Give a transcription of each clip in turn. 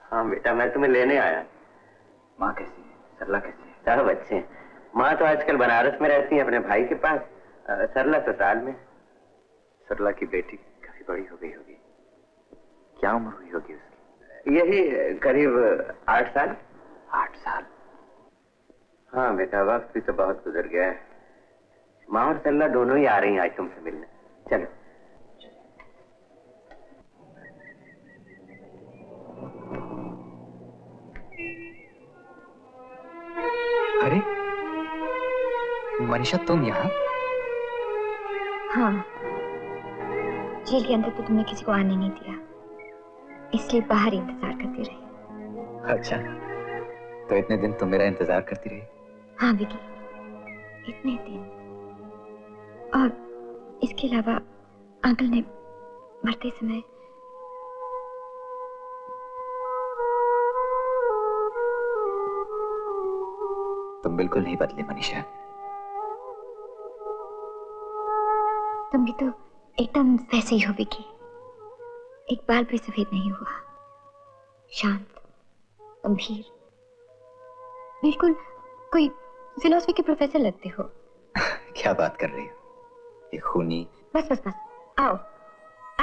हाँ बेटा, मैं तुम्हें लेने आया। माँ कैसी है? सरला कैसी है? सब अच्छे हैं। माँ तो आजकल बनारस में रहती है अपने भाई के पास, सरला ससुराल में। सरला की बेटी काफी बड़ी हो गई होगी। क्या उम्र हुई होगी उसकी? यही करीब 8 साल। 8 साल? हाँ बेटा, वक्त भी तो बहुत गुजर गया है। माँ और सरला दोनों ही आ रही हैं आज तुमसे मिलने। चलो। अरे मनीषा, तुम यहाँ? हाँ, जेल के अंदर तो तुमने किसी को आने नहीं दिया, इसलिए बाहर इंतजार करती रही। अच्छा, तो इतने दिन तुम मेरा इंतजार करती रही? हाँ विकी, इतने दिन। और इसके अलावा अंकल ने मरते समय तुम बिल्कुल नहीं बदले मनीषा। तुम भी तो एकदम वैसे ही हो विकी, एक बाल भी सफेद नहीं हुआ। शांत, गंभीर, बिल्कुल कोई फिलोसफी के प्रोफेसर लगते हो। क्या बात कर रही हो, ये खूनी। बस बस बस, आओ,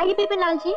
आइए बिपिनलाल जी।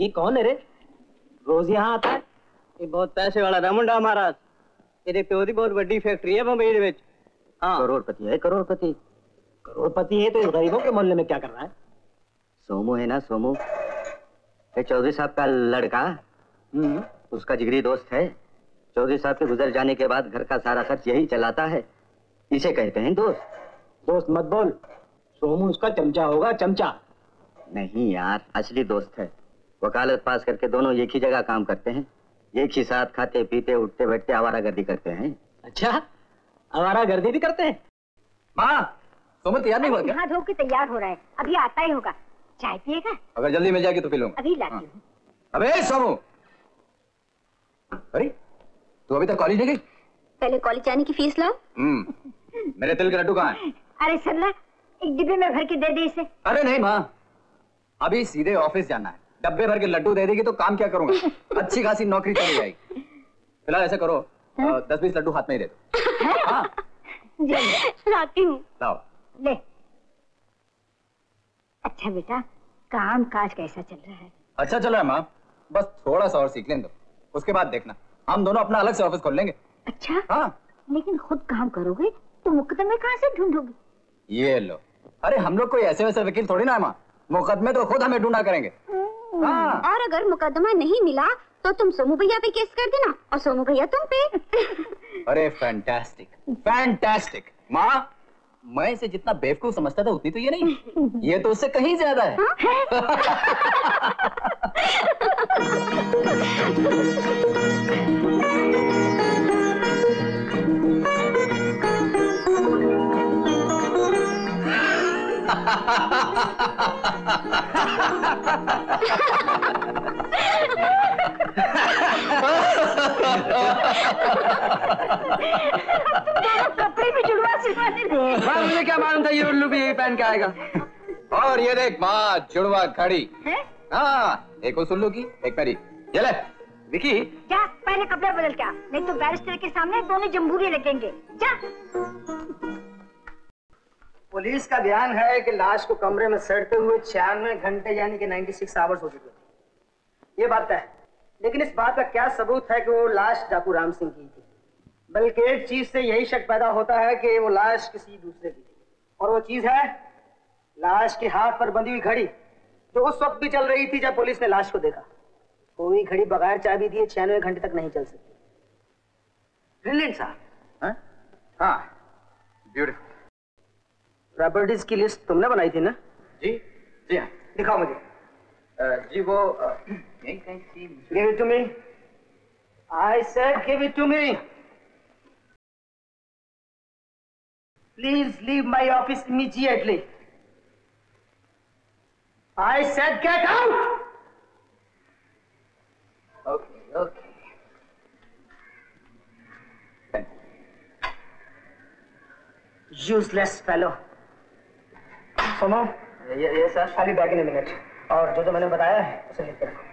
ये कौन है रे? रोज यहाँ आता है? ये बहुत पैसे वाला रमुंडा महाराज। तेरे प्यो की बहुत बड़ी फैक्ट्री है बंबई के। हाँ करोड़पति है, करोड़पति। करोड़पति है तो इस गरीबों के मोहल्ले में क्या कर रहा है? सोमू है ना, सोमू चौधरी साहब का लड़का, उसका जिगरी दोस्त है। चौधरी साहब के गुजर जाने के बाद घर का सारा खर्च यही चलाता है, इसे कहते हैं दोस्त। दोस्त मत बोल, सोमू उसका चमचा होगा, चमचा। नहीं यार, असली दोस्त है। वकालत पास करके दोनों एक ही जगह काम करते हैं, एक ही साथ खाते पीते उठते बैठते आवारागर्दी करते हैं। अच्छा, आवारागर्दी भी करते हैं? माँ, सोमू तैयार नहीं हुआ क्या? हाथ धो के तैयार हो रहा है, अभी आता ही होगा। चाय पिएगा? अगर जल्दी मिल जाएगी तो पी लूंगा। अभी लाती हूँ। अबे सोमू, अरे तू अभी तक कॉलेज नहीं गई? पहले कॉलेज जाने की फीस लाओ। मेरे तिल के लड्डू कहाँ है? अरे सरला, एक डिब्बे में भर के दे दे इसे। अरे नहीं माँ, अभी सीधे ऑफिस जाना है। डब्बे भर के लड्डू दे देगी तो काम क्या करूँगा? अच्छी खासी नौकरी चली जाएगी। फिलहाल ऐसा करो, 10-20 लड्डू हाथ में ही दे दो। लाती हूँ। लाओ। ले। अच्छा बेटा, काम काज कैसा चल रहा है? अच्छा चल रहा है माँ, बस थोड़ा सा और सीख लेने दो, उसके बाद देखना हम दोनों अपना अलग से ऑफिस खोल लेंगे। अच्छा हाँ, लेकिन खुद काम करोगे तो मुकदमे कहाँ से ढूंढोगे? ये लो। अरे हम लोग कोई ऐसे वैसे वकील थोड़ी ना है माँ, मुकदमे तो खुद हमें ढूंढा करेंगे। हाँ। और अगर मुकदमा नहीं मिला तो तुम सोमू भैया पे केस कर देना और सोमू भैया तुम पे। अरे फैंटास्टिक, फैंटास्टिक। माँ, मैं इसे जितना बेवकूफ समझता था उतनी तो ये नहीं, ये तो उससे कहीं ज्यादा है। कपड़े में जुड़वा सिलवाने माँ, मुझे क्या मालूम था ये उल्लू भी यही पहन के आएगा। और ये देख माँ, जुड़वा खड़ी। हाँ, एक उस उल्लू की, एक मेरी। ये ले विकी, जा पहले कपड़े बदल के आ, नहीं तो बैरिस्टर के सामने दोनों जम्बूरी लगेंगे। जा। पुलिस का बयान है कि लाश को कमरे में सड़ते हुए 96 घंटे यानी कि 96 आवर्स हो चुके। ये बात तय है, लेकिन इस बात का क्या सबूत है कि वो लाश डाकू राम सिंह की थी? बल्कि एक चीज से यही शक पैदा होता है कि वो लाश किसी दूसरे की थी, और वो चीज है लाश के हाथ पर बंधी हुई घड़ी, जो उस वक्त भी चल रही थी जब पुलिस ने लाश को देखा। कोई घड़ी बगैर चाबी दिए 96 घंटे तक नहीं चल सकती। ब्रिलियंट साहब। हाँ, ब्यूटीफुल। प्रॉपर्टीज की लिस्ट तुमने बनाई थी ना? जी जी हाँ। दिखाओ मुझे। जी वो give it to me. I said give it to me. Please leave my office immediately. I said get out. Okay, okay. Useless fellow. सुनो। ये सर, खाली बैग इन मिनट, और जो जो मैंने बताया है उसे लिख कर रखो।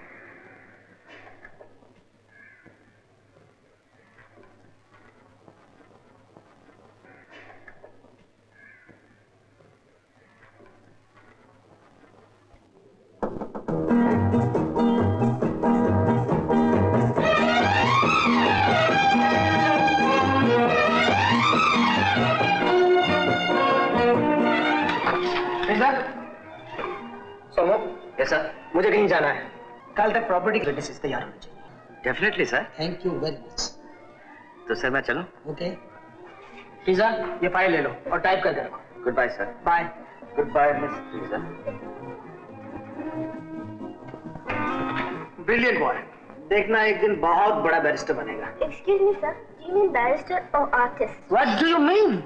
सर, मुझे कहीं जाना है, कल तक प्रॉपर्टी की लिस्ट तैयार होनी चाहिए। Definitely sir, thank you very much. तो सर मैं चलूं? ओके टीजा, ये फाइल ले लो और टाइप करके रखो। Good bye sir. Bye. Good bye miss टीजा। ब्रिलियंट बॉय, देखना एक दिन बहुत बड़ा बैरिस्टर बनेगा। Excuse me sir, you mean barrister और artist? What do you mean?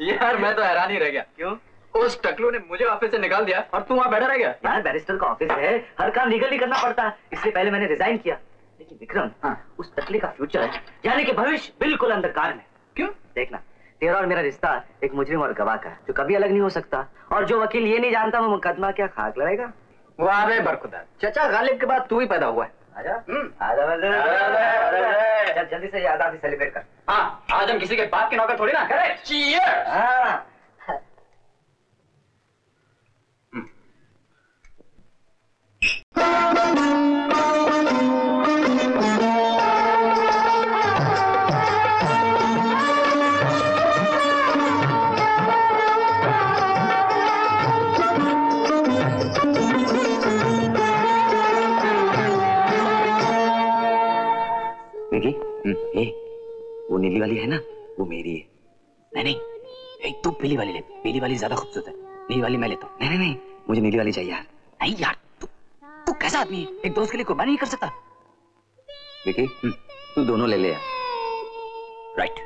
यार मैं तो हैरान ही रह गया। क्यों? उस टकलू ने मुझे ऑफिस से निकाल दिया और तू वहाँ बैठा रह गया। यार बैरिस्टर का ऑफिस है, हर काम लीगली करना पड़ता है, इसलिए पहले मैंने रिजाइन किया। लेकिन विक्रम, हाँ, उस टकले का फ्यूचर यानी कि भविष्य बिल्कुल अंधकार में। क्यों? देखना, तेरा और मेरा रिश्ता एक मुजरिम और गवाह का है, जो कभी अलग नहीं हो सकता। और जो वकील ये नहीं जानता वो मुकदमा क्या खाक लड़ेगा। वाह बरखुदा, चाचा गालिब के बाद तू ही पैदा हुआ है। जल्दी से आजादी सेलिब्रेट कर। हाँ, आज हम किसी के बाप के नौकर थोड़ी ना। करेक्ट। देखी वो नीली वाली है ना, वो मेरी है। नहीं तू पीली वाली ले, पीली वाली ज्यादा खूबसूरत है। नीली वाली मैं लेता हूँ। नहीं मुझे नीली वाली चाहिए यार। नहीं यार तू कैसा आदमी है, एक दोस्त के लिए कुर्बानी नहीं कर सकता। देखी तू दोनों ले ले यार। राइट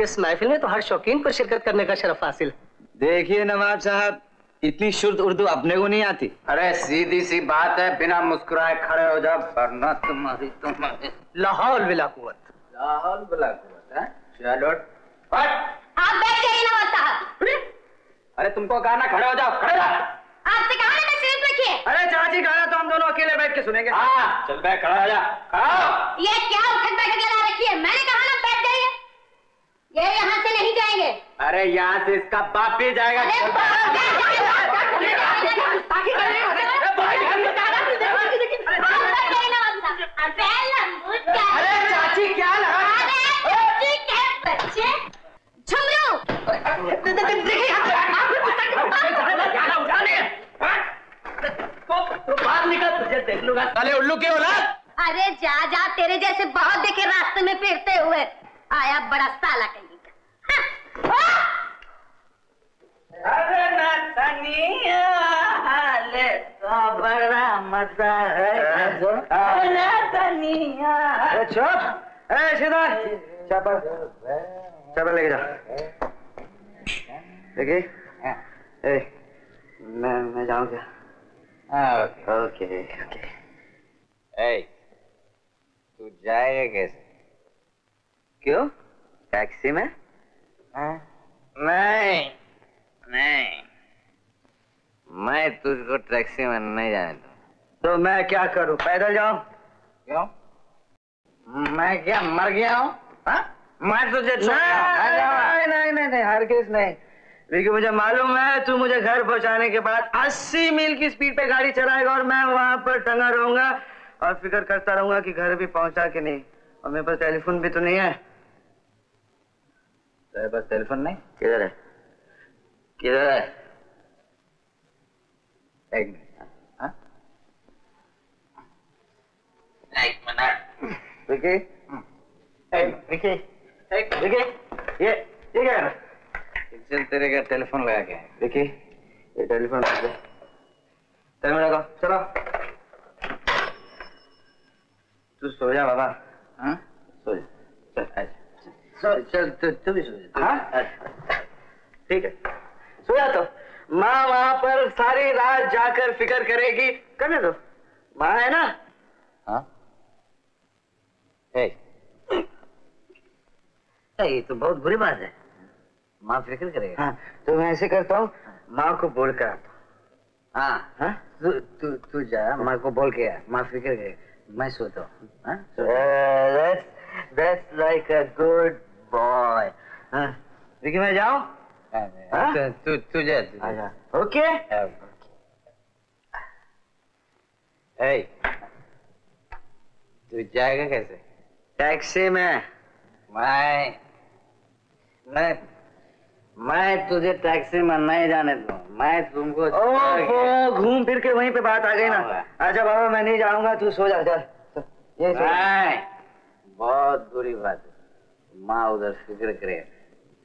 इस महफिल में तो हर शौकीन को शिरकत करने का शरफ हासिल। देखिए नवाब साहब, इतनी शुद्ध उर्दू अपने को नहीं आती। अरे सीधी सी बात है, बिना मुस्कुराए खड़े हो जाओ, वरना तुम्हारी लाहौल बिला कुवत। लाहौल बिला कुवत है। चलो आप बैठ जाइए नवाब साहब। अरे तुमको कहा ना खड़े हो जाओ, खड़े जाओ। आपसे कहा ना तशरीफ रखिए। अरे चाची गाना तो हम दोनों अकेले बैठ के सुनेंगे। हाँ चल बैठ, खड़ा हो जा। ये क्या उठक बैठक लगा रखी है, मैंने कहा ना बैठ जाइए। ये यहाँ से नहीं जाएंगे। अरे यहाँ से इसका बाप भी जाएगा। अरे चाची क्या लगा? बच्चे झुमरू बाहर निकल, तुझे देख लूंगा साले उल्लू के औलाद। अरे जा तेरे जैसे बहुत देखे रास्ते में फिरते हुए। आया बड़ा साला कहीं का। अरे नाथनिया हाले तो बड़ा मजा है। अरे नाथनिया। अरे चुप। अरे शिदार। चापर। चापर लेके जा। देखिए। ए मैं जाऊँगा। Okay okay. ए तू जाएगा कैसे? क्यों? टैक्सी में? नहीं नहीं, मैं तुझको टैक्सी में नहीं जाने दूँ। तो मैं क्या करूँ? पैदल जाऊँ? क्यों? मैं क्या मर गया हूँ? मैं तुझे नहीं नहीं नहीं हर केस नहीं, क्योंकि मुझे मालूम है तू मुझे घर पहुँचाने के बाद 80 मील की स्पीड पे गाड़ी चलाएगा और मैं वहाँ पर टंगा रहूँगा और फिक्र करता रहूँगा कि घर भी पहुँचा कि नहीं। और मेरे पास टेलीफोन भी तो नहीं है। तेरे पास टेलीफोन नहीं? किधर है? किधर है? एक मिनट। हाँ? एक मिनट। विकी? एक विकी? एक विकी? ये क्या है? इससे तेरे का टेलीफोन लगा क्या है? विकी? ये टेलीफोन लगा दे। टेलीफोन लगा। चलो। तू सो जा बाबा। हाँ? सो जा। चल आज। चल तू भी सो जा। हाँ? ठीक है। सो जा तो। माँ वहाँ पर सारी रात जाकर फिकर करेगी। करने दो। माँ है ना? हाँ? ये तो बहुत बुरी बात है। माँ फिकर करेगा। हाँ। तो मैं ऐसे करता हूँ। माँ को बोल कर आता हूँ। हाँ? हाँ? तू जा। माँ को बोल के आ। माँ फिकर करेगा। मैं सोता हूँ। हाँ? That's like a good boy. हाँ, विकी मैं जाऊँ? हाँ, तू जा। आजा, okay? Hey, तू जाएगा कैसे? टैक्सी में। मैं तुझे टैक्सी में नहीं जाने दूँ। मैं तुमको। ओह, घूम फिर के वहीं पे बात आ गई ना। आजा बाबा, मैं नहीं जाऊँगा, तू सो जा। चल, ये सही। बहुत बुरी बात है। माँ उधर फिक्र करे।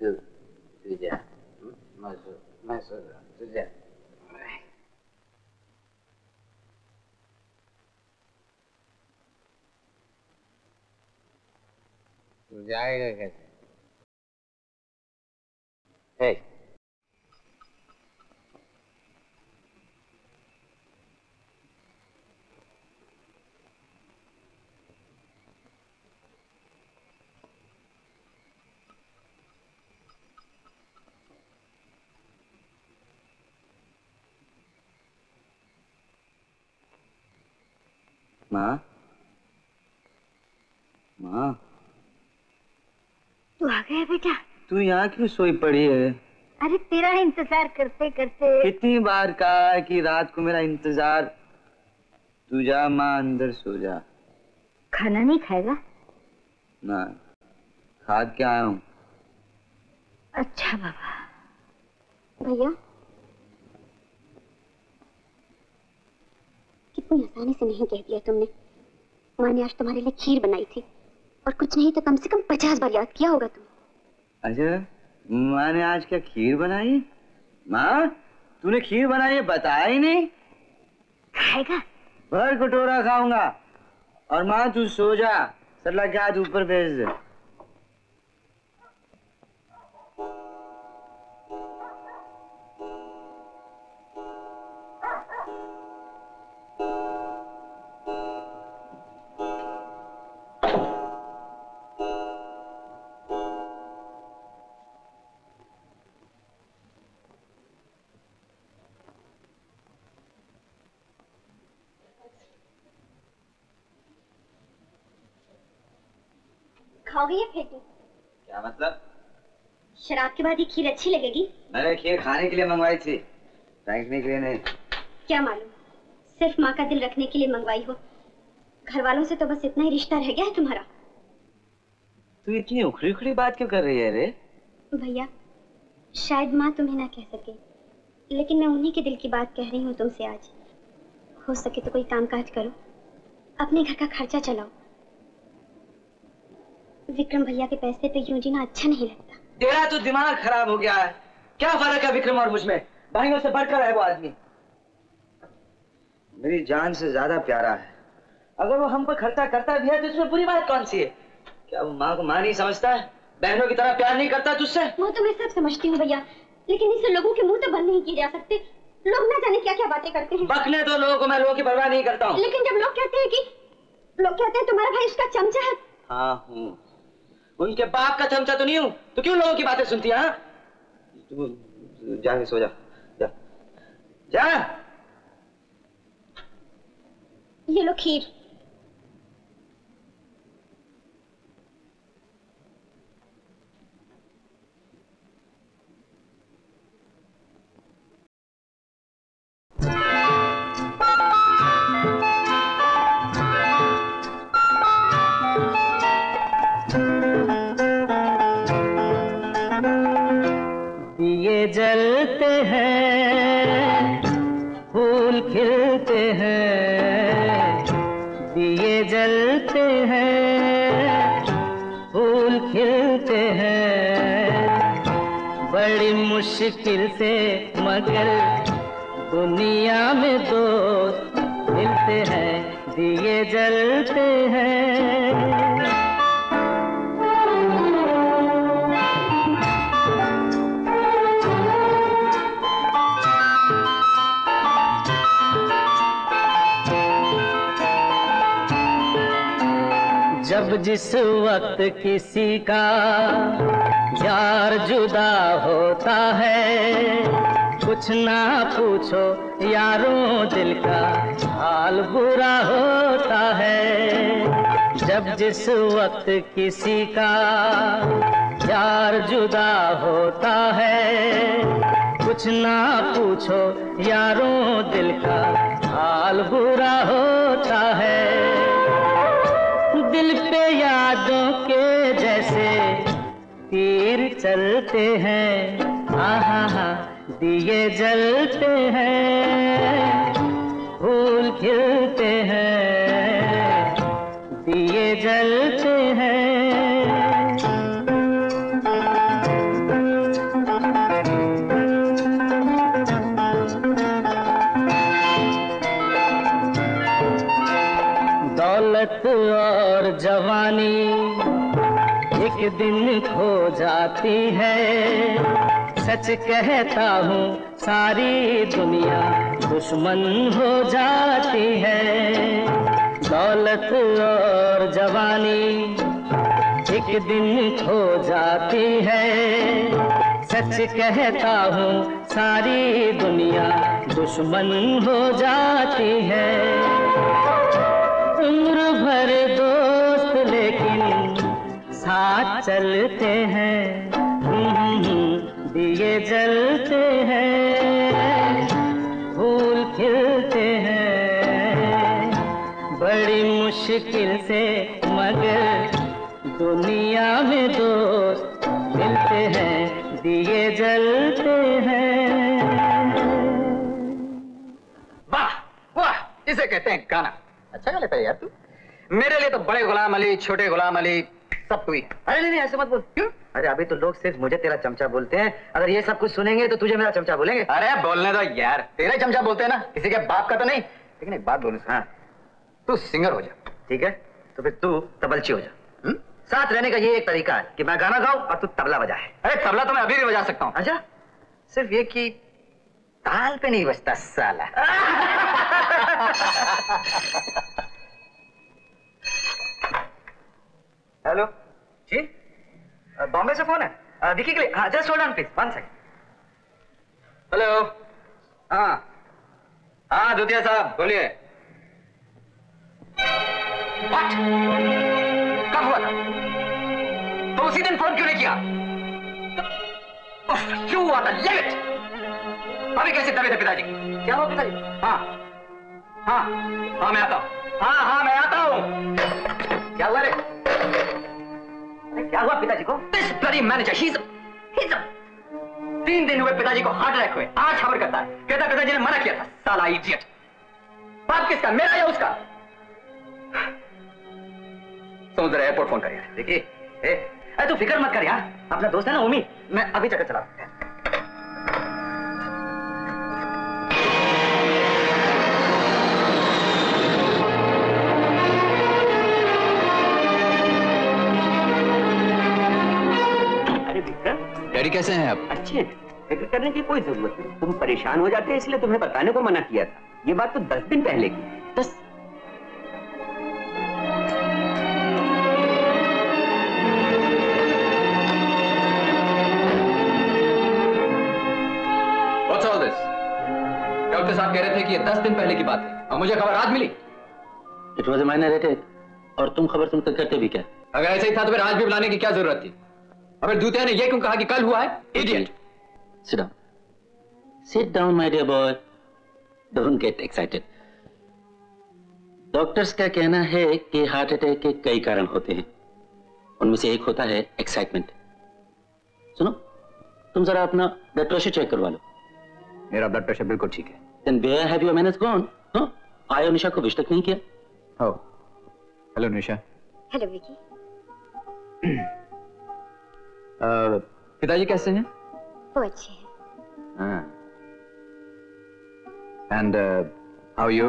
तू जा। मैं सो रहा हूँ। तू जा। तू जाएगा कैसे? माँ, माँ, तू आ गया बेटा? तू यहाँ क्यों सोई पड़ी है? अरे तेरा इंतजार करते करते। कितनी बार कहा है कि रात को मेरा इंतजार। तू जा माँ, अंदर सो जा। खाना नहीं खाएगा? ना, खा के आया हूँ। अच्छा बाबा। भैया कोई आसानी से नहीं कह दिया तुमने। माँ ने आज तुम्हारे लिए खीर बनाई थी और कुछ नहीं तो कम से कम 50 बार याद किया होगा तुम। अच्छा, माँ ने आज क्या खीर बनाई? माँ, तूने खीर बनाई बताया ही नहीं। खाएगा? भर कटोरा खाऊंगा। और माँ तू सो जा। सरला के हाथ ऊपर भेज दे। खाओगे ये फेटी? क्या मतलब? शराब के बाद ये खीर अच्छी लगेगी? मैंने खीर खाने के लिए मंगवाई थी, फेंकने के लिए नहीं। क्या मालूम, सिर्फ माँ का दिल रखने के लिए मंगवाई हो। घर वालों से तो बस इतना ही रिश्ता रह गया है तुम्हारा। तू इतनी उखड़ी उखड़ी बात क्यों कर रही है रे? भैया, शायद माँ तुम्हें ना कह सके, लेकिन मैं उन्हीं के दिल की बात कह रही हूँ तुमसे आज। हो सके तो कोई काम काज करो, अपने घर का खर्चा चलाओ। विक्रम भैया के पैसे पे यूं जीना अच्छा नहीं लगता। तेरा तो दिमाग खराब हो गया है। क्या फर्क है विक्रम और मुझ में? भाइयों से बढ़कर है वो आदमी। मेरी जान से ज्यादा प्यारा है। अगर वो हम पर खर्चा करता भी है तो इसमें बुरी बात कौन सी है? क्या वो माँ को माँ नहीं समझता है? बहनों की तरह प्यार नहीं करता तुझसे? वो तो मैं सब समझती हूँ भैया, लेकिन इससे लोगों के मुंह तो बंद नहीं किए जा सकते। लोग ना जाने क्या क्या बातें करते हैं। बकने तो लोगों को, मैं लोगों की परवाह नहीं करता हूँ। लेकिन जब लोग कहते हैं तुम्हारा भाई उसका चमचा है। हाँ हूँ, उनके बाप का चमचा तो नहीं हूँ, तो क्यों लोगों की बातें सुनती है? जा सो जा, जा जा। ये लो खीर। दिए जलते हैं, फूल खिलते हैं। दिए जलते हैं, फूल खिलते हैं। बड़ी मुश्किल से मगर दुनिया में दोस्त मिलते हैं। दिए जलते हैं। जब जिस वक्त किसी का यार जुदा होता है, कुछ ना पूछो यारों दिल का हाल बुरा होता है। जब जिस वक्त किसी का यार जुदा होता है, कुछ ना पूछो यारों दिल का हाल बुरा होता है। दिल पे यादों के जैसे तीर चलते हैं। आहा हा, दिए जलते हैं, फूल खिलते हैं। दिए जलते हैं। दौलत और जवानी एक दिन खो जाती है। सच कहता हूँ सारी दुनिया दुश्मन हो जाती है। दौलत और जवानी एक दिन खो जाती है। सच कहता हूँ सारी दुनिया दुश्मन हो जाती है। उम्र भर दोस्त लेकिन साथ चलते हैं। दिए जलते हैं, फूल खिलते हैं। बड़ी मुश्किल से मगर दुनिया में दोस्त मिलते हैं। दिए जलते हैं। वाह वाह, इसे कहते हैं गाना। अच्छा क्या लेता है यार तू? मेरे लिए तो बड़े गुलाम अली, छोटे गुलाम अली, सब तू ही। अरे नहीं ऐसे मत बोल। क्यों? अरे अभी तो लोग सिर्फ मुझे तेरा चमचा बोलते हैं, अगर ये सब कुछ सुनेंगे तो तुझे मेरा चमचा बोलेंगे। अरे बोलने दो यार, तेरा चमचा बोलते हैं ना, किसी के बाप का तो नहीं। लेकिन एक बात बोलूं, हाँ तू सिंगर हो जा। ठीक है, तो फिर तू तबलची हो जा। साथ रहने का ये एक तरीका है कि मैं गाना गाऊं और तू तबला बजाए। अरे तबला तो मैं अभी भी बजा सकता हूँ। अच्छा, सिर्फ ये कि ताल पे नहीं बजता साला। हेलो जी, बॉम्बे से फोन है दिखी के लिए। हाँ just hold on please, 1 second. Hello, हाँ हाँ दुतिया साहब बोलिए। कब हुआ था? तो उसी दिन फोन क्यों नहीं किया? क्यों हुआ था लेट? अभी कैसी तबीयत है पिताजी? क्या हो पिताजी? हाँ हाँ हाँ मैं आता हूँ। हाँ हाँ मैं आता हूँ। क्या हुआ रे? अरे क्या हुआ पिताजी को? This bloody manager, he's a 3 दिन हुए पिताजी को हार्ट अटैक हुए। आज खबर करता है, कहता पिताजी ने मना किया था। साला इडियट। बाप किसका, मेरा या उसका? समुद्र एयरपोर्ट फोन करिए। देखिए अरे तू फिक्र मत कर यार, अपना दोस्त है ना ओमी, मैं अभी चक्कर चला सकता हूँ। डैडी कैसे हैं आप? अच्छे हैं, फिक्र करने की कोई जरूरत नहीं। तुम परेशान हो जाते हैं इसलिए तुम्हें बताने को मना किया था। ये बात तो 10 दिन पहले की। 10 What's all this? डॉक्टर साहब कह रहे थे कि ये 10 दिन पहले की बात है और मुझे खबर आज मिली। It was a minor attack. और तुम खबर सुनकर करते भी क्या? अगर ऐसा ही था तो फिर आज भी बुलाने की क्या जरूरत थी? अगर दूतिया ने ये क्यों कहा कि कल हुआ है? Idiot. Sit down, my dear boy. Don't get excited. Doctors का कहना है कि हार्ट अटैक के कई कारण होते हैं, उनमें से एक होता है एक्साइटमेंट। सुनो, तुम जरा अपना ब्लड प्रेशर चेक करवा लो। मेरा ब्लड प्रेशर बिल्कुल ठीक है। Then where have your manners gone? हाँ, आयो निशा को विश तक नहीं किया। हो, हेलो निशा। हेलो विकी। पिताजी कैसे हैं? वो अच्छे हैं। हाँ। And how are you?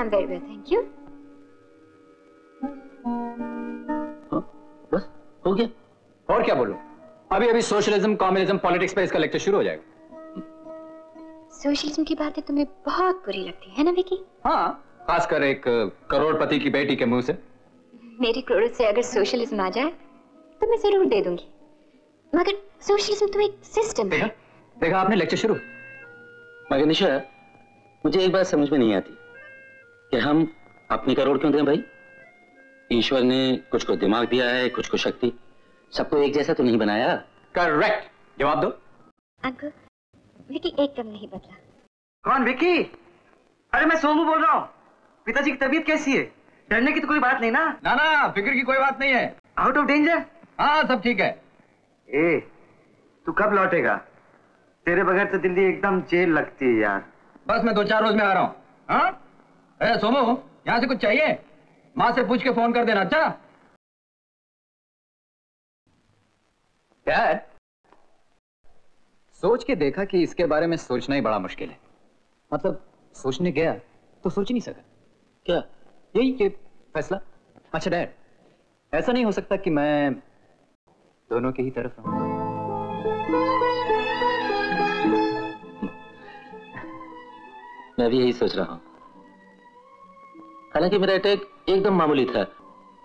I'm very well, thank you. हाँ, बस हो गया। और क्या बोलूं? अभी सोशलिज्म, कॉम्युनिज्म, पॉलिटिक्स पर इसका लेक्चर शुरू हो जाएगा। सोशलिज्म की बातें तुम्हें बहुत बुरी लगती है ना विकी? हाँ, खासकर एक करोड़पति की बेटी के मुंह से। मेरे करोड़ से अगर सोशलिज्म आ जाए, तो मैं जरूर दे दूंगी। मगर सोशलिज्म तो एक सिस्टम है। देखा आपने लेक्चर शुरू। मगर निशा, मुझे एक बात समझ में नहीं आती कि हम अपने करोड़ क्यों दें भाई? ईश्वर ने कुछ को दिमाग दिया है, कुछ को शक्ति, सबको एक जैसा तो नहीं बनाया। करेक्ट, जवाब दो। अंकल, विकी एकदम नहीं बदला। कौन विकी? अरे मैं सोमू बोल रहा हूँ। पिताजी की तबीयत कैसी है? डरने की तो कोई बात नहीं ना? ना ना, फिक्र की कोई बात नहीं है। Out of danger? हाँ, सब ठीक है। ए, तू कब लौटेगा? तेरे बगैर तो दिल्ली एकदम जेल लगती है यार। बस मैं 2-4 रोज में आ रहा हूँ। हाँ? सोमू, यहाँ से कुछ चाहिए? माँ से पूछ के फोन कर देना। अच्छा यार, सोच के देखा कि इसके बारे में सोचना ही बड़ा मुश्किल है। मतलब सोचने गया तो सोच नहीं सका। क्या यही के फैसला? अच्छा डैड, ऐसा नहीं हो सकता कि मैं दोनों की ही तरफ रहूं। मैं भी यही सोच रहा हूँ। हालांकि मेरा अटैक एकदम मामूली था,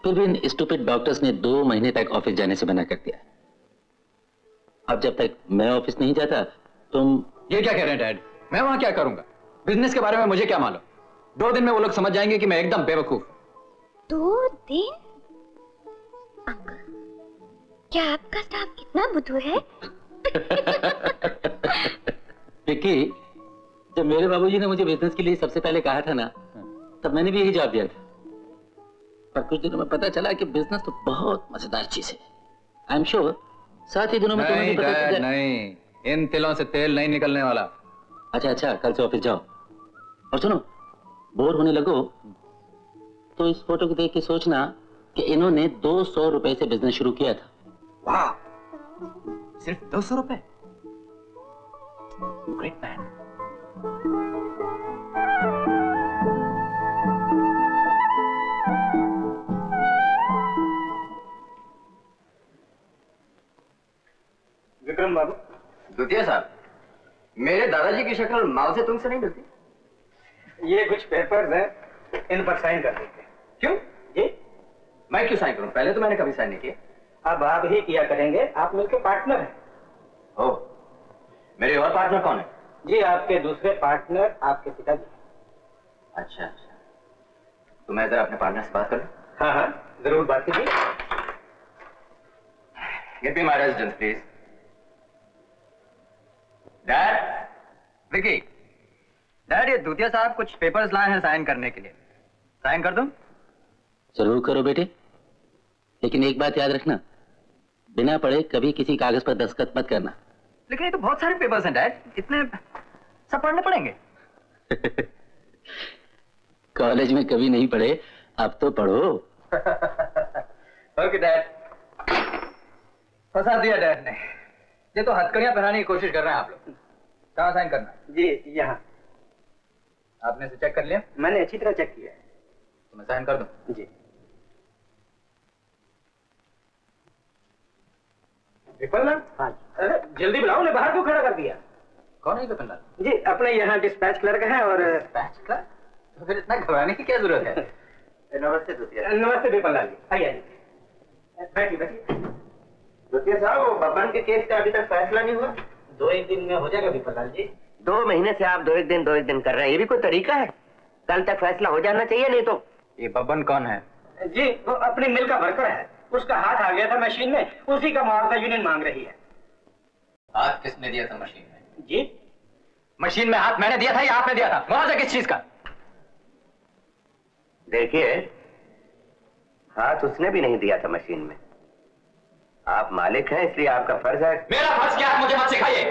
फिर भी इन स्टूपिड डॉक्टर्स ने 2 महीने तक ऑफिस जाने से मना कर दिया। अब जब तक मैं ऑफिस नहीं जाता, तुम ये क्या कह रहे हैं डैड? मैं वहाँ क्या करूँगा? बिजनेस के बारे में मुझे क्या मालूम? 2 दिन में वो लोग समझ जाएंगे कि मैं एकदम बेवकूफ। 2 दिन? अंकल, क्या आपका स्टाफ इतना बुद्धू है? विकी, जब मेरे बाबूजी ने मुझे बिजनेस के लिए सबसे पहले कहा था ना, तब मैंने भी यही जवाब दिया था। पर कुछ दिनों में पता चला कि बिजनेस तो बहुत मजेदार चीज है। आई एम श्योर साथ ही दिनों में तुम्हें पता चला। नहीं, इन तिलों से तेल नहीं निकलने वाला। अच्छा, कल से ऑफिस जाओ। और सुनो, बोर होने लगो तो इस फोटो को देख के सोचना कि इन्होंने 200 रुपए से बिजनेस शुरू किया था। वाह, सिर्फ 200 रुपए? Great man. विक्रम बाबू। दुतिया साहब, मेरे दादाजी की शक्ल माँ से तुमसे नहीं मिलती। ये कुछ पेपर्स हैं, इन पर साइन कर देते हैं। क्यों जी? मैं क्यों साइन करूं? पहले तो मैंने कभी साइन नहीं किया। अब आप ही किया करेंगे, आप मिलकर पार्टनर हैं। ओह, मेरे और पार्टनर कौन है? जी, आपके दूसरे पार्टनर आपके पिताजी। अच्छा, तो मैं जरा अपने पार्टनर से बात करूं? हाँ, जरूर बात कीजिए। Get me my residence, please. Dad, Vicky, Dad, ये दूतिया साहब कुछ पेपर्स लाए हैं साइन करने के लिए। साइन कर दूं? जरूर करो बेटे, लेकिन एक बात याद रखना, बिना पढ़े कभी किसी कागज पर दस्तखत मत करना। लेकिन ये तो बहुत सारे पेपर्स हैं डैड, इतने सब पढ़ने पड़ेंगे? कॉलेज में कभी नहीं पढ़े, अब तो पढ़ो। ओके डैड, फंसा दिया डैड ने। ये तो हथकड़ियां पहनाने की कोशिश कर रहे हैं आप लोग। कहाँ साइन करना? जी यहाँ। आपने इसे चेक कर लिया? मैंने अच्छी तरह चेक किया है। तो मैं साइन कर दूं? जी। विपिनलाल? हाँ। अरे जल्दी बुलाओ, ने बाहर क्यों खड़ा कर दिया? कौन है विपिनलाल? जी अपने यहाँ डिस्पैच क्लर्क है। और डिस्पैच क्लर्क? तो फिर इतना घबराने की क्या जरूरत है? नमस्ते दुतिया। नमस्ते विपिनलाल जी। आइए आइए, बैठिए बैठिए। दुतिया साहब, बब्बन के केस का अभी तक फैसला नहीं हुआ? 2-1 दिन में हो जाएगा विपिनलाल जी। 2 महीने से आप 2-1 दिन कर रहे हैं, ये भी कोई तरीका है? कल तक फैसला हो जाना चाहिए, नहीं तो। ये बब्बन कौन है? जी वो अपनी मिल का वर्कर है, उसका हाथ आ गया था मशीन में, उसी का मुआवजा यूनियन मांग रही है। हाथ किसने दिया था मशीन में? जी मशीन में हाथ मैंने दिया था या आपने दिया था? मुआवजा किस चीज का? देखिए हाथ उसने भी नहीं दिया था मशीन में, आप मालिक हैं इसलिए आपका फर्ज है। मेरा फर्ज क्या है? मुझे मत सिखाइए।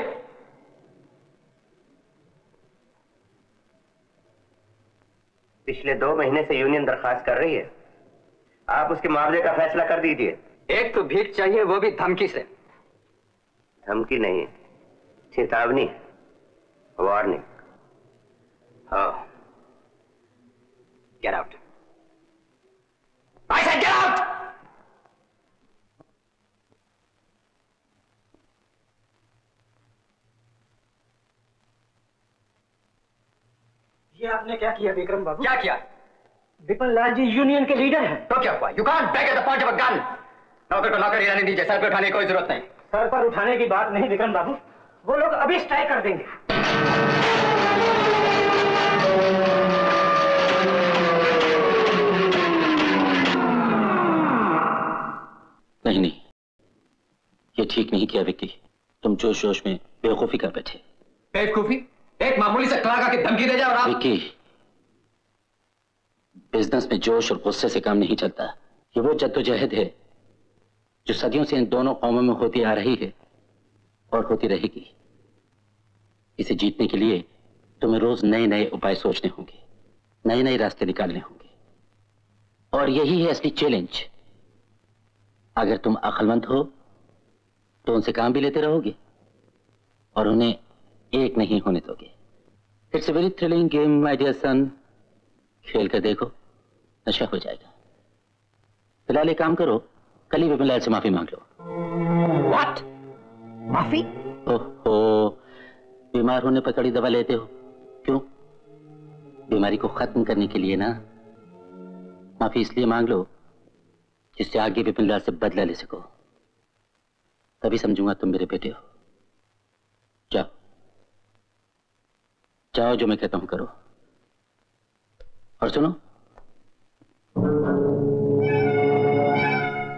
पिछले 2 महीने से यूनियन दरखास्त कर रही है, आप उसके मुआवजे का फैसला कर दीजिए। एक तो भीख चाहिए, वो भी धमकी से। धमकी नहीं, चेतावनी, वार्निंग। हाँ, get out. I said get out. ये आपने क्या किया विक्रम बाबू? क्या किया? विपिनलाल जी यूनियन के लीडर हैं। तो क्या हुआ? You can't back at the point of a gun. नौकर को नौकर ईरानी दीजिए, सर पर उठाने की कोई जरूरत नहीं। सर पर उठाने की बात नहीं विक्रम बाबू, वो लोग अभी स्ट्राइक कर देंगे। नहीं नहीं, ये ठीक नहीं किया विक्की, तुम जोश जोश में बेवकूफी कर बैठे। बेवकूफी? एक मामूली से क्लाका की धमकी दे जाओ। विक्की बिजनेस में जोश और गुस्से से काम नहीं चलता, ये वो जद्दोजहद है जो सदियों से इन दोनों कौमों में होती आ रही है और होती रहेगी। इसे जीतने के लिए तुम्हें रोज नए नए उपाय सोचने होंगे, नए नए रास्ते निकालने होंगे, और यही है असली चैलेंज। अगर तुम अक्लमंद हो तो उनसे काम भी लेते रहोगे और उन्हें एक नहीं होने दोगे। It's a very thrilling game my dear son, खेल कर देखो, नशा हो जाएगा। फिलहाल एक काम करो, कल ही विपिनलाल से माफी मांग लो। What? माफी? ओहो, बीमार होने पर कड़ी दवा लेते हो, क्यों? बीमारी को खत्म करने के लिए ना। माफी इसलिए मांग लो जिससे आगे विपिनलाल से बदला ले सको, तभी समझूंगा तुम मेरे बेटे हो। जाओ जाओ, जो मैं कहता हूं करो। और सुनो,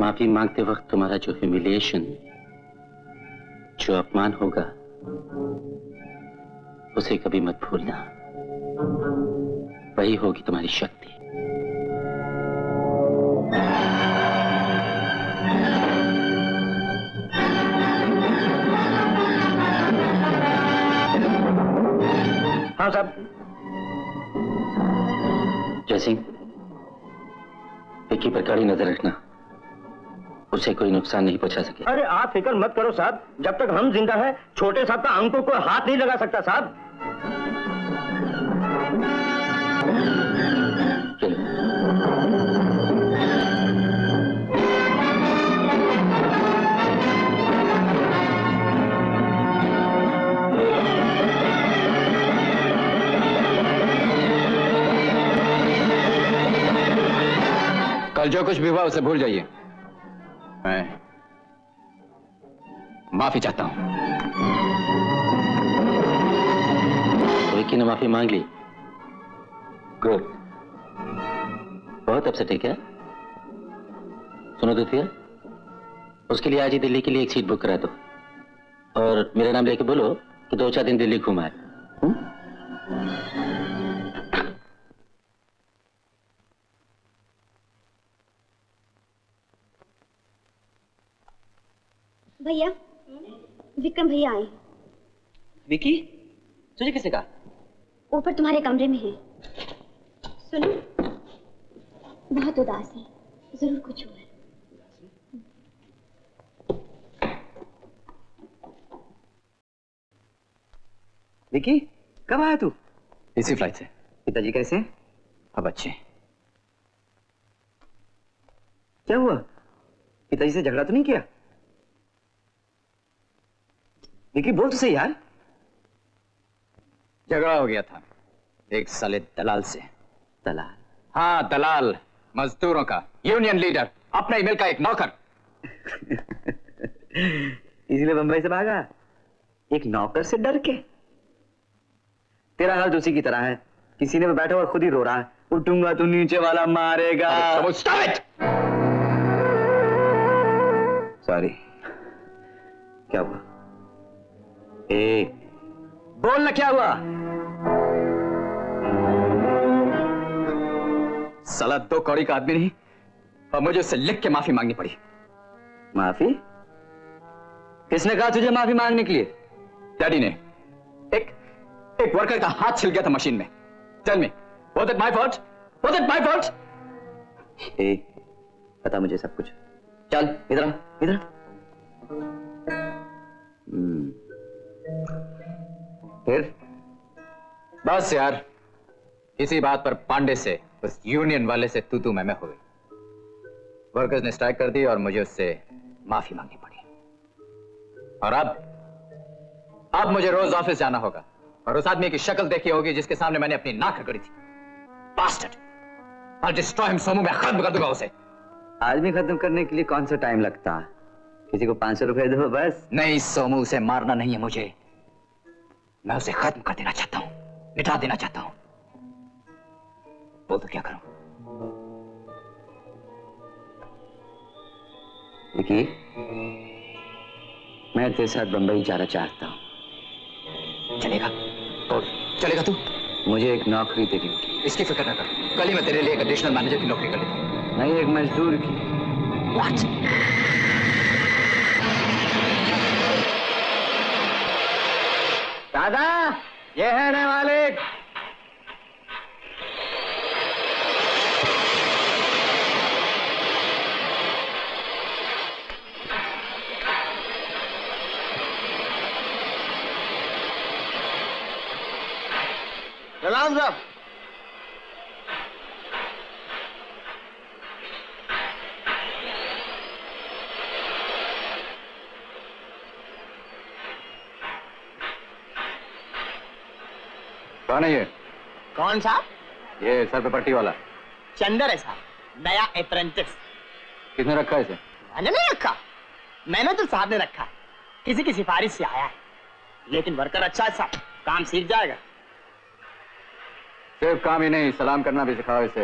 माफी मांगते वक्त तुम्हारा जो ह्यूमिलिएशन, जो अपमान होगा, उसे कभी मत भूलना। वही होगी तुम्हारी शक्ति। हाँ साहब। जयसिंह, विक्की पर कड़ी नजर रखना, उसे कोई नुकसान नहीं पहुंचा सके। अरे आप फिक्र मत करो साहब, जब तक हम जिंदा हैं छोटे साहब का अंकों को हाथ नहीं लगा सकता साहब। कल जो कुछ भी हुआ उसे भूल जाइए, मैं माफी चाहता हूं। विक्की ने माफी मांग ली, गुड। बहुत अपसेट है क्या? सुनो दुतिया, उसके लिए आज ही दिल्ली के लिए एक सीट बुक करा दो और मेरा नाम लेके बोलो कि 2-4 दिन दिल्ली घूमा है। भैया, विक्रम भैया आए। विक्की, तुझे किसने कहा? ऊपर तुम्हारे कमरे में है। सुनो, बहुत उदास है, जरूर कुछ हुआ है। विकी, कब आया तू? इसी फ्लाइट से। पिताजी कैसे हैं? अब अच्छे। क्या हुआ? पिताजी से झगड़ा तो नहीं किया? विकी बोल तो सही यार। झगड़ा हो गया था एक साले दलाल से। दलाल? हाँ दलाल, मजदूरों का यूनियन लीडर, अपने ईमेल का एक नौकर। इसलिए बंबई से भागा, एक नौकर से डर के। तेरा हाल उसी की तरह है, किसी ने बैठा और खुद ही रो रहा है, उठूंगा तो नीचे वाला मारेगा। सॉरी। क्या हुआ? ए, बोलना क्या हुआ? साला दो कौड़ी का आदमी नहीं, और मुझे उससे लिख के माफी मांगनी पड़ी। माफी? किसने कहा तुझे माफी मांगने के लिए? डैडी ने। एक वर्कर का हाथ छिल गया था मशीन में। Tell me, was it my fault? Was it my fault? ए, पता मुझे सब कुछ। चल इधर इधर। फिर? बस यार, इसी बात पर पांडे से, उस यूनियन वाले से तू मैं हो गई। वर्कर्स ने स्ट्राइक कर दी और मुझे उससे माफी मांगनी पड़ी। और अब मुझे रोज ऑफिस जाना होगा और उस आदमी की शक्ल देखी होगी जिसके सामने मैंने अपनी नाक रगड़ी थी। Bastard! I'll destroy him, Somu, मैं खत्म कर दूंगा उसे। आदमी खत्म करने के लिए कौन सा टाइम लगता है? किसी को 500 रुपए दो बस। नहीं सोमू, उसे मारना नहीं है मुझे, मैं उसे खत्म कर देना चाहता हूँ, मिटा देना चाहता हूँ। बोल तो क्या करूं? विकी, मैं तेरे साथ बंबई जाना चाहता हूँ। चलेगा? बोल, चलेगा तू? मुझे एक नौकरी दे दी। इसकी फिक्र न कर, कल ही मैं तेरे लिए एक एडिशनल मैनेजर की नौकरी कर लेता हूँ। नहीं, एक मजदूर की। What? दादा, ये है ना मालिक। सलाम साहब। कौन है ये? कौन साहब? ये सर पे पट्टी वाला चंदर है साहब, नया अप्रेंटिस। किसने रखा है इसे? मैंने नहीं रखा, मैंने तो साहब ने रखा, किसी की सिफारिश से आया है। लेकिन वर्कर अच्छा है साहब, काम सीख जाएगा। सिर्फ काम ही नहीं, सलाम करना भी सिखाओ इसे।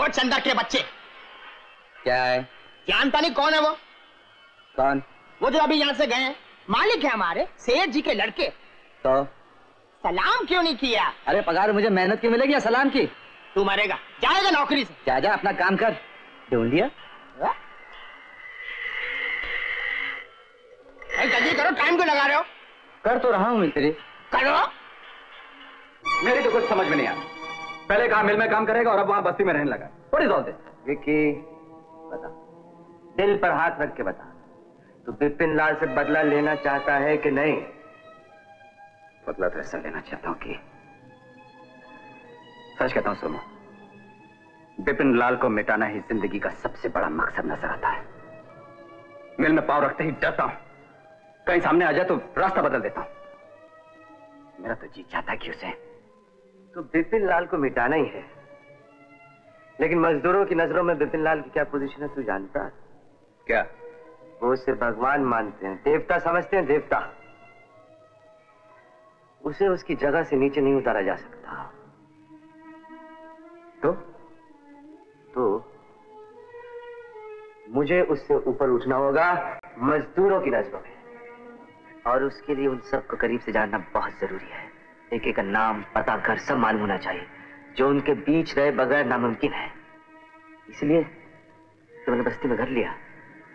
और चंदर के बच्चे। क्या है? जानता नहीं कौन है वो? कौन? वो जो अभी यहाँ से गए हैं, मालिक है हमारे, सेठ जी के लड़के। तो सलाम क्यों नहीं किया? अरे पगार मुझे मेहनत की मिलेगी या सलाम की? तू मरेगा, जाएगा नौकरी से। जा अपना काम कर। ढूंढ लिया? जल्दी करो, टाइम क्यों लगा रहे हो? कर तो रहा हूँ मिस्त्री। करो। मेरी तो कुछ समझ में नहीं आ रहा। पहले कहा मिल में काम करेगा और अब वहाँ बस्ती में रहने लगा। What is all this? Vicky, बता, दिल पर हाथ रख के बता, तू बिपिनलाल से बदला लेना चाहता है कि नहीं? बदला तो ऐसा लेना चाहता हूँ कि सच कहता हूँ सोमू, बिपिनलाल को मिटाना ही जिंदगी का सबसे बड़ा मकसद नजर आता है। मिल में पाँव रखते ही डरता हूँ, कहीं सामने आ जाए तो रास्ता बदल देता हूं। मेरा तो जी चाहता है कि उसे तो बिपिनलाल को मिटाना ही है, लेकिन मजदूरों की नजरों में बिपिनलाल की क्या पोजीशन है तू जानता है? क्या वो उसे भगवान मानते हैं, देवता समझते हैं, देवता। उसे उसकी जगह से नीचे नहीं उतारा जा सकता। तो मुझे उससे ऊपर उठना होगा मजदूरों की नजरों में, और उसके लिए उन सबको करीब से जानना बहुत जरूरी है। एक एक नाम, पता, घर सब मालूम होना चाहिए, जो उनके बीच रहे बगैर नामुमकिन है। इसलिए तुमने बस्ती में घर लिया।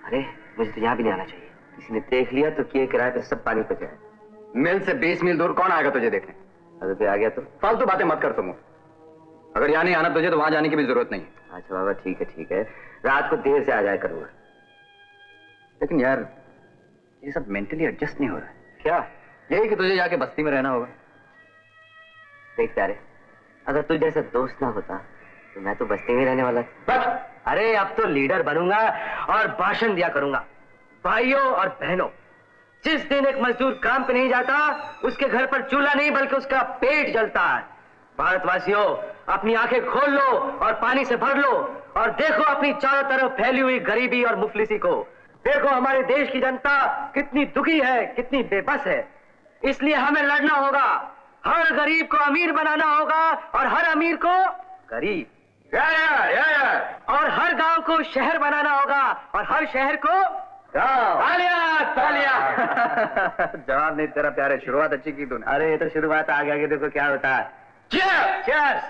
अरे मुझे तो यहाँ भी नहीं आना चाहिए, किसी ने देख लिया तो किए किराए पे सब पानी पे जाए। मिल से 20 मील दूर कौन आएगा तुझे देखने? अगर कोई आ गया तो फालतू बातें मत कर तुम। अगर यहाँ नहीं आना तुझे तो वहां जाने की भी जरूरत नहीं है। अच्छा बाबा, ठीक है ठीक है, रात को देर से आ जाया करूंगा। लेकिन यार ये सब मेंटली एडजस्ट नहीं हो रहा है। क्या यही कि तुझे जाके बस्ती में रहना होगा? देख प्यारे, अगर तुझ जैसा दोस्त ना होता तो मैं तो बस्ती में रहने वाला था। अरे अब तो लीडर बनूंगा और भाषण दिया करूंगा। भाइयों और बहनों, जिस दिन एक मजदूर काम पे नहीं जाता उसके घर पर चूल्हा नहीं बल्कि उसका पेट जलता है। भारतवासियों, अपनी आंखें खोल लो और पानी से भर लो और देखो अपनी चारों तरफ फैली हुई गरीबी और मुफलिसी को। देखो हमारे देश की जनता कितनी दुखी है, कितनी बेबस है। इसलिए हमें लड़ना होगा, हर गरीब को अमीर बनाना होगा और हर अमीर को गरीब, और हर गांव को शहर बनाना होगा और हर शहर को तालिया। जवाब नहीं तेरा प्यारे, शुरुआत अच्छी की तूने। अरे ये तो शुरुआत, आगे आगे देखो क्या होता है। Cheers! Cheers!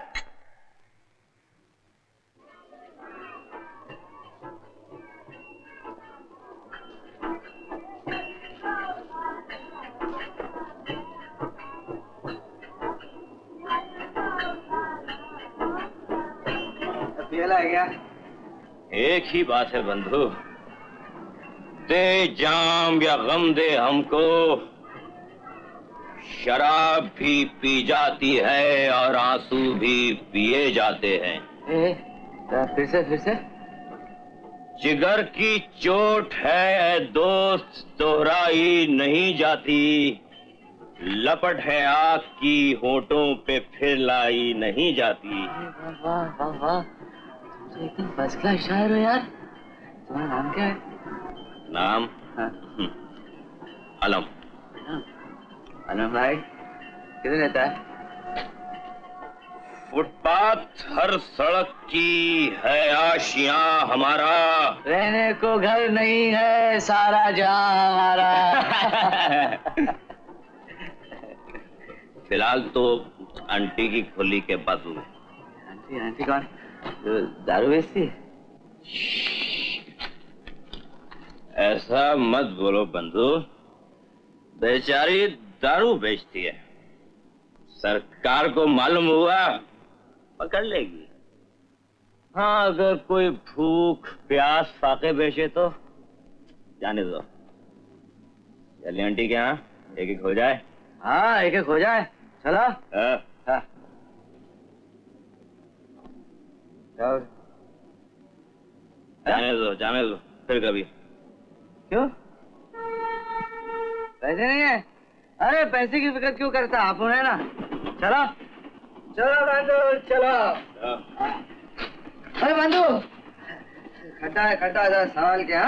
पीला है क्या? एक ही बात है बंधु, दे जाम या गम दे हमको, शराब भी पी जाती है और आंसू भी पिए जाते हैं। फिर से जिगर की चोट है दोस्त, दोहराई नहीं जाती, लपट है आग की होठों पे फिर लाई नहीं जाती। वाह वाह वाह, तुम एकदम फर्स्ट क्लास शायर हो यार। तुम्हारा नाम क्या है? नाम? हाँ। अलम। अलम भाई कितने रहता है? फुटपाथ हर सड़क की है आशियां हमारा, रहने को घर नहीं है सारा जहां हमारा। फिलहाल तो आंटी की खोली के बाजू में। आंटी? आंटी कौन? दारू बेचती है? ऐसा मत बोलो बंधु, बेचारी दारू बेचती है, सरकार को मालूम हुआ पकड़ लेगी। हाँ, अगर कोई भूख प्यास फाके बेचे तो जाने दो। चलिए आंटी के यहाँ एक एक हो जाए। हाँ एक एक हो जाए, चलो। हाँ। जाने दो फिर कभी। क्यों? पैसे नहीं है? अरे पैसे की फिक्र क्यों करता, आप उन्हें ना। चलो चलो बंधु, चलो। अरे बंधु, खटा था सवाल क्या?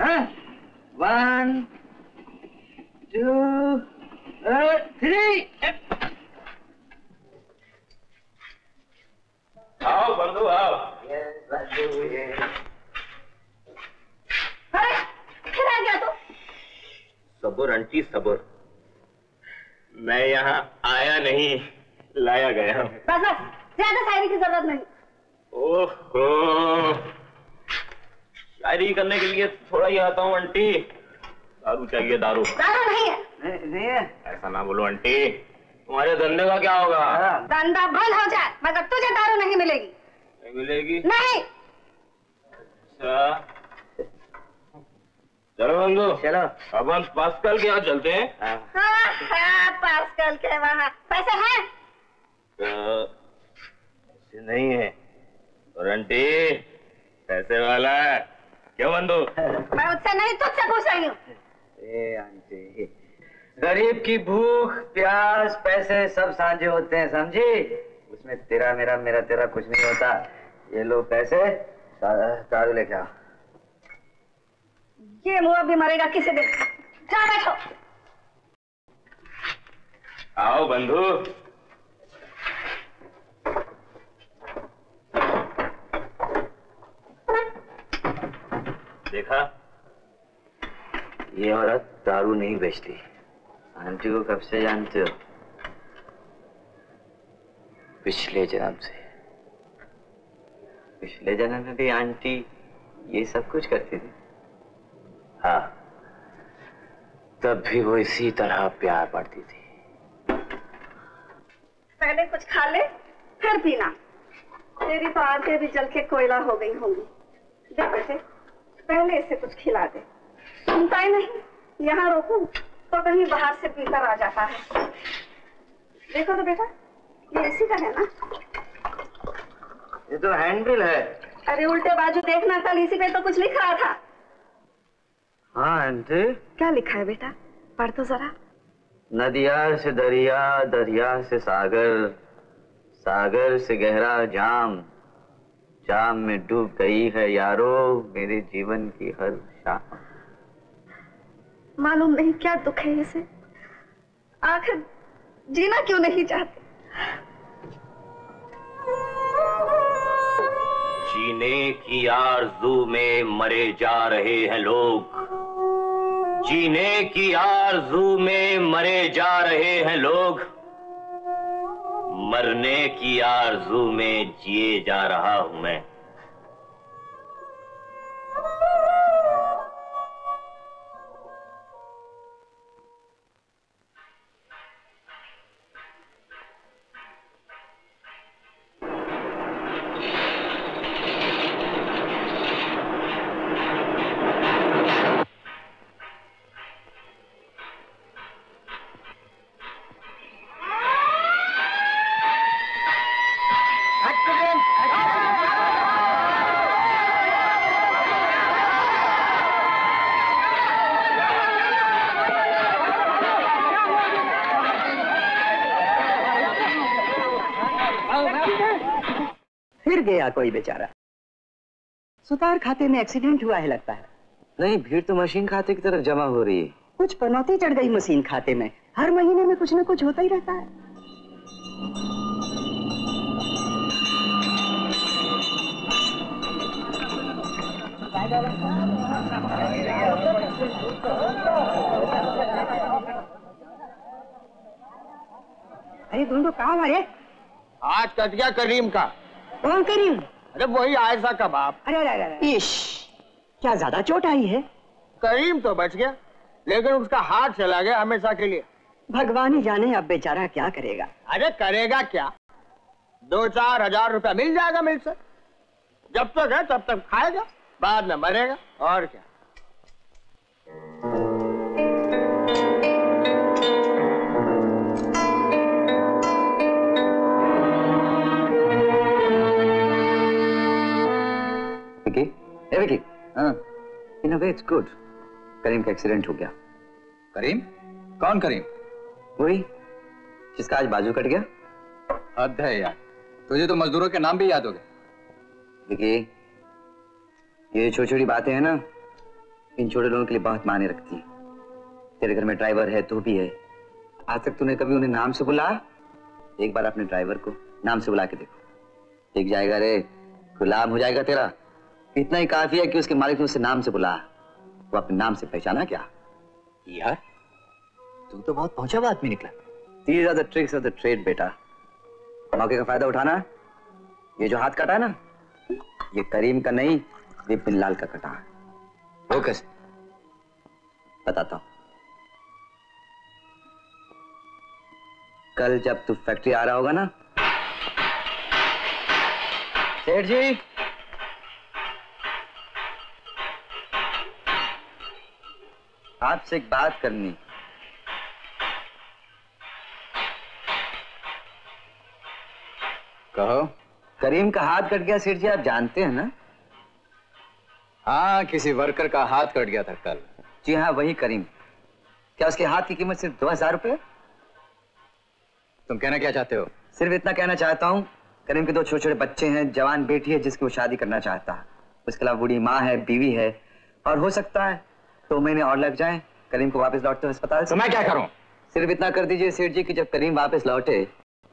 हाँ? 1 2 3 आओ बंधु आओ। अरे गया तो? सबुर आंटी सबुर, मैं यहाँ आया नहीं लाया गया। बस बस, ज्यादा शायरी की जरूरत नहीं। ओहो, शायरी करने के लिए थोड़ा ही आता हूँ आंटी। दारू चाहिए? दारू नहीं है। ऐसा ना बोलो आंटी, तुम्हारे धंधे का क्या होगा? धंधा बंद हो जाए मगर तुझे दारू नहीं मिलेगी। नहीं मिलेगी? नहीं। अच्छा चलो बंधु, चलो अब हम पास्कल के यहाँ चलते हैं। हाँ, पास्कल के वहाँ पैसे हैं? पैसे नहीं है। और आंटी पैसे वाला है क्या बंधु? मैं उससे नहीं तुझसे पूछ रही हूँ। ए आंटी, गरीब की भूख प्यास पैसे सब साझे होते हैं, समझी? उसमें तेरा मेरा, मेरा तेरा कुछ नहीं होता। ये लो पैसे, दारू लेके आओ। ये मुआ भी मरेगा किसी दिन। जा बैठो। आओ बंधु। देखा, ये औरत दारू नहीं बेचती। आंटी को कब से जानते हो? पिछले जन्म से। पिछले जन्म में भी आंटी ये सब कुछ करती थी? हाँ, तब भी वो इसी तरह प्यार करती थी। पहले कुछ खा ले फिर पीना। तेरी तो आंखें भी जल के कोयला हो गई होंगी। देख बेटे, पहले इसे कुछ खिला दे, सुनता ही नहीं, यहाँ रोकूं तो कहीं बाहर से पीकर आ जाता है। देखो तो बेटा, ये इसी का है ना? ये तो हैंडबिल है। अरे उल्टे बाजू देखना, कल इसी पे तो कुछ लिख रहा था। हाँ आंटी, क्या लिखा है बेटा, पढ़ तो जरा। नदिया से दरिया, दरिया से सागर, सागर से गहरा जाम, जाम में डूब गई है यारो मेरे जीवन की हर शाम। मालूम नहीं क्या दुख है इसे, आखिर जीना क्यों नहीं चाहते? जीने की आरज़ू में मरे जा रहे हैं लोग, जीने की आरज़ू में मरे जा रहे हैं लोग, मरने की आरज़ू में जिए जा रहा हूं मैं। गया कोई बेचारा, सुतार खाते में एक्सीडेंट हुआ है लगता है। नहीं, भीड़ तो मशीन खाते की तरफ जमा हो रही है। कुछ पनौती चढ़ गई मशीन खाते में, हर महीने में कुछ न कुछ होता ही रहता है। अरे गुंडो कहाँ मारे? आज कट गया करीम का। कौन करीम? अरे वही आयसा कबाब। अरे अरे अरे, इश, क्या ज्यादा चोट आई है? करीम तो बच गया, लेकिन उसका हाथ चला गया हमेशा के लिए। भगवान ही जाने अब बेचारा क्या करेगा। अरे करेगा क्या, 2-4 हजार रुपया मिल जाएगा मिल से, जब तक है तब तक खाएगा, बाद में मरेगा और क्या। Vicky, in a way it's good, Karim का एक्सीडेंट हो गया। करीम? कौन करीम? वही जिसका आज बाजू कट गया। हद है यार, तुझे तो मजदूरों के नाम भी याद हो गए। विकी, ये छोटी छोटी बातें हैं ना, इन छोटे लोगों के लिए बहुत मायने रखती है। तेरे घर में ड्राइवर है तो भी है, आज तक तूने कभी उन्हें नाम से बुलाया? एक बार अपने ड्राइवर को नाम से बुला के देखो, दिख जाएगा रे, गुलाम हो जाएगा तेरा। इतना ही काफी है कि उसके मालिक ने उसे नाम से बुलाया, वो अपने नाम से पहचाना। क्या यार, तू तो बहुत पहुंचा हुआ आदमी निकला। These are the tricks of the trade बेटा, मौके का फायदा उठाना है। ये जो हाथ कटा है ना, ये करीम का नहीं, ये बिपिनलाल का कटा है। वो कैसे? बताता हूं। कल जब तू फैक्ट्री आ रहा होगा ना, सेठ जी आपसे एक बात करनी। कहो। करीम का हाथ कट गया सेठ जी, आप जानते हैं ना? हाँ, किसी वर्कर का हाथ कट गया था कल। जी हाँ, वही करीम। क्या उसके हाथ की कीमत सिर्फ 2000 रुपए? तुम कहना क्या चाहते हो? सिर्फ इतना कहना चाहता हूँ, करीम के 2 छोटे छोटे बच्चे हैं, जवान बेटी है जिसकी वो शादी करना चाहता है, उसके अलावा बूढ़ी माँ है, बीवी है, और हो सकता है 2 महीने और लग जाएं करीम को वापस लौटते अस्पताल। तो मैं क्या करूं? सिर्फ इतना कर दीजिए सेठ जी कि जब करीम वापस लौटे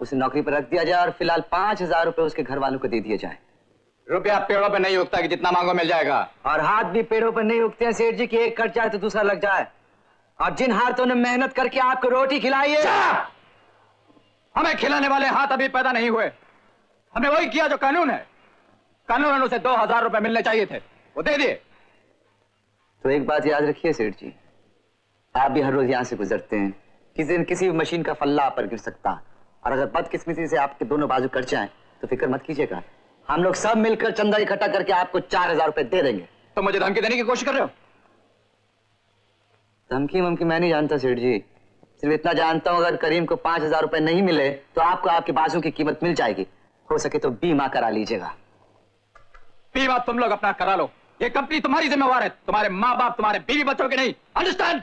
उसे नौकरी पर रख दिया जाए और फिलहाल 5000 रुपए उसके घर वालों को दे दिए जाए। रुपया पेड़ों पर नहीं उगता कि जितना मांगो मिल जाएगा, और हाथ भी पेड़ों पर नहीं उगते हैं सेठ जी कि एक कट जाए तो दूसरा लग जाए। और जिन हाथों ने मेहनत करके आपको रोटी खिलाई है, हमें खिलाने वाले हाथ अभी पैदा नहीं हुए। हमने वही किया जो कानून है, कानून उसे 2000 रुपए मिलने चाहिए थे, वो दे दिए। तो एक बात याद रखिए सेठ जी, आप भी हर रोज यहाँ से गुजरते हैं, किसी दिन किसी भी मशीन का फल्ला आप पर गिर सकता, और अगर बदकिस्मती से आपके दोनों बाजू कट जाए तो फिक्र मत कीजिएगा, हम लोग सब मिलकर चंदा इकट्ठा करके आपको 4000 रुपए दे देंगे। तो मुझे धमकी देने की कोशिश कर रहे हो? धमकी वमकी मैं नहीं जानता सेठ जी, सिर्फ इतना जानता हूँ अगर करीम को 5000 रुपए नहीं मिले तो आपको आपके बाजू की कीमत मिल जाएगी। हो सके तो बीमा करा लीजिएगा। बीमा तुम लोग अपना करा लो, ये कंपनी तुम्हारी जिम्मेवार है, तुम्हारे माँ बाप तुम्हारे बीवी बच्चों के नहीं। अंडरस्टैंड?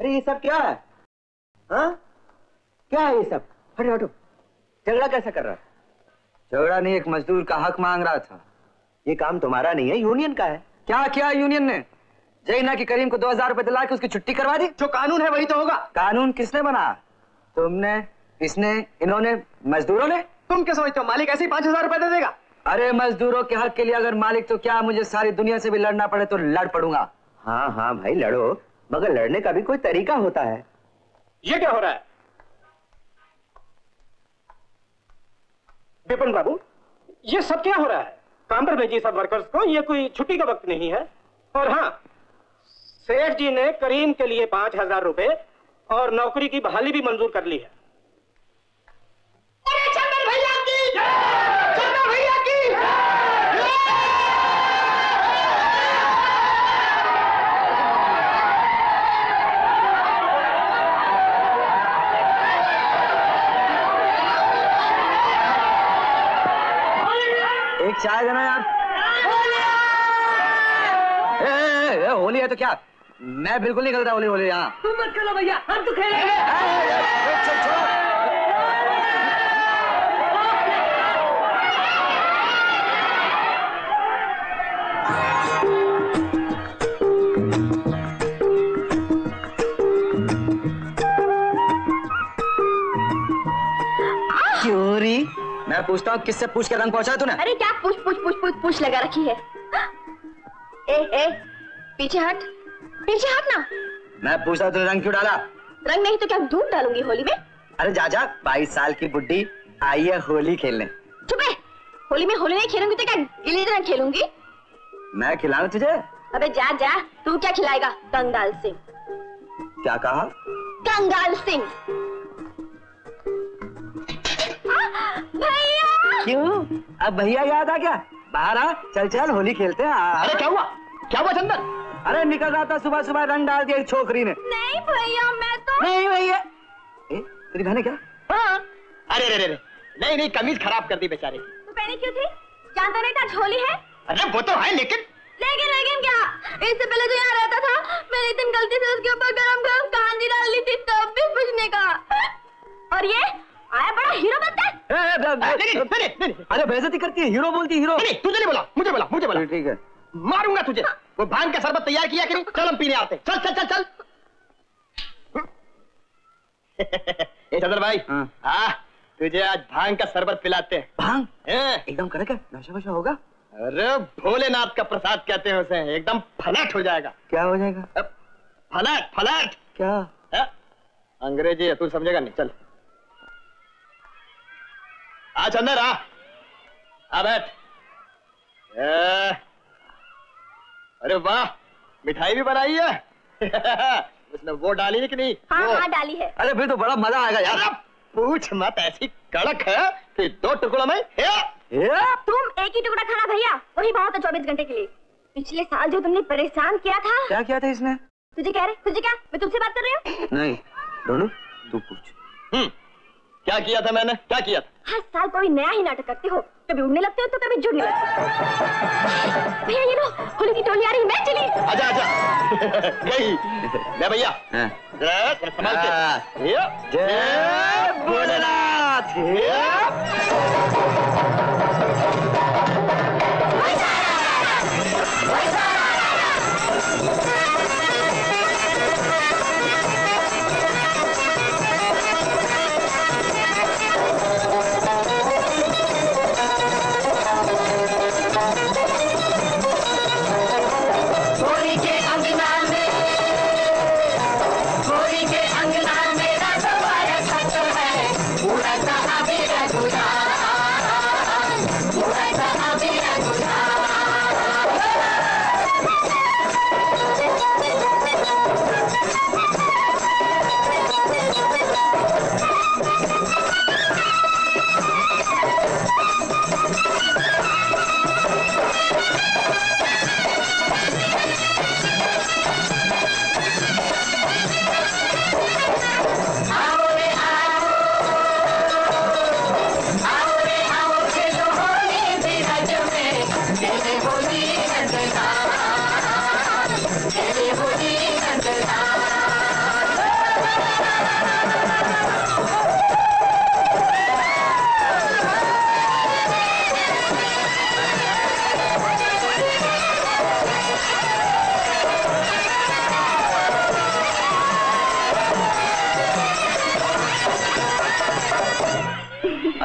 अरे ये सब क्या है? हाँ क्या है ये सब? हटो हटो, झगड़ा कैसा कर रहा है? झगड़ा नहीं, एक मजदूर का हक मांग रहा था। ये काम तुम्हारा नहीं है, यूनियन का है। क्या किया यूनियन ने? जयना की करीम को 2000 रुपए दिला के उसकी छुट्टी करवा दी। जो कानून है वही तो होगा। कानून किसने बनाया? तुमने, इसने, इन्होंने, मजदूरों ने। तुम क्या समझते हो मालिक ऐसे ही 5000 रुपए दे देगा? अरे मजदूरों के हक के लिए अगर मालिक तो क्या मुझे सारी दुनिया से भी लड़ना पड़े तो लड़ पड़ूंगा। हाँ हाँ भाई लड़ो, मगर लड़ने का भी कोई तरीका होता है। ये क्या हो रहा है? विपिन बाबू ये सब क्या हो रहा है? काम पर भेजिए सब वर्कर्स को, ये कोई छुट्टी का वक्त नहीं है। और हाँ, सेठ जी ने करीम के लिए 5000 रुपए और नौकरी की बहाली भी मंजूर कर ली है। चाय देना यार। ए, होली है तो क्या? मैं बिल्कुल नहीं करता होली होली यहाँ। तुम मत करो भैया, हम तो खेलेंगे। चोरी मैं पूछता हूँ, किससे पूछ के रंग पहुँचा तूने? अरे क्या पूछ पूछ पूछ पूछ पूछ लगा रखी है। ए पीछे हट ना। मैं पूछता तूने रंग क्यों डाला? रंग नहीं तो क्या धूप डालूंगी होली में? अरे जाजा 22 साल की बुड्ढी आई है होली खेलने। चुप है, होली में होली नहीं खेलूंगी तो क्या गिली डंडा खेलूंगी? मैं खिलाऊं तुझे? अबे जा जा, तू क्या खिलाएगा? कंगाल सिंह। क्या कहा? कंगाल सिंह। भैया क्यों? अब भैया याद आ गया? बाहर आ, चल चल होली खेलते हैं। अरे क्या हुआ? क्या हुआ चंदन? अरे निकल रहा था सुबह सुबह, रंग डाल दिया छोकरी ने। नहीं भैया मैं तो नहीं। भैया तेरी बहन है क्या? हाँ। अरे रे रे नहीं नहीं, कमीज खराब कर दी बेचारे की। तो पहले क्यों थी? जानता नहीं था होली है। अरे वो तो है, लेकिन क्या? इससे पहले जो यहाँ रहता था मैंने एकदम गलती से उसके ऊपर गरम गरम कांजी डाल दी थी, तब भी पूछने का। और ये आया बड़ा हीरो बनता है। अरे बेइज्जती करती है, हीरो बोलती है हीरो। नहीं तुझे नहीं बोला, मुझे बोला, मुझे बोला। ठीक है मारूंगा तुझे। वो भांग का शरबत तैयार किया करूं, चल हम पीने आते। चल चल चल चल। ए चंदर भाई हाँ, तुझे आज भांग का शरबत पिलाते हैं। भांग एकदम कड़क है, नशा वशा होगा? अरे भोलेनाथ का प्रसाद कहते हैं उसे, एकदम फलाट हो जाएगा। क्या हो जाएगा? फलाट फलाट। क्या अंग्रेजी है, तू समझेगा नहीं। चल आ चंदर, आ बैठ। अरे वाह मिठाई भी बनाई है। उसने वो डाली है कि नहीं? हाँ हाँ डाली है। अरे फिर तो बड़ा मजा आएगा यार। पूछ मत, ऐसी कड़क है कि 2 टुकड़ों में। तुम एक ही टुकड़ा खाना भैया, वही बहुत है 24 घंटे के लिए। पिछले साल जो तुमने परेशान किया था। क्या किया था इसने? तुझे कह रहे, तुझे क्या? मैं तुमसे बात कर रही हूँ। नहीं डोनू तू पूछ। क्या किया था मैंने? क्या किया था? हर साल कोई नया ही नाटक करते हो, कभी उड़ने लगते हो तो कभी जुड़ने लगते। भैया ये लो होली की टोली आ रही, मैं चली। आजा आजा यही ले भैया। जय संभाल के। जय भोलेनाथ।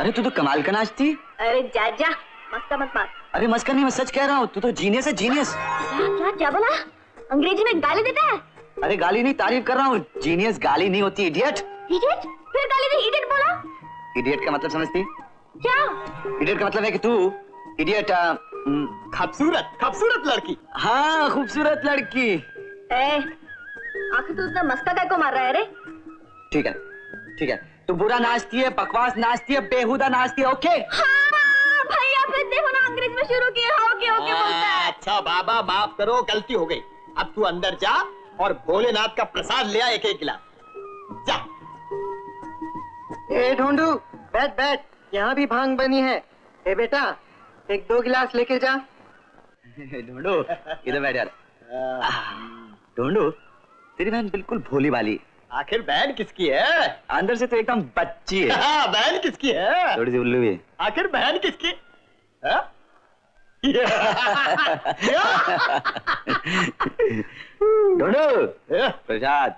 अरे तू तो कमाल का नाच थी। अरे जा जा, मस्का मत मार। अरे मस्का नहीं, मैं सच कह रहा हूँ, तू तो जीनियस है, जीनियस। क्या क्या बोला? अंग्रेजी में गाली देता है? अरे गाली नहीं, तारीफ कर रहा हूँ। जीनियस गाली नहीं होती, इडियट। इडियट? फिर गाली नहीं, इडियट बोला। इडियट का मतलब समझती क्या? इडियट का मतलब है कि तू इडियट। खूबसूरत खूबसूरत लड़की। हाँ खूबसूरत लड़की। आखिर तू उसका मस्का का को मार रहा है रे? ठीक है ठीक है, तू बुरा नाचती है, बकवास नाचती है, बेहुदा नाचती है। ओके हाँ भैया, फिर देखो ना अंग्रेज में शुरू किया। ओके ओके बोलता है। अच्छा बाबा माफ करो, गलती हो गई। अब तू अंदर जा और भोलेनाथ का प्रसाद ले आ, एक एक गिलास। जा। ए ढूंढू, बैठ बैठ, यहाँ भी भांग बनी है। ए बेटा, एक दो गिलास लेके जा। ढूंढू इधर बैठ यार। ढूंढू तेरी बहन बिल्कुल भोली वाली। आखिर बहन किसकी है? अंदर से तो एकदम बच्ची है। हाँ, बहन किसकी है? थोड़ी सी उल्लू भी। आखिर बहन किसकी? ढूंढो प्रसाद।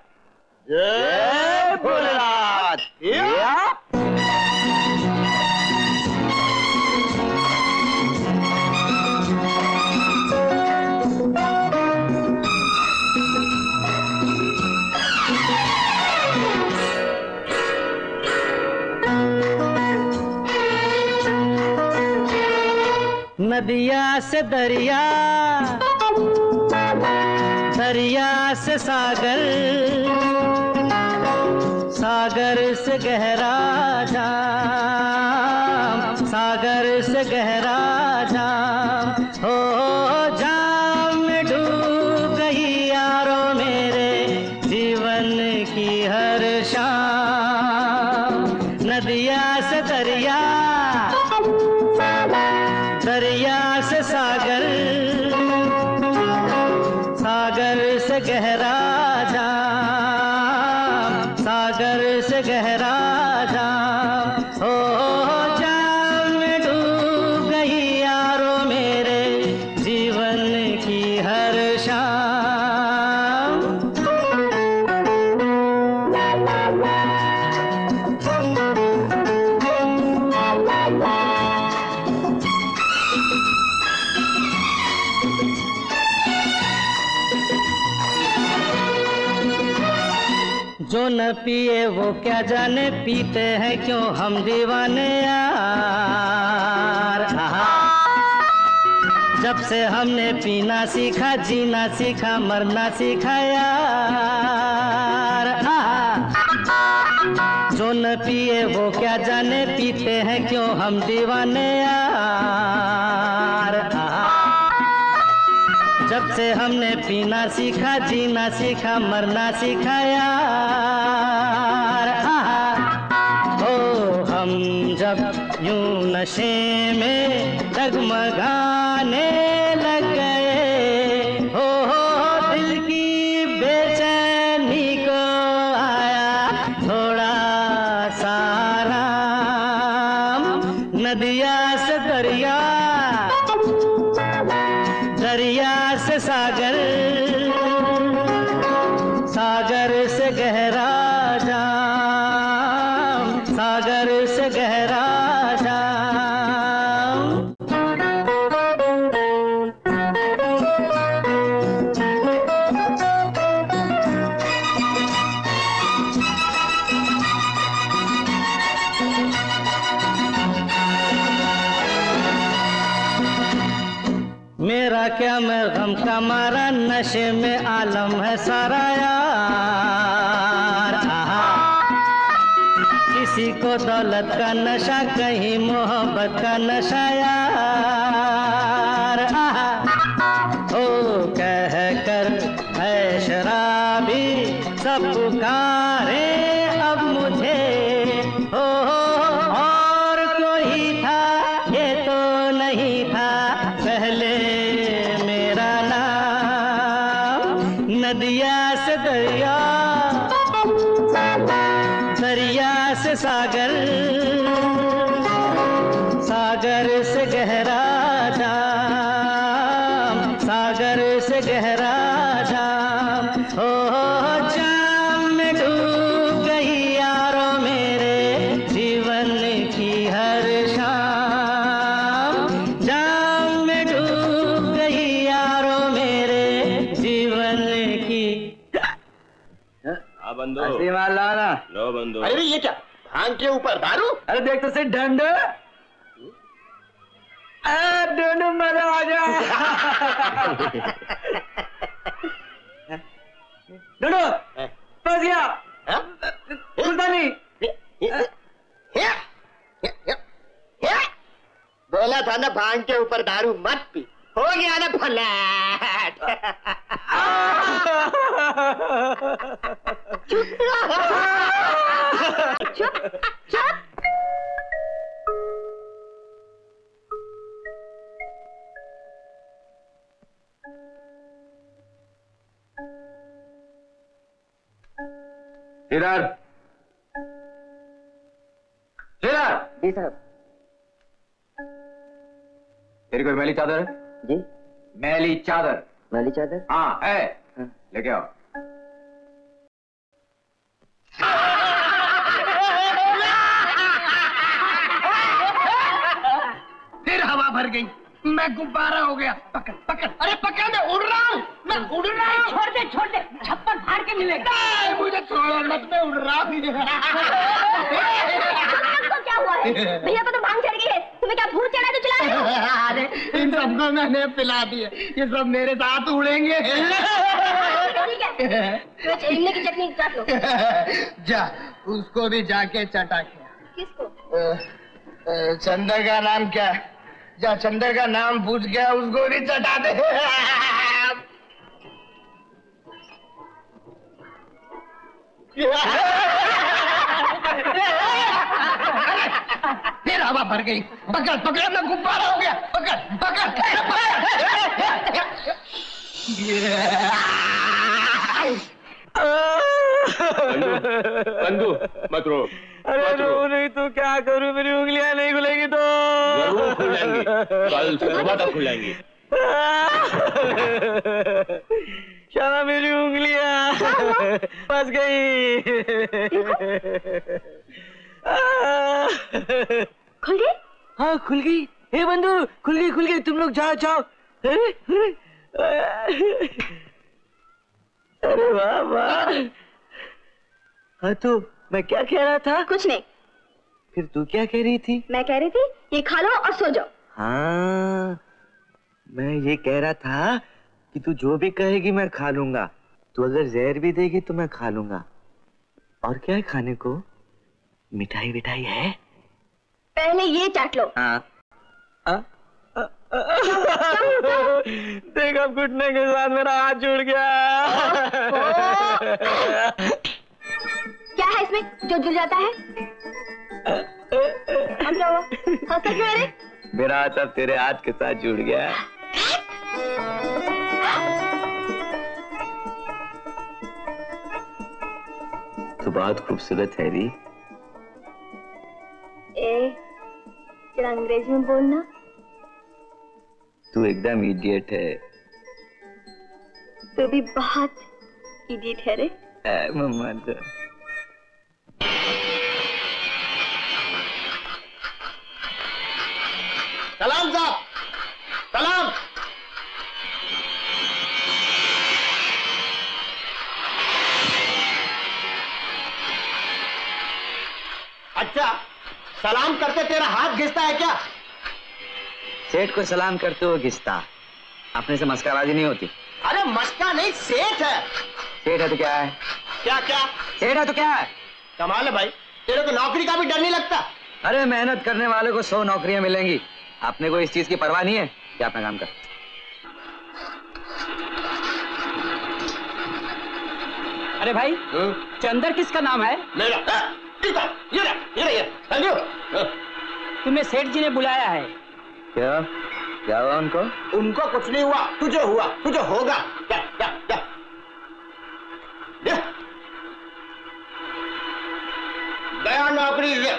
जय भोलेनाथ। नदिया से दरिया, दरिया से सागर, सागर से गहरा जाम, सागर से गहरा जाम। हो जाम में डूब गई यारो मेरे जीवन की हर शाम। नदिया से दरिया, दरिया से सागर, सागर से गहरा जाम, सागर से गहरा जाम। हो जाम में डूब गई यारो मेरे जीवन की हर शाम। जो न पिए वो क्या जाने, पीते हैं क्यों हम दीवाने यार। जब से हमने पीना सीखा, जीना सीखा, मरना सीखा यार। जो न पिए वो क्या जाने, पीते हैं क्यों हम दीवाने यार। जब से हमने पीना सीखा, जीना सीखा, मरना सीखा यार। ओ हम जब यूं नशे में डगमगाने लग गए, हो दिल की बेचैनी को आया थोड़ा सा आराम। नदिया से दरिया, दरिया से सागर, सागर से गहरा जाम, सागर से गहरा जाम। मेरा क्या मैं गम का मारा, नशे में आलम है सारा यार। किसी को दौलत का नशा, कहीं मोहब्बत का नशा यार। ओ कह कर है शराबी सब पुकारे अब मुझे, ओ और कोई था ये तो नहीं था पहले मेरा नाम। नदिया से दरिया, दरिया से सागर, सागर से गहरा जाम, सागर से गहरा जाम। हो जाम में डूब गई यारो मेरे जीवन की हर बंदो। लाना। लो बंदो। अरे ये क्या? भांग के ऊपर दारू? अरे देख तो सिर्फ ढंड। मजा आ गया। बोला था ना भांग के ऊपर दारू मत पी, हो गया ना फ्लैट। चुप चुप। इधर इधर। जी साहब। तेरी कोई मैली चादर है? जी मैली चादर। मैली चादर? हाँ है, लेके आओ। फिर हवा भर गई, मैं गुब्बारा हो गया। पकड़ पकड़, अरे पकड़, मैं उड़ रहा हूँ, मैं उड़ रहा हूँ। छोड़ दे छोड़ दे, छप्पर फाड़ के मिलेगा। मुझे छोड़ो मत, मैं उड़ रहा भी नहीं। क्या हुआ है भैया को? तो भांग चढ़ गई है तुम्हें, क्या भूत चढ़ा तो चला रहे हो? अरे इन सबको मैंने पिला दिए, ये सब मेरे साथ उड़ेंगे। ठीक है, इमली की चटनी काट लो। जा उसको भी जाके चटा के। किसको? चंदर का नाम क्या? जा चंदर का नाम पूछ गया, उसको भी चटा दे। फिर हवा भर गई, पकड़ पकड़, मैं गुब्बारा हो गया। पकड़ पकड़, बंदू मत रो। अरे रो नहीं तो क्या करूं? मेरी उंगलियां नहीं खुलेगी तो जरूर खुलेंगी, कल सुबह तक खुलेंगी। शाला मेरी उंगलियां फंस गई। खुल गई? हाँ खुल गई। हे बंधु खुल गई खुल गई, तुम लोग जाओ जाओ। अरे वाह वाह। हाँ तो मैं क्या कह रहा था? कुछ नहीं। फिर तू क्या कह रही थी? मैं कह रही थी ये खा लो और सो जाओ। हाँ मैं ये कह रहा था कि तू जो भी कहेगी मैं खा लूंगा। तू अगर जहर भी देगी तो मैं खा लूंगा। और क्या है खाने को? मिठाई विठाई है? पहले ये चाट लो। हाँ देखो घुटने के साथ मेरा हाथ जुड़ गया। क्या है इसमें जो जुड़ जाता है? मेरा हाथ अब तेरे हाथ के साथ जुड़ गया। तो बहुत खूबसूरत है री। तेरा अंग्रेजी में बोलना। तू एकदम इडियट है। तू भी बहुत इडियट है रे। मम्मा तो सलाम साहब, सलाम। अच्छा सलाम करते तेरा हाथ घिसता है क्या? सेठ को सलाम करते हो घिसता, अपने से मस्कराबाजी नहीं होती। अरे मस्का नहीं, सेठ है। सेठ है तो क्या है? क्या क्या? सेठ है तो क्या है? कमाल है भाई, तेरे को नौकरी का भी डर नहीं लगता। अरे मेहनत करने वाले को 100 नौकरियां मिलेंगी, आपने को इस चीज की परवाह नहीं है। क्या अपना काम कर। अरे भाई चंदर किसका नाम है? मेरा। ये तुम्हें सेठ जी ने बुलाया है। क्या क्या हुआ उनको? उनको कुछ नहीं हुआ, तुझे हुआ, तुझे होगा। क्या क्या क्या? गया नौकरी गया।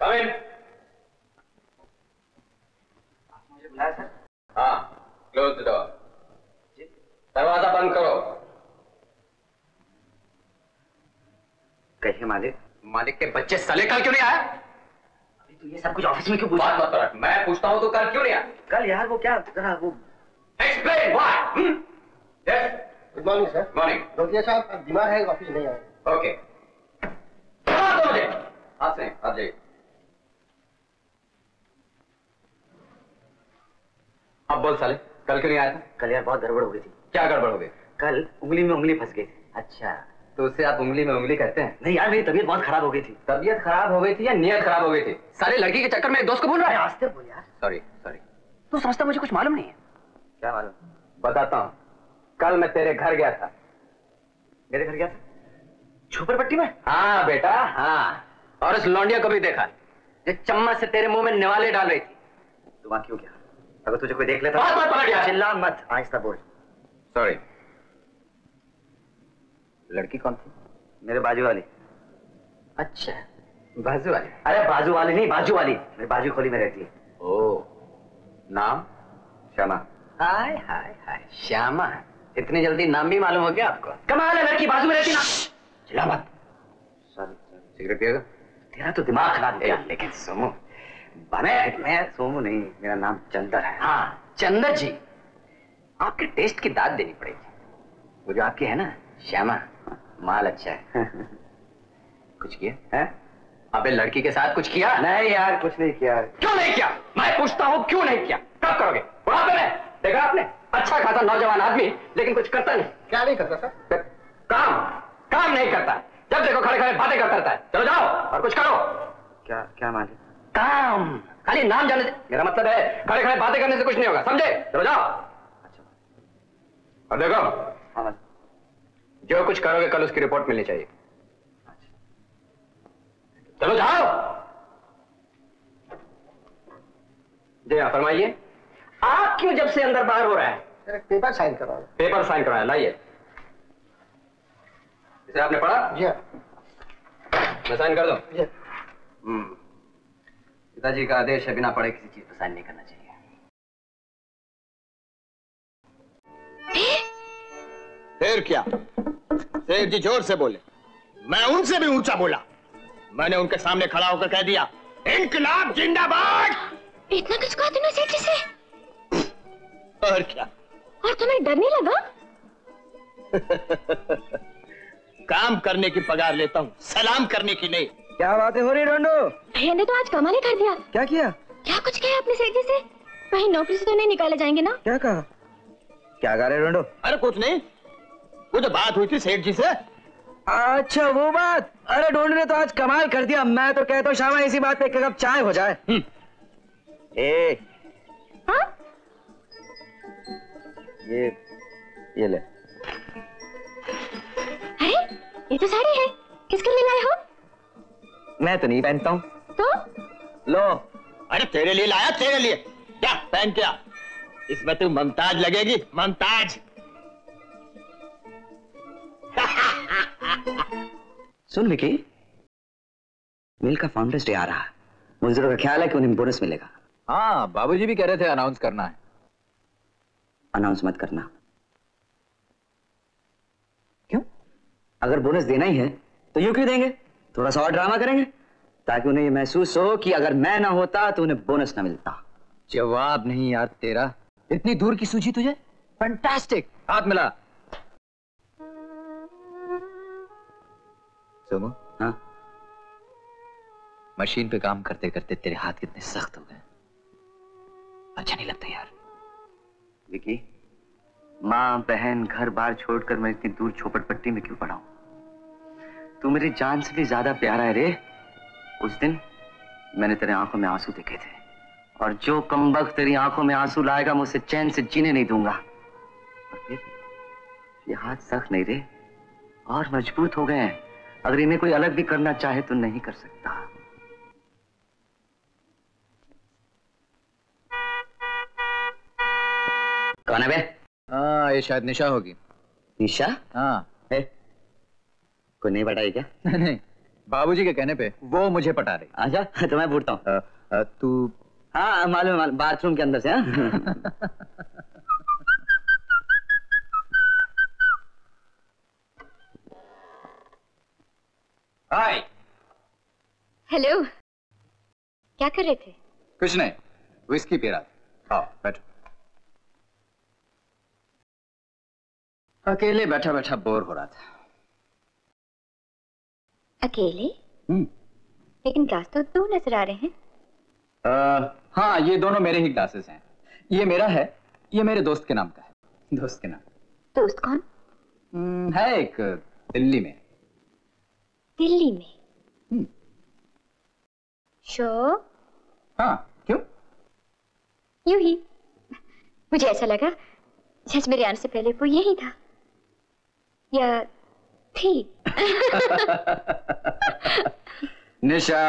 कमिन। मुझे बुलाया सर? हाँ क्लोज द डोर। दरवाजा बंद करो। कैसे मालिक? मालिक के बच्चे साले कल क्यों नहीं आया? अभी तू ये सब कुछ ऑफिस में क्यों पूछ रहा है? मैं पूछता हूँ तो कल क्यों नहीं आया? कल यार वो क्या करा वो? Explain why. Morning sir. Morning. धोतिया साहब बीमार है, ऑफिस नहीं आएंगे। ओके। हाथ से आ जाइए। अब बोल साले, कल क्यों नहीं आया था? कल यार बहुत गड़बड़ हो गई थी। क्या गड़बड़ हो गई? कल उंगली में उंगली फंस गई। अच्छा, तो उससे आप उंगली में उंगली कहते हैं? नहीं यार, मेरी तबीयत बहुत खराब हो गई थी। तबीयत खराब हो गई थी या नियत खराब हो गई थी? साले लड़की के चक्कर में एक दोस्त को भूल रहा है। आस्ते बोल यार। सॉरी। तू समझता मुझे कुछ मालूम नहीं है? क्या मालूम? बताता हूँ। कल मैं तेरे घर गया था। मेरे घर गया था? झोपड़पट्टी में? हाँ बेटा, हाँ। और उस लौंडिया को भी देखा जो चम्मच से तेरे मुंह में निवाले डाल रही थी। तो वहाँ क्यों गया? अगर तुझे कोई देख लेता। मत पकड़ यार। चिल्ला मत, आहिस्ता बोल। सॉरी। लड़की कौन थी? मेरे बाजू वाली। अच्छा, बाजू वाली? अरे बाजू वाली नहीं, बाजू वाली। मेरे बाजू खोली में रहती है। ओ, नाम? श्यामा। हाय हाय हाय, श्यामा। इतनी जल्दी नाम भी मालूम हो गया आपको? कमाल है, लड़की बाजू में रहती ना। चिल्ला मत। सिगरेट पिएगा? तेरा तो दिमाग खराब है। लेकिन सोमू, मैं सोमू नहीं, मेरा नाम चंदर है। हाँ चंदर जी, आपके टेस्ट की दाद देनी पड़ेगी। वो जो आपकी है ना श्यामा, माल अच्छा है। कुछ किया है? अबे लड़की के साथ कुछ किया? नहीं यार, कुछ नहीं किया। क्यों नहीं किया? मैं पूछता हूँ क्यों नहीं किया? कब करोगे? वहाँ पे देखा आपने, अच्छा खासा नौजवान आदमी, लेकिन कुछ करता नहीं। क्या नहीं करता सर? काम नहीं करता। जब देखो खड़े खड़े बातें करता है। चलो जाओ और कुछ करो। क्या क्या मालिक? काम, खाली नाम जाने से, मेरा मतलब है खड़े खड़े बातें करने से कुछ नहीं होगा, समझे? चलो जाओ। अच्छा, और देखो। हाँ, जो कुछ करोगे कल उसकी रिपोर्ट मिलनी चाहिए। चलो जाओ। जी हाँ, फरमाइए। आप क्यों जब से अंदर बाहर हो रहा है? पेपर साइन कराओ। पेपर साइन कराया, लाइए। इसे आपने पढ़ा? जी हाँ। मैं साइन कर दूं? जी। पिताजी का आदेश है, बिना पढ़े किसी चीज पर साइन नहीं करना चाहिए। फिर क्या? सेठ जी जोर से बोले। मैं उनसे भी ऊंचा बोला। मैंने उनके सामने खड़ा होकर कह दिया, इंकलाब जिंदाबाद। इतना कुछ कहा तूने सेठ जी से? और क्या? और तुम्हें डर नहीं लगा? काम करने की पगार लेता हूँ, सलाम करने की नहीं। क्या बातें हो रही डोंडो? भैया ने तो आज कमाल कर दिया। क्या किया? क्या कुछ कहा आपने सेठ जी से? कहीं नौकरी से तो नहीं निकाले जाएंगे ना? क्या कहा? क्या गा रहे डोंडो? अरे कुछ नहीं, वो तो बात हुई थी सेठ जी से। अच्छा वो बात? अरे ढोंडे ने तो आज कमाल कर दिया। मैं तो कहता हूँ श्यामा इसी बात पे एक कप चाय हो जाए। ए हाँ? ये ले। अरे ये तो साड़ी है, किसके लिए लाए हो? मैं तो नहीं पहनता हूँ। तो? लो। अरे तेरे लिए लाया, तेरे लिए। क्या पहन के आ, इसमें तू ममताज लगेगी, ममताज। सुन विकी, मिल का फाउंडर्स डे आ रहा है। मुझे तो ख्याल है कि उन्हें बोनस मिलेगा। हाँ, बाबूजी भी कह रहे थे अनाउंस करना है। अनाउंस मत करना। क्यों? अगर बोनस देना ही है तो यूं क्यों देंगे? थोड़ा सा और ड्रामा करेंगे ताकि उन्हें ये महसूस हो कि अगर मैं ना होता तो उन्हें बोनस ना मिलता। जवाब नहीं यार तेरा। इतनी दूर की सूझी तुझे, फैंटास्टिक। हाथ मिला। सोमू, हाँ? मशीन पे काम करते करते तेरे हाथ कितने सख्त हो गए। अच्छा नहीं लगता यार। विकी, माँ बहन घर बार छोड़कर मैं इतनी दूर झोपड़पट्टी में क्यों पड़ा हूं? तू मेरी जान से भी ज्यादा प्यारा है रे। उस दिन मैंने तेरे आंखों में आंसू देखे थे, और जो कमबख्त तेरी आंखों में आंसू लाएगा मैं उसे चैन से जीने नहीं दूंगा। और फिर ये हाथ सख्त नहीं रे, और मजबूत हो गए हैं। अगर इन्हें कोई अलग भी करना चाहे तो नहीं कर सकता। कौन है बे? हाँ, ये शायद निशा होगी। निशा? हाँ। कोई नहीं पटाई क्या? नहीं, बाबूजी के कहने पे वो मुझे पटा रही। अच्छा, तो मैं पूछता हूँ तू। हाँ मालूम, बाथरूम के अंदर से। हाँ। हाय। हेलो, क्या कर रहे थे? कुछ नहीं, विस्की पी रहा था। आओ बैठो। अकेले बैठा बैठा बोर हो रहा था। अकेले? लेकिन क्लास तो दो नजर आ रहे हैं। हाँ, ये दोनों मेरे ही क्लासेस हैं। ये मेरा है, ये मेरे दोस्त के नाम का है। दोस्त के नाम? दोस्त कौन? है एक, दिल्ली में। दिल्ली में? शो? हाँ, क्यों? यूं ही। मुझे ऐसा लगा सच मेरे आने से पहले वो यही था या थी। निशा,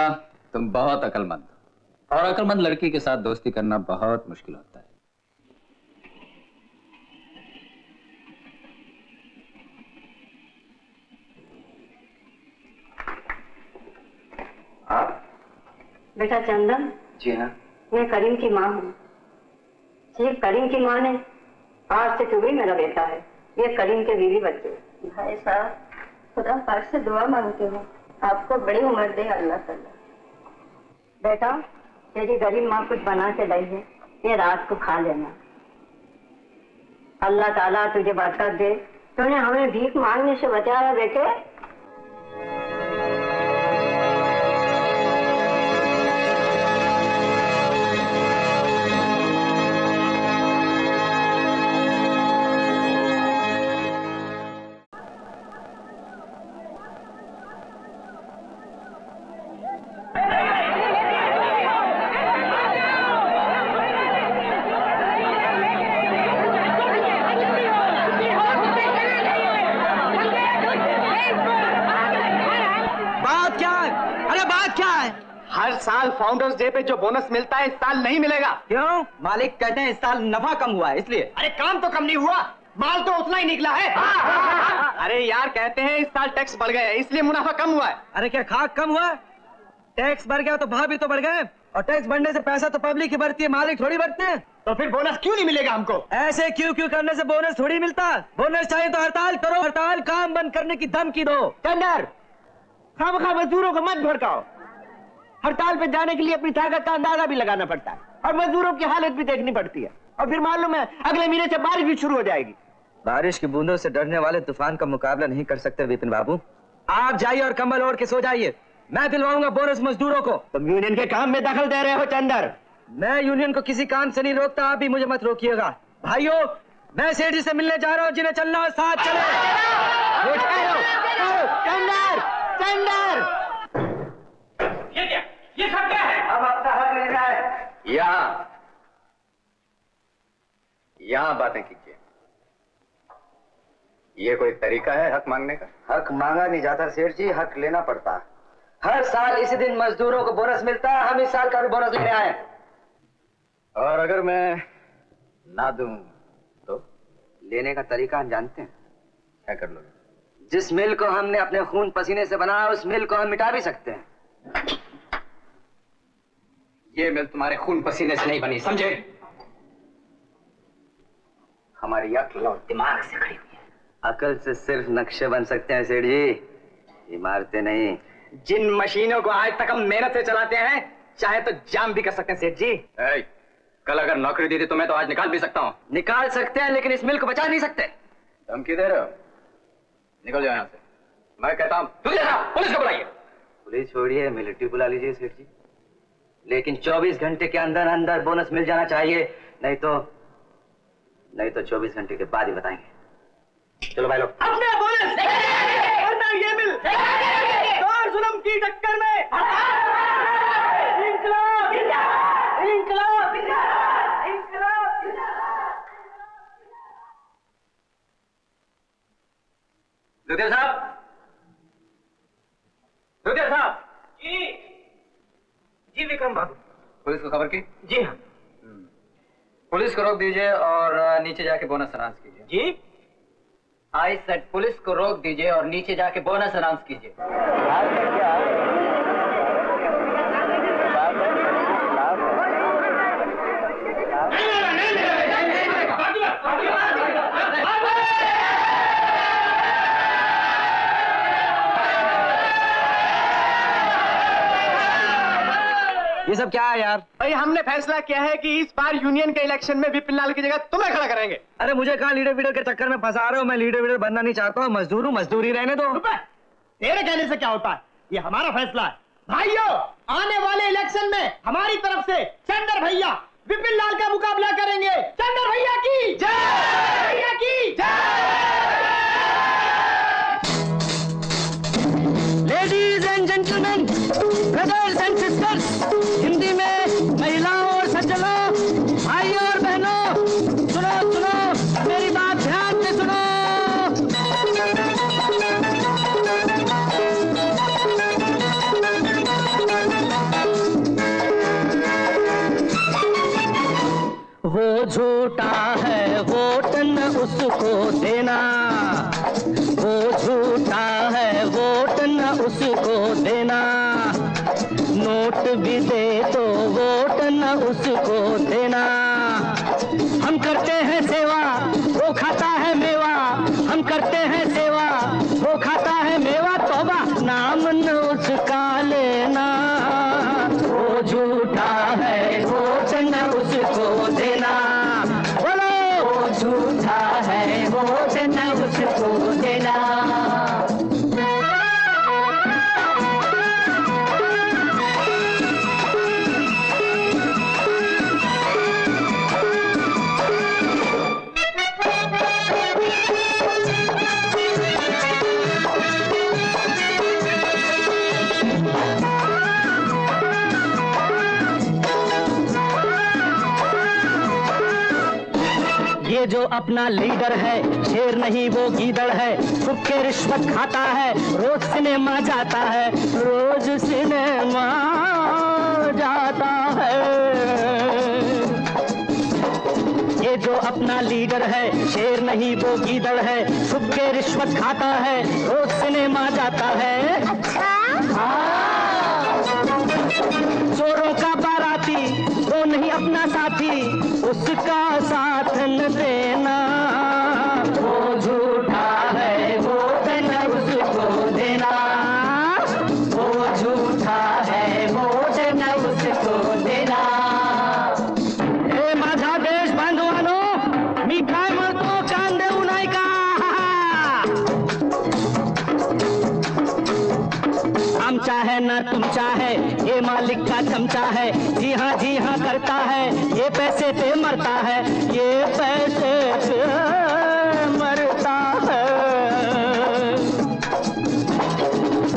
तुम बहुत अकलमंद हो और अकलमंद लड़की के साथ दोस्ती करना बहुत मुश्किल होता है। आप? बेटा चंदन। जी हाँ। मैं करीम की माँ हूँ। ये करीम की माँ ने आज से तू भी मेरा बेटा है। ये करीम के बीवी बच्चे। भाई साहब, खुदा पाक से दुआ मांगते हो आपको बड़ी उम्र दे अल्लाह ताला। बेटा, तेरी गरीब माँ कुछ बना के लाई है, ये रात को खा लेना। अल्लाह ताला तुझे बरकत दे। तूने हमें भीख मांगने से बचाया बेटे। फाउंडर्स डे पे जो बोनस मिलता है इस साल नहीं मिलेगा। क्यों? मालिक कहते हैं इस साल नफा कम हुआ है इसलिए। अरे काम तो कम नहीं हुआ, माल तो उतना ही निकला है। हा, हा, हा, हा, हा। अरे यार, कहते हैं इस साल टैक्स बढ़ गया है इसलिए मुनाफा कम हुआ है। अरे क्या खाक कम हुआ? टैक्स बढ़ गया तो भाव भी तो बढ़ गए, और टैक्स बढ़ने से पैसा तो पब्लिक ही बढ़ती है, मालिक थोड़ी बढ़ते हैं। तो फिर बोनस क्यों नहीं मिलेगा हमको? ऐसे क्यों करने से बोनस थोड़ी मिलता। बोनस चाहिए तो हड़ताल करो, हड़ताल काम बंद करने की धमकी दो। चंदर, खामखा मजदूरों को मत भड़काओ। हड़ताल पे जाने के लिए अपनी ताकत का अंदाजा भी लगाना पड़ता है और मजदूरों की हालत भी देखनी पड़ती है। और फिर मालूम है अगले महीने से बारिश भी शुरू हो जाएगी। बारिश की बूंदों से डरने वाले तूफान का मुकाबला नहीं कर सकते विपिन बाबू। आप जाइए और कम्बल ओढ़ के सो जाइए, मैं दिलवाऊंगा बोनस मजदूरों को। तुम यूनियन के काम में दखल दे रहे हो चंदर। मैं यूनियन को किसी काम से नहीं रोकता, आप भी मुझे मत रोकिएगा। भाइयों, मैं सेठ जी से मिलने जा रहा हूँ, जिन्हें चलना हो साथ चले। ये सब क्या है? अब अपना हक लेना है। यहाँ बातें कीजिए। ये कोई तरीका है हक मांगने का? हक मांगा नहीं जाता सेठ जी, हक लेना पड़ता। हर साल इसी दिन मजदूरों को बोनस मिलता है, हम इस साल का भी बोनस लेने आए। और अगर मैं ना दूं तो? लेने का तरीका हम जानते हैं। क्या कर लोगे? जिस मिल को हमने अपने खून पसीने से बनाया उस मिल को हम मिटा भी सकते हैं। ये मिल तुम्हारे खून पसीने से नहीं बनी, समझे? हमारी अकल और दिमाग से खड़ी हुई है। अकल से सिर्फ नक्शे बन सकते हैं सेठ जी, इमारतें नहीं। जिन मशीनों को आज तक हम मेहनत से चलाते हैं चाहे तो जाम भी कर सकते हैं सेठ जी। कल अगर नौकरी दी थी तो मैं तो आज निकाल भी सकता हूँ। निकाल सकते हैं लेकिन इस मिल को बचा नहीं सकते। धमकी दे रहे हो? निकल जाओ यहाँ से। मैं कहता हूँ पुलिस को बुलाइए। पुलिस छोड़िए, मिलिट्री बुला लीजिए सेठ जी। लेकिन 24 घंटे के अंदर अंदर बोनस मिल जाना चाहिए, नहीं तो 24 घंटे के बाद ही बताएंगे। चलो भाई लोग, अपना बोनस वरना ये मिल और जुल्म की टक्कर में इंकलाब इंकलाब इंकलाब। दुतिया साहब जी। जी विक्रम बाबू, पुलिस को खबर की? जी हाँ। पुलिस को रोक दीजिए और नीचे जाके बोनस अनाउंस कीजिए। जी? आई सेड पुलिस को रोक दीजिए और नीचे जाके बोनस अनाउंस कीजिए। सब क्या है यार? भाई हमने फैसला किया है कि इस बार यूनियन के इलेक्शन में बिपिनलाल की जगह तुम्हें खड़ा करेंगे। अरे मुझे कहाँ लीडर वीडर के चक्कर में फंसा रहे हो, मैं लीडर वीडर बनना नहीं चाहता हूँ, मजदूर हूँ, मजदूरी रहने दो। तेरे कहने से क्या होता है, ये हमारा फैसला है। भाइयों आने वाले इलेक्शन में हमारी तरफ से चंदर भैया बिपिनलाल का मुकाबला करेंगे। चंदर भैया की जय, भैया की जय। Ladies and gentleman, brothers and sisters, Hindi में महिलाओं और सज्जनों, भाई और बहनों, सुनो सुनो मेरी बात, ध्यान से सुनो। वो झूठा है वोटन उसको देना, वो झूठा है वोटन उसको देना, नोट भी दे तो वोटन उसको देना। हम करते हैं सेवा, वो खाता है मेवा, हम करते हैं सेवा, वो खाता है मेवा, तौबा, नाम न उसका लेना। वो झूठा है वोटन उसको देना, बोलो वो झूठा है वोटन उसको देना। ये जो अपना लीडर है शेर नहीं वो गीदड़ है, खुद के रिश्वत खाता है, रोज सिनेमा जाता है, रोज सिनेमा जाता है। ये जो अपना लीडर है शेर नहीं वो गीदड़ है, खुद के रिश्वत खाता है, रोज सिनेमा जाता है। अच्छा हाँ, चोरों का बाराती वो नहीं अपना साथी, उसका साथ न देना। वो झूठा है वोटन उसको देना, वो झूठा है वोटन उसको देना। हे माझा देश बांधवानो, मी काय म्हणतो चांदेऊ नाही का, आमचा है ना तुमचा है, ये मालिक का चमचा है, जी हाँ करता है, ये पैसे पे मरता है, ये पैसे पे मरता है।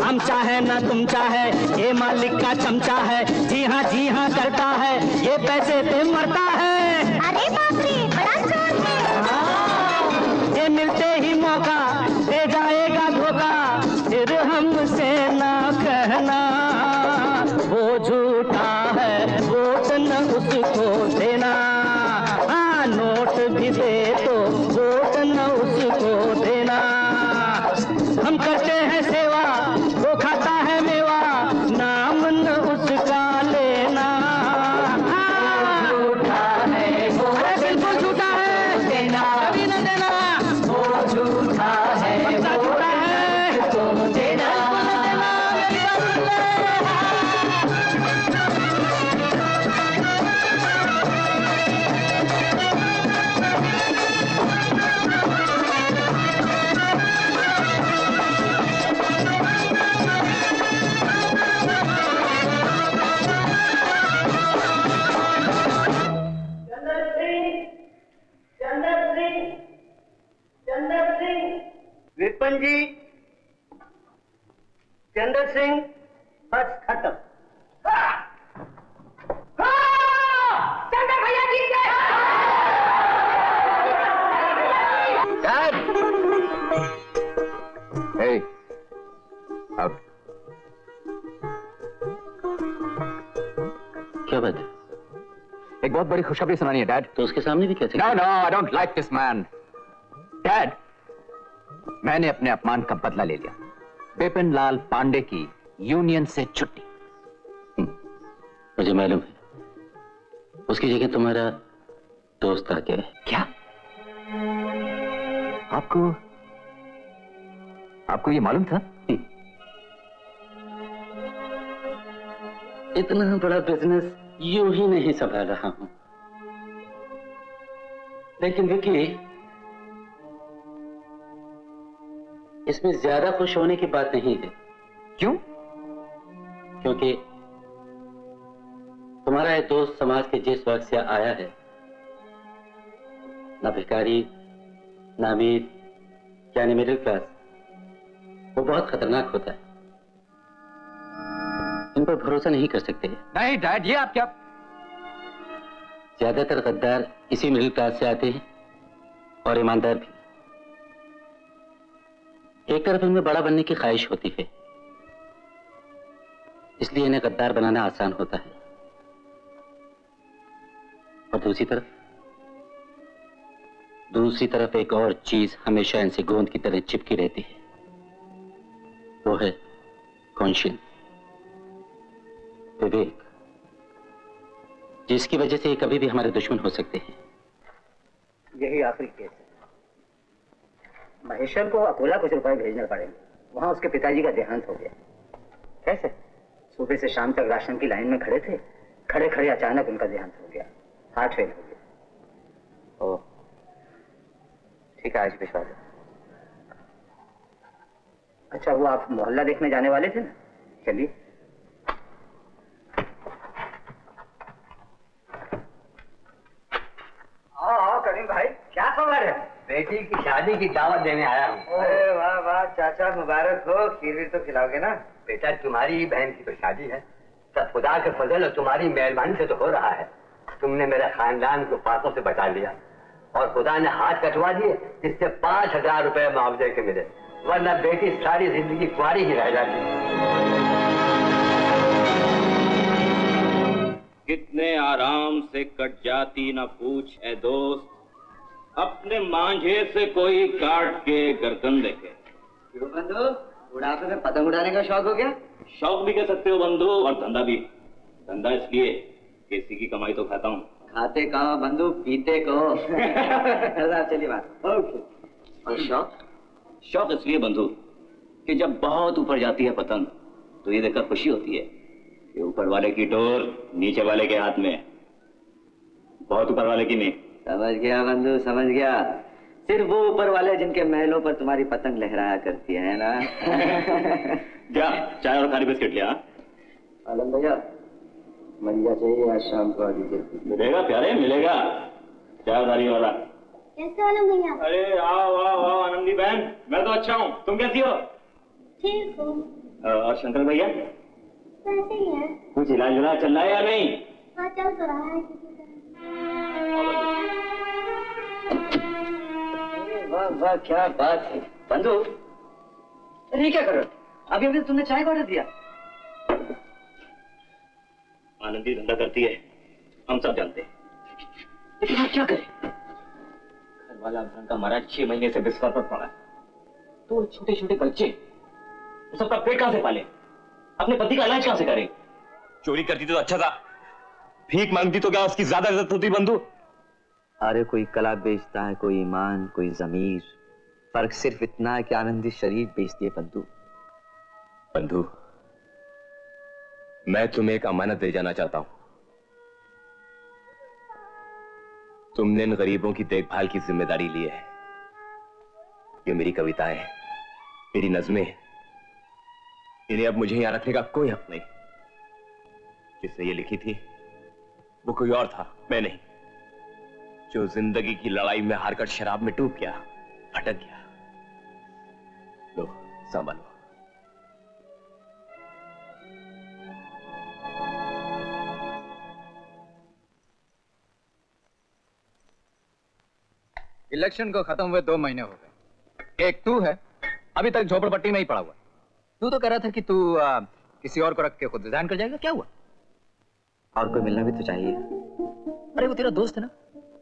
हम चाहे ना तुम चाहे, ये मालिक का चमचा है, जी हाँ करता है, ये पैसे पे मरता है। अरे बाप रे, बड़ा जोर है। हाँ, ये मिलते ही मौका दे जाएगा धोखा, फिर हमसे ना कहना। वो झूठा है वोटन उसको देना, हाँ नोट भी दे तो वोटन उसको देना। हम करते हैं सेवा, वो खाता है मेवा, नाम न उसका लेना। विपिन जी, चंदर सिंह, बस खत्म। चंदर भैया जी जय। सर, अब क्या बात है? एक बहुत बड़ी खुशखबरी सुनानी है डैड। तो उसके सामने भी कैसे? No no, I don't like this man. Dad, मैंने अपने अपमान का बदला ले लिया, बिपिनलाल पांडे की यूनियन से छुट्टी। मुझे मालूम है, उसकी जगह तुम्हारा दोस्त आ गया है। क्या आपको आपको ये मालूम था? इतना बड़ा बिजनेस यूं ही नहीं संभाल रहा हूं। लेकिन विकी, इसमें ज्यादा खुश होने की बात नहीं है। क्यों? क्योंकि तुम्हारा ये दोस्त समाज के जिस वर्ग से आया है, ना भिखारी, ना अमीर, यानी मिडिल क्लास, वो बहुत खतरनाक होता है। इन पर भरोसा नहीं कर सकते। नहीं डैड, ये आप क्या? ज्यादातर गद्दार इसी मिडिल क्लास से आते हैं और ईमानदार भी। एक तरफ इनमें बड़ा बनने की ख्वाहिश होती है, इसलिए इन्हें गद्दार बनाना आसान होता है, और दूसरी तरफ एक और चीज हमेशा इनसे गोंद की तरह चिपकी रहती है, वो है कॉन्शियंस, विवेक, जिसकी वजह से ये कभी भी हमारे दुश्मन हो सकते हैं। यही आखिरी केस है। महेश्वर को अकोला कुछ रुपए भेजना पड़ेंगे, वहां उसके पिताजी का देहांत हो गया। कैसे? सुबह से शाम तक राशन की लाइन में खड़े थे, खड़े खड़े अचानक उनका देहांत हो गया, हार्ट फेल हो गया। ओ ठीक है, आज भिजवा दो। अच्छा, वो आप मोहल्ला देखने जाने वाले थे ना, चलिए। हाँ करीम भाई, क्या खबर है? बेटी की शादी की दावत देने आया हूँ। अरे वाह वाह चाचा, मुबारक हो। खीर भी तो खिलाओगे ना? बेटा तुम्हारी ही बहन की तो शादी है, सब खुदा के फजल और तुम्हारी मेहरबानी से तो हो रहा है। तुमने मेरे खानदान को पापों से बचा लिया और खुदा ने हाथ कटवा दिए, जिससे 5000 रुपए मुआवजे के मिले, वरना बेटी सारी जिंदगी कुंवारी ही रह जाती। कितने आराम से कट जाती ना पूछ है दोस्त, अपने मांझे से कोई काट के गर्दन देखे। क्यों बंधु, बुढ़ापे में पतंग उड़ाने का शौक हो गया? शौक भी कह सकते हो बंधु, और धंधा भी। धंधा इसलिए कि इसी की कमाई तो खाता हूँ। खाते कहो बंधु, पीते कहो। चलिए बात। और शौक इसलिए बंधु कि जब बहुत ऊपर जाती है पतंग तो ये देखकर खुशी होती है कि ऊपर वाले की डोर नीचे वाले के हाथ में, बहुत ऊपर वाले की नहीं। समझ गया बंधु, समझ गया। सिर्फ वो ऊपर वाले जिनके महलों पर तुम्हारी पतंग लहराया करती है ना। जा, चाय और खाने बिस्किट लिया। आलम भैया मंजा चाहिए आज शाम को। मिलेगा प्यारे, मिलेगा। चाय दारी वाला कैसे आलम भैया? अरे आओ आओ आओ आनंदी बहन, मैं तो अच्छा हूँ, तुम कैसी हो? ठीक हूँ। और शंकर भैया कैसे हैं? कुछ इलाज वाला चल रहा है या नहीं? हाँ चल तो रहा है। वाह वाह क्या बात है बंधु। अरे क्या करो, अभी अभी तुमने चाय का ऑर्डर दिया। आनंदी धंधा करती है, हम सब जानते हैं, लेकिन आप क्या करें? घर वाला अब्राहम का मरा 6 महीने से बिस्तर पर पड़ा है, तो छोटे छोटे बच्चे, उन सबका पेट कहाँ से पाले? अपने पति का इलाज कहाँ से करें? चोरी करती तो अच्छा था, भीख मांगती तो क्या उसकी ज्यादा इज्जत होती बंधु? अरे कोई कला बेचता है, कोई ईमान, कोई जमीर, फर्क सिर्फ इतना है कि आनंदी शरीर बेचती है। बंधु मैं तुम्हें एक अमानत दे जाना चाहता हूं। तुमने इन गरीबों की देखभाल की जिम्मेदारी ली है। ये मेरी कविताएं, मेरी नज़में, इन्हें अब मुझे यहां रखने का कोई हक नहीं। जिसने ये लिखी थी वो कोई और था, मैं नहीं, जो जिंदगी की लड़ाई में हारकर शराब में डूब गया, भटक गया। लो संभालो। इलेक्शन को खत्म हुए 2 महीने हो गए। एक तू है, अभी तक झोपड़पट्टी में ही पड़ा हुआ। तू तो कह रहा था कि तू किसी और को रख के खुद रिजाइन कर जाएगा, क्या हुआ? और कोई मिलना भी तो चाहिए। अरे वो तेरा दोस्त है ना,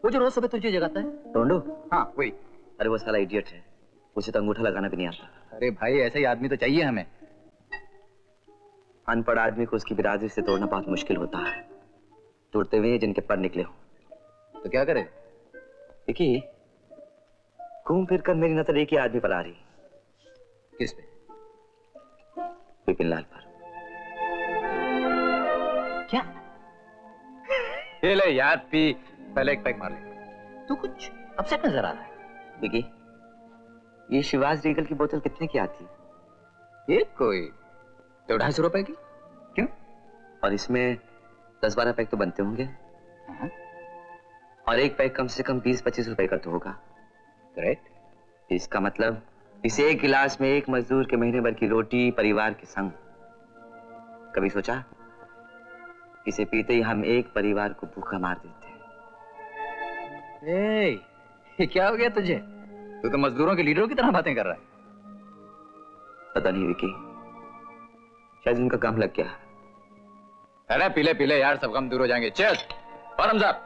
वो जो रोज सुबह तुझे जगाता है, टोंडो। हाँ वही। अरे वो साला इडियट है, उसे तो अंगूठा लगाना भी नहीं आता। अरे भाई ऐसा ही आदमी तो चाहिए हमें। अनपढ़ आदमी को उसकी बिरादरी से तोड़ना बहुत मुश्किल होता है, तोड़ते हुए जिनके पर निकले हो। तो क्या करे? देखिए घूम फिर कर मेरी नजर एक ही आदमी पर आ रही। किस पे? बिपिनलाल पर। क्या? ये ले यार पी, पहले एक पैक मार ले। तू कुछ अपसेट नजर आ रहा है। देखिए, ये शिवाज रीगल की बोतल कितने की आती है? ये कोई 250 रुपए की। क्यों? और इसमें 10-12 पैक तो बनते होंगे। हाँ? और एक पैक कम से कम 20-25 रुपए का तो होगा। करेक्ट। इसका मतलब इस एक गिलास में एक मजदूर के महीने भर की रोटी परिवार के संग। कभी सोचा इसे पीते ही हम एक परिवार को भूखा मार देते हैं। ए, ये क्या हो गया तुझे? तू तो मजदूरों के लीडरों की तरह बातें कर रहा है। पता नहीं विकी, शायद उनका काम लग गया। अरे पीले पीले यार, सब गम दूर हो जाएंगे। चेस और हम साहब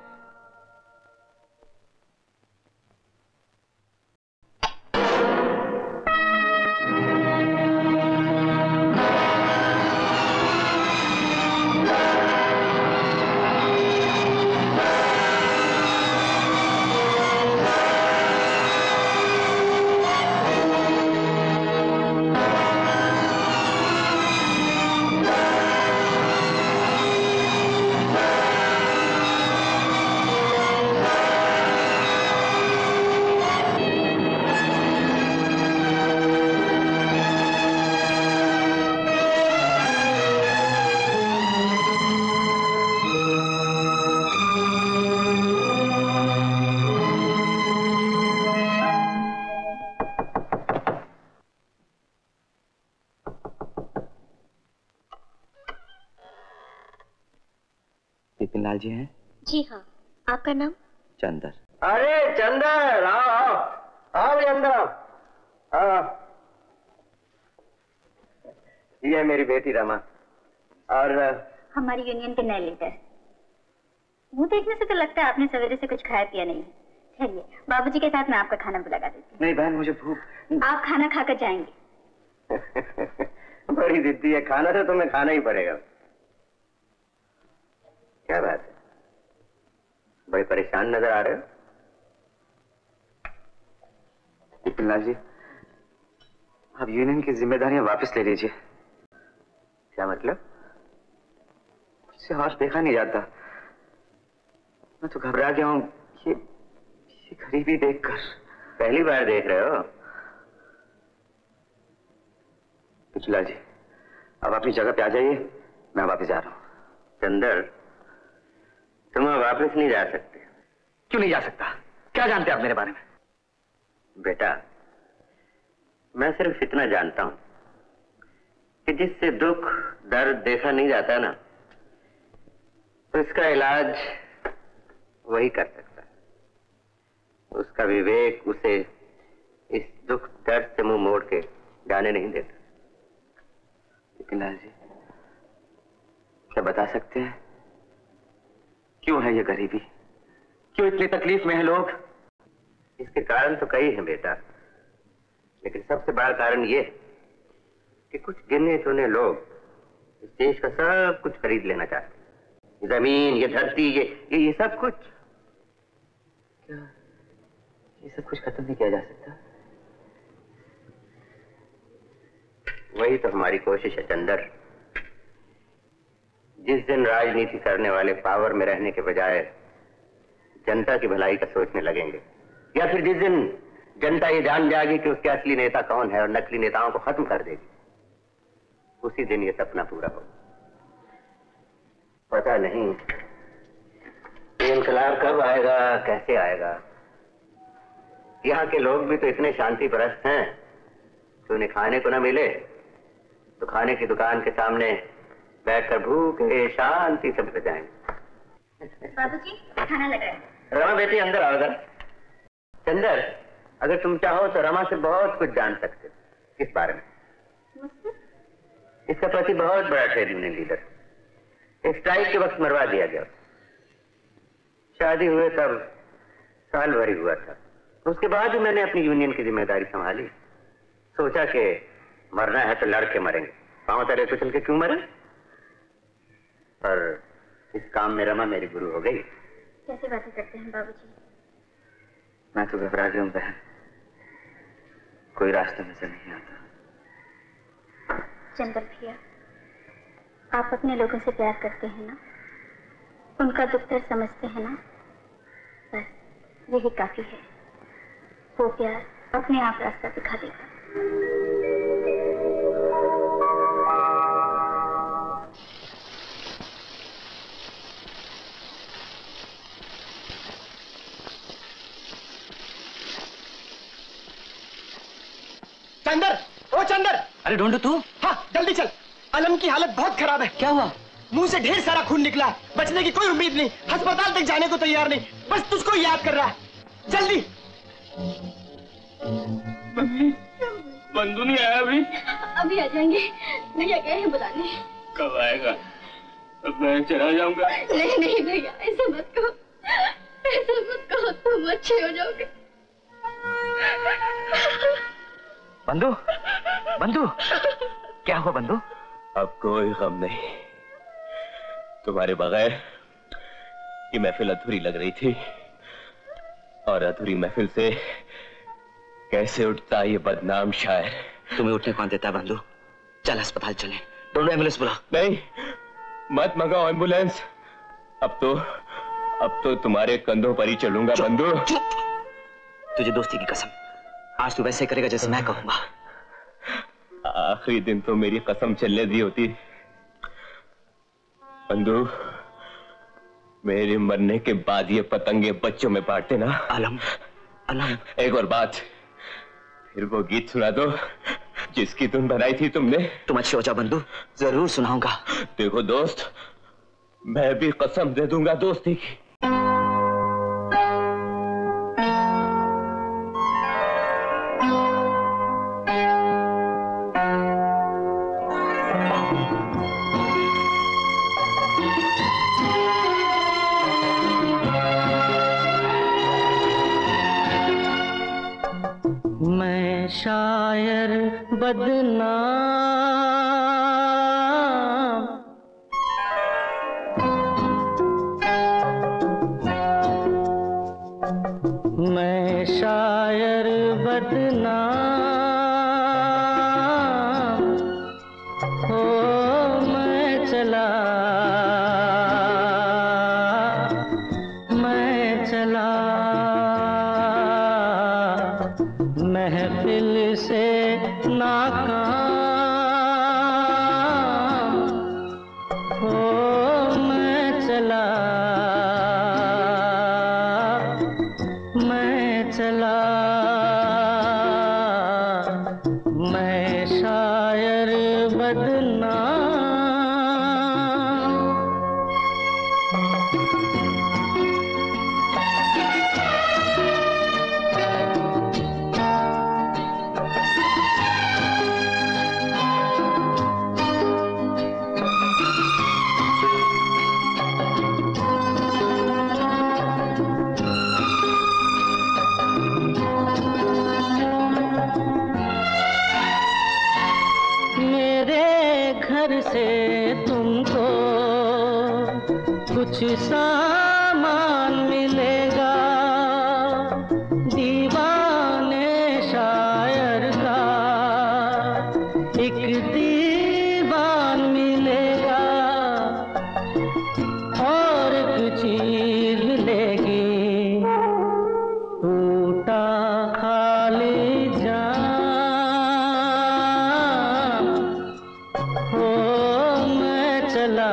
बिपिनलाल जी हैं? जी हाँ। आपका नाम? चंदर। अरे चंदर, आओ आओ आओ अंदर आओ। ये है मेरी बेटी रमा और हमारी यूनियन के नए लीडर। मुँह देखने से तो लगता है आपने सवेरे से कुछ खाया पिया नहीं। चलिए बाबूजी के साथ मैं आपका खाना भी लगा देती हूँ। नहीं बहन, मुझे भूख। आप खाना खाकर जाएंगे। बड़ी जिद्दी है, खाना तो तुम्हें खाना ही पड़ेगा। क्या बात है, बड़े परेशान नजर आ रहे हो। बिपिनलाल जी, आप यूनियन की जिम्मेदारियां वापस ले लीजिए। क्या मतलब? मुझसे हौस देखा नहीं जाता। मैं तो घबरा गया हूं ये गरीबी देखकर। पहली बार देख रहे हो बिपिनलाल जी। अब अपनी जगह पे आ जाइए, मैं वापस जा रहा हूँ। चंदर, तुम अब वापस नहीं जा सकते। क्यों नहीं जा सकता? क्या जानते आप मेरे बारे में? बेटा, मैं सिर्फ इतना जानता हूं कि जिससे दुख दर्द देखा नहीं जाता ना, तो इसका इलाज वही कर सकता है। उसका विवेक उसे इस दुख दर्द से मुंह मोड़ के जाने नहीं देता। बिपिनलाल जी, क्या बता सकते हैं क्यों है ये गरीबी? क्यों इतनी तकलीफ में है लोग? इसके कारण तो कई हैं बेटा, लेकिन सबसे बड़ा कारण ये कि कुछ गिने चुने लोग इस देश का सब कुछ खरीद लेना चाहते हैं। जमीन, ये धरती, ये सब कुछ। क्या ये सब कुछ खत्म नहीं किया जा सकता? वही तो हमारी कोशिश है चंदर। जिस दिन राजनीति करने वाले पावर में रहने के बजाय जनता की भलाई का सोचने लगेंगे, या फिर जिस दिन जनता ये जान जाएगी कि उसके असली नेता कौन है और नकली नेताओं को खत्म कर देगी, उसी दिन ये सपना पूरा होगा। पता नहीं ये इंकलाब कब आएगा, कैसे आएगा। यहाँ के लोग भी तो इतने शांति परस्त हैं कि उन्हें खाने को ना मिले तो खाने की दुकान के सामने बैठकर भूखे शांति से बैठ जाएंगे। बाबूजी, खाना लगा है। रमा बेटी, अंदर आओ। अगर चंदर, अगर तुम चाहो तो रमा से बहुत कुछ जान सकते हो। इस बारे में इसका पति बहुत बड़ा ट्रेड यूनियन लीडर, एक स्ट्राइक के वक्त मरवा दिया गया। शादी हुए तब साल भर हुआ था। उसके बाद मैंने अपनी यूनियन की जिम्मेदारी संभाली। सोचा कि मरना है तो लड़के मरेंगे, पाँव तले तो चल के क्यों मरे। पर इस काम में रमा मेरी गुरु हो गई। कैसे बातें करते हैं बाबूजी? मैं तो घबरा गया हूं बहन, कोई रास्ता नजर नहीं आता। चंदर भैया, आप अपने लोगों से प्यार करते हैं ना? उनका दुख समझते हैं ना, बस यही काफी है। वो प्यार अपने आप रास्ता दिखा देगा। चंदर, ओ चंदर! अरे ढूंढो तू। हाँ जल्दी चल, अलम की हालत बहुत खराब है। क्या हुआ? मुंह से ढेर सारा खून निकला, बचने की कोई उम्मीद नहीं, अस्पताल तक जाने को तैयार नहीं, बस तुझको याद कर रहा है। जल्दी। मम्मी, बंधु नहीं आया अभी? अभी आ जाएंगे, भैया गए हैं बुलाने। कब आएगा? अब मैं चला जाऊंगा। नहीं नहीं भैया, ऐसा मत कहो, ऐसा मत कहो, तुम अच्छे हो जाओगे। बंधु, बंधु, क्या हुआ बंधु? अब कोई गम नहीं, तुम्हारे बगैर ये महफिल अधूरी लग रही थी, और अधूरी महफिल से कैसे उठता ये बदनाम शायर। तुम्हें उठने कौन देता है बंधु? चल अस्पताल चले, ढूंढो एम्बुलेंस बुला। नहीं, मत मंगाओ एम्बुलेंस, अब तो तुम्हारे कंधों पर ही चलूंगा बंधु। तुझे दोस्ती की कसम, आज तू वैसे करेगा जैसे मैं कहूंगा। आखिरी दिन तो मेरी कसम चलने दी होती बंधु। मेरे मरने के बाद ये पतंगे बच्चों में बांटते ना। आलम, आलम, एक और बात, फिर वो गीत सुना दो जिसकी धुन बनाई थी तुमने। तुम अच्छे हो जाओ बंधु, जरूर सुनाऊंगा। देखो दोस्त, मैं भी कसम दे दूंगा दोस्ती की। शायर बदनाम, मैं शायर बदनाम, हो मैं चला, मैं चला महफिल से नाकाम, हो मैं चला, मैं चला, मैं शायर बदनाम। कुछ सामान मिलेगा दीवाने शायर का, एक दीवान मिलेगा और एक चीज मिलेगी, टूटा खाली जाम, हो मैं चला,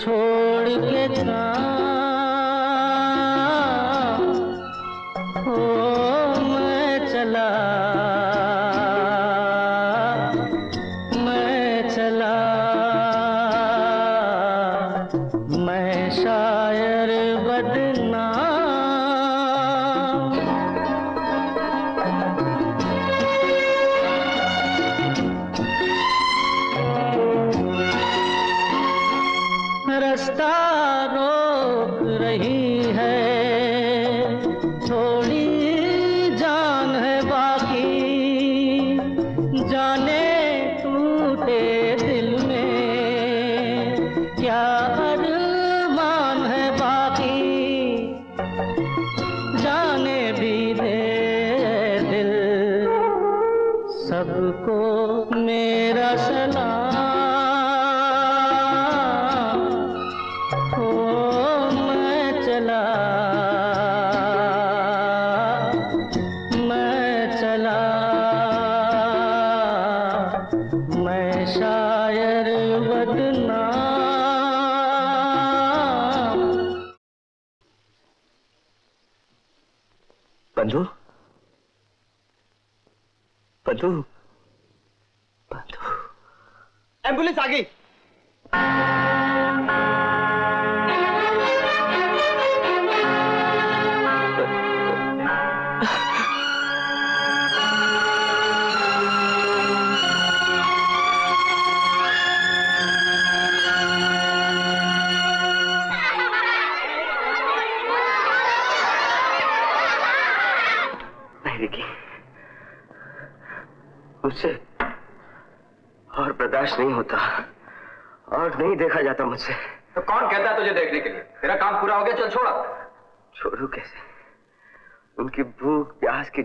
छोड़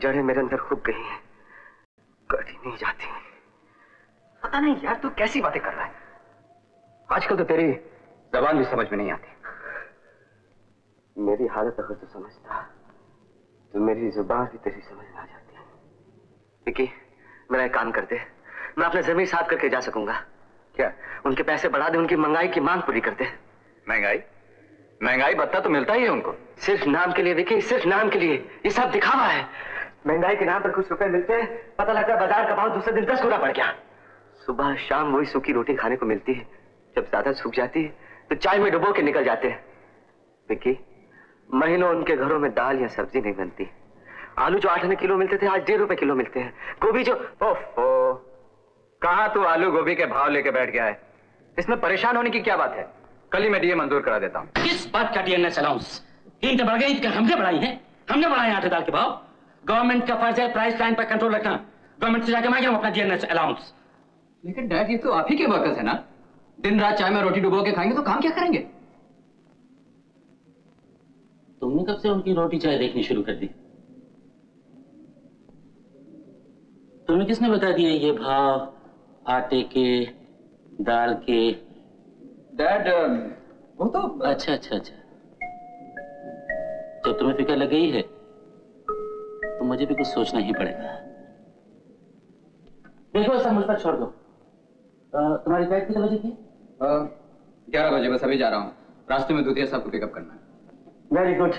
जड़ें मेरे अंदर खूब गई हैं, कट ही नहीं जाती। पता नहीं यार तू कैसी बातें कर रहा है, आजकल तो तेरी जबान भी समझ में नहीं आती। मेरी हालत अगर तू समझता तो मेरी जुबान भी तेरी समझ में आ जाती है। विकी मेरा एक काम करते, मैं अपने जमीन साफ करके जा सकूंगा क्या? उनके पैसे बढ़ा दे, उनकी महंगाई की मांग पूरी करते। महंगाई महंगाई भत्ता तो मिलता ही है उनको, सिर्फ नाम के लिए। विकी सिर्फ नाम के लिए, ये सब दिखावा है। महंगाई के नाम पर कुछ रुपए मिलते हैं, पता लगता है बाजार का भाव दूसरे दिन 10 गुना बढ़ गया। सुबह शाम वही सूखी रोटी खाने को मिलती है, जब ज्यादा सूख जाती है तो चाय में डुबो के निकल जाते हैं। विकी महीनों उनके घरों में दाल या सब्जी नहीं बनती। आलू जो 8 किलो मिलते थे आज 1.5 रुपए किलो मिलते हैं। गोभी जो ओफो, कहां तू आलू गोभी के भाव लेके बैठ गया है। इसमें परेशान होने की क्या बात है, कल ही मैं डीए मंजूर करा देता हूँ। किस बात का डीए अलाउंस? कीमतें बढ़ गई, हमने बढ़ाई है, हमने बढ़ाए आटे दाल के भाव। गवर्नमेंट का फर्ज है प्राइस लाइन पर कंट्रोल रखना, गवर्नमेंट से जाके मांगे हम अपना डीएनएस अलाउंस। लेकिन डैड ये तो आप ही के वर्कर्स है ना, दिन रात चाय में रोटी डुबो के खाएंगे तो काम क्या करेंगे? तुमने कब से उनकी रोटी चाय देखनी शुरू कर दी? तुम्हें किसने बता दिया ये भाव आटे के, दाल के? डैड वो तो अच्छा अच्छा अच्छा, जब तुम्हें फिक्र लग गई है तो मुझे भी कुछ सोचना ही पड़ेगा। देखो सब मुझ पर छोड़ दो। तुम्हारी फ्लाइट कितने बजे की? 11 बजे, बस अभी जा रहा हूँ, रास्ते में दूतिया साहब को पिकअप करना है। वेरी गुड,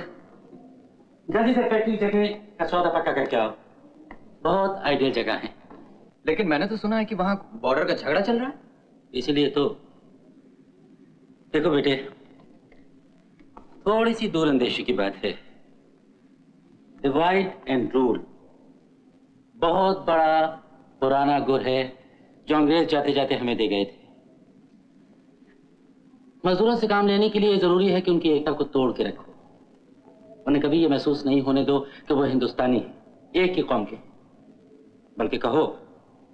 जल्दी से फैक्ट्री जगह का सौदा पक्का करके आओ, बहुत आइडियल जगह है। लेकिन मैंने तो सुना है कि वहाँ बॉर्डर का झगड़ा चल रहा है, इसीलिए तो। देखो बेटे थोड़ी सी दूरअंदेशी की बात है, डिवाइड एंड रूल बहुत बड़ा पुराना गुर है जो अंग्रेज जाते जाते हमें दे गए थे। मजदूरों से काम लेने के लिए जरूरी है कि उनकी एकता को तोड़ के रखो, उन्हें कभी ये महसूस नहीं होने दो कि वो हिंदुस्तानी है, एक ही कौम के, बल्कि कहो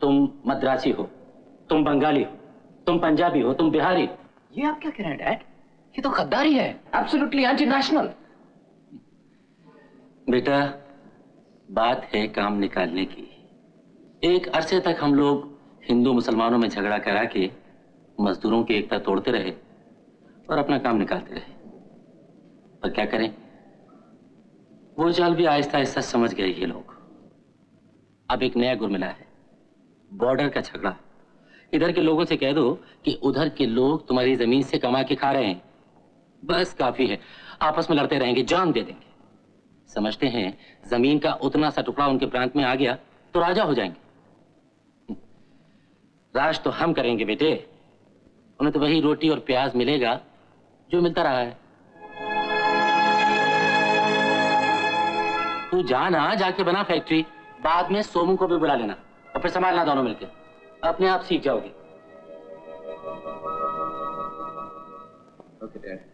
तुम मद्रासी हो, तुम बंगाली हो, तुम पंजाबी हो, तुम बिहारी। ये आप क्या कह रहे हैं डैड, ये तो गद्दारी है, एब्सोल्युटली एंटी नेशनल। बेटा बात है काम निकालने की। एक अरसे तक हम लोग हिंदू मुसलमानों में झगड़ा करा के मजदूरों की एकता तोड़ते रहे और अपना काम निकालते रहे, पर क्या करें वो चाल भी आहिस्ता आहिस्ता समझ गए ये लोग। अब एक नया गुर मिला है, बॉर्डर का झगड़ा। इधर के लोगों से कह दो कि उधर के लोग तुम्हारी जमीन से कमा के खा रहे हैं, बस काफी है। आपस में लड़ते रहेंगे, जान दे देंगे। समझते हैं जमीन का उतना सा टुकड़ा उनके प्रांत में आ गया तो राजा हो जाएंगे। राज तो हम करेंगे बेटे, उन्हें तो वही रोटी और प्याज मिलेगा जो मिलता रहा है। तू जाना, जाके बना फैक्ट्री, बाद में सोमू को भी बुला लेना और फिर संभालना दोनों मिलके, अपने आप सीख जाओगे। Okay dad.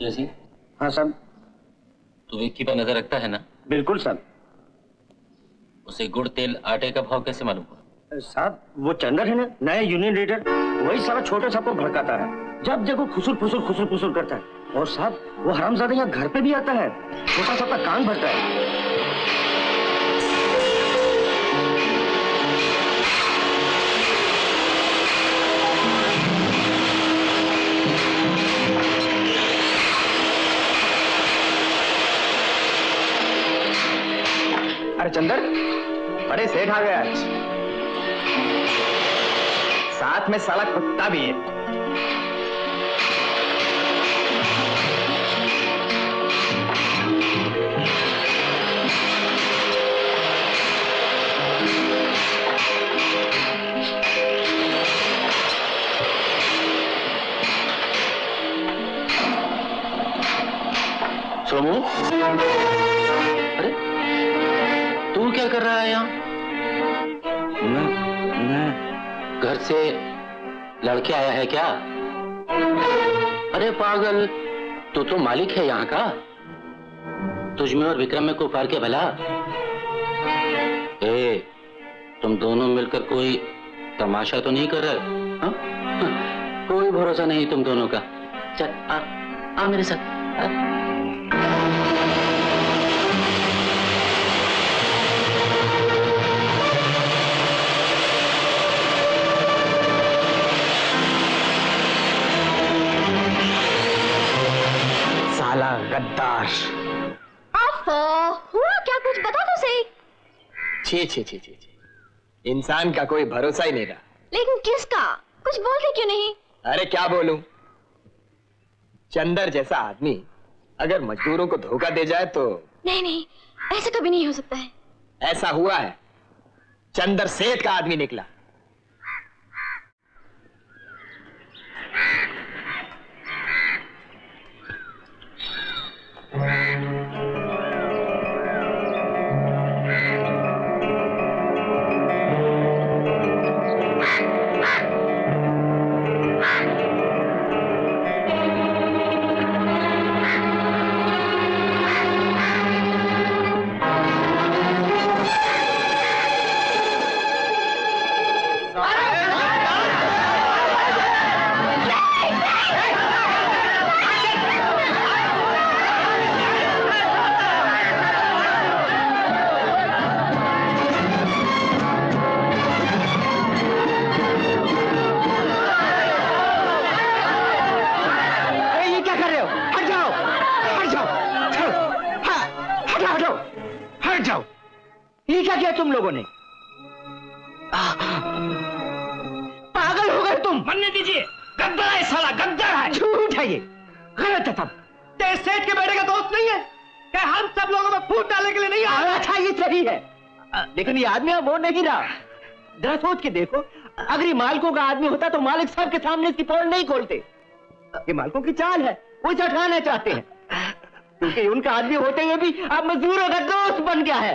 जैसी? हाँ सर। तू विक्की पर नजर रखता है ना? बिल्कुल सर। उसे गुड़ तेल आटे का भाव कैसे मालूम हुआ? साहब वो चंदर है ना, नया यूनियन लीडर, वही सारा छोटे साहब को भड़काता है। जब देखो खुसुर खुसुर खुसुर खुसुर करता है। और साहब वो हरामजादा यहाँ घर पे भी आता है, छोटा साहब का कान भरता है। चंदर बड़े सेठ आ गया, साथ में साला कुत्ता भी है। सोमू, अरे तू क्या कर रहा है यहाँ? मैं घर से लड़के आया है क्या? अरे पागल, तू तो मालिक है यहाँ का। तुझ में और विक्रम में कोई फर्क है भला? ए, तुम दोनों मिलकर कोई तमाशा तो नहीं कर रहे? हा? हा? कोई भरोसा नहीं तुम दोनों का। चल आ मेरे साथ। गद्दार, हुआ क्या कुछ बता तो सही। छी छी छी छी, इंसान का कोई भरोसा ही नहीं रहा। लेकिन किसका? कुछ बोलते क्यों नहीं? अरे क्या बोलूं, चंदर जैसा आदमी अगर मजदूरों को धोखा दे जाए तो। नहीं नहीं, ऐसा कभी नहीं हो सकता है। ऐसा हुआ है, चंदर सेठ का आदमी निकला। जरा सोच के देखो, अगर ये मालकों का आदमी होता तो मालिक साहब के सामने इसकी पोल नहीं खोलते। ये मालकों की चाल है, वो इसे हटाना चाहते हैं, क्योंकि उनका आदमी होते हुए भी अब मजदूरों का दोस्त बन गया है।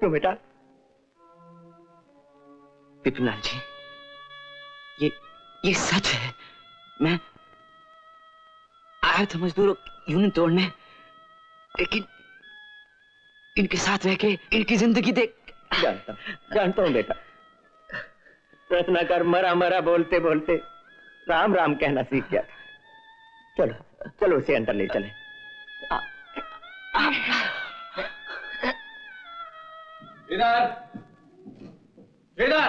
क्यों बेटा? विपिनलाल जी, ये सच है, मैं आया था मजदूरों यूनियन तोड़ने, लेकिन इनके साथ रह के इनकी जिंदगी देख। जानता हूँ बेटा, रत्नाकर मरा मरा बोलते बोलते राम राम कहना सीख गया। चलो चलो उसे अंदर ले चले। इधर इधर।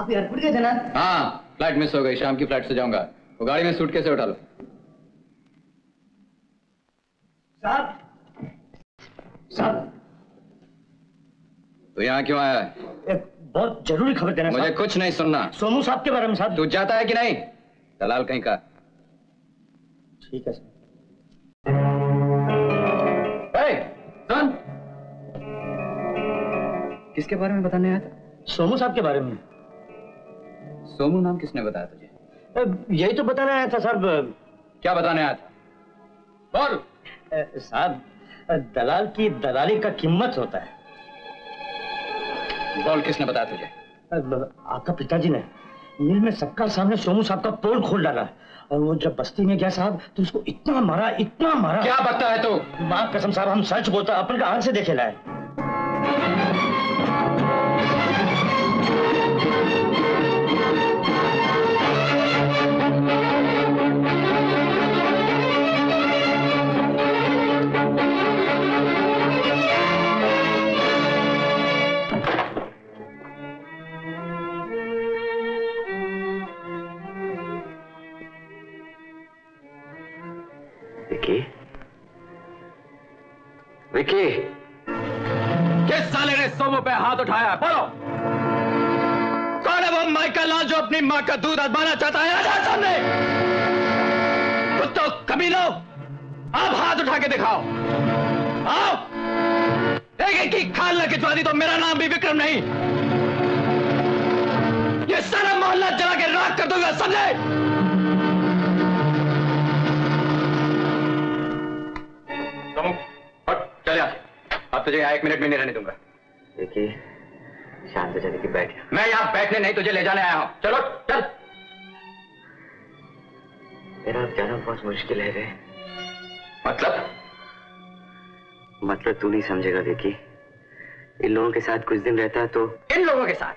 आप एयरपोर्ट गए थे ना? हाँ, फ्लाइट मिस हो गई, शाम की फ्लाइट से जाऊंगा। वो गाड़ी में सूटकेस उठा लो। साहब, साहब, तो यहाँ क्यों आया है? बहुत जरूरी खबर देना। मुझे कुछ नहीं सुनना। सोमू साहब के बारे में। साहब, तू जाता है कि नहीं? दलाल कहीं का। ठीक है साहब। किसके बारे में बताने आया था? सोमू साहब के बारे में। सोमू नाम किसने बताया तुझे? यही तो बताने आया था साहब। क्या बताने आया था? बोल। साहब, दलाल की दलाली का कीमत होता है। बोल, किसने बताया तुझे? आपका पिताजी ने मिल में सबका सामने सोमू साहब का पोल खोल डाला और वो जब बस्ती में गया साहब तो उसको इतना मारा, इतना मारा। क्या बताता है तू? तो? माँ कसम साहब, हम सच बोलता, अपन का आंख से देखे लाए। विकी, किस साले ने सोमू पे हाथ उठाया? बोलो, कौन है वो माइकल लाल जो अपनी माँ का दूध आजमाना चाहता है? आजा सामने। खुद तो कमीनों, आप हाथ उठा के दिखाओ। आओ, एक की खाल ना खिंचवा दी तो मेरा नाम भी विक्रम नहीं। ये सारा मोहल्ला जला के राख कर दूंगा, समझे? अब तुझे यहाँ एक मिनट में नहीं रहने दूंगा। देखिए, शांत हो जा, देखिए बैठ। मैं यहाँ बैठने नहीं, तुझे ले जाने आया हूँ। चलो चल। मेरा अब जाना बहुत मुश्किल है रे। मतलब तू नहीं समझेगा। देखिए, इन लोगों के साथ कुछ दिन रहता तो। इन लोगों के साथ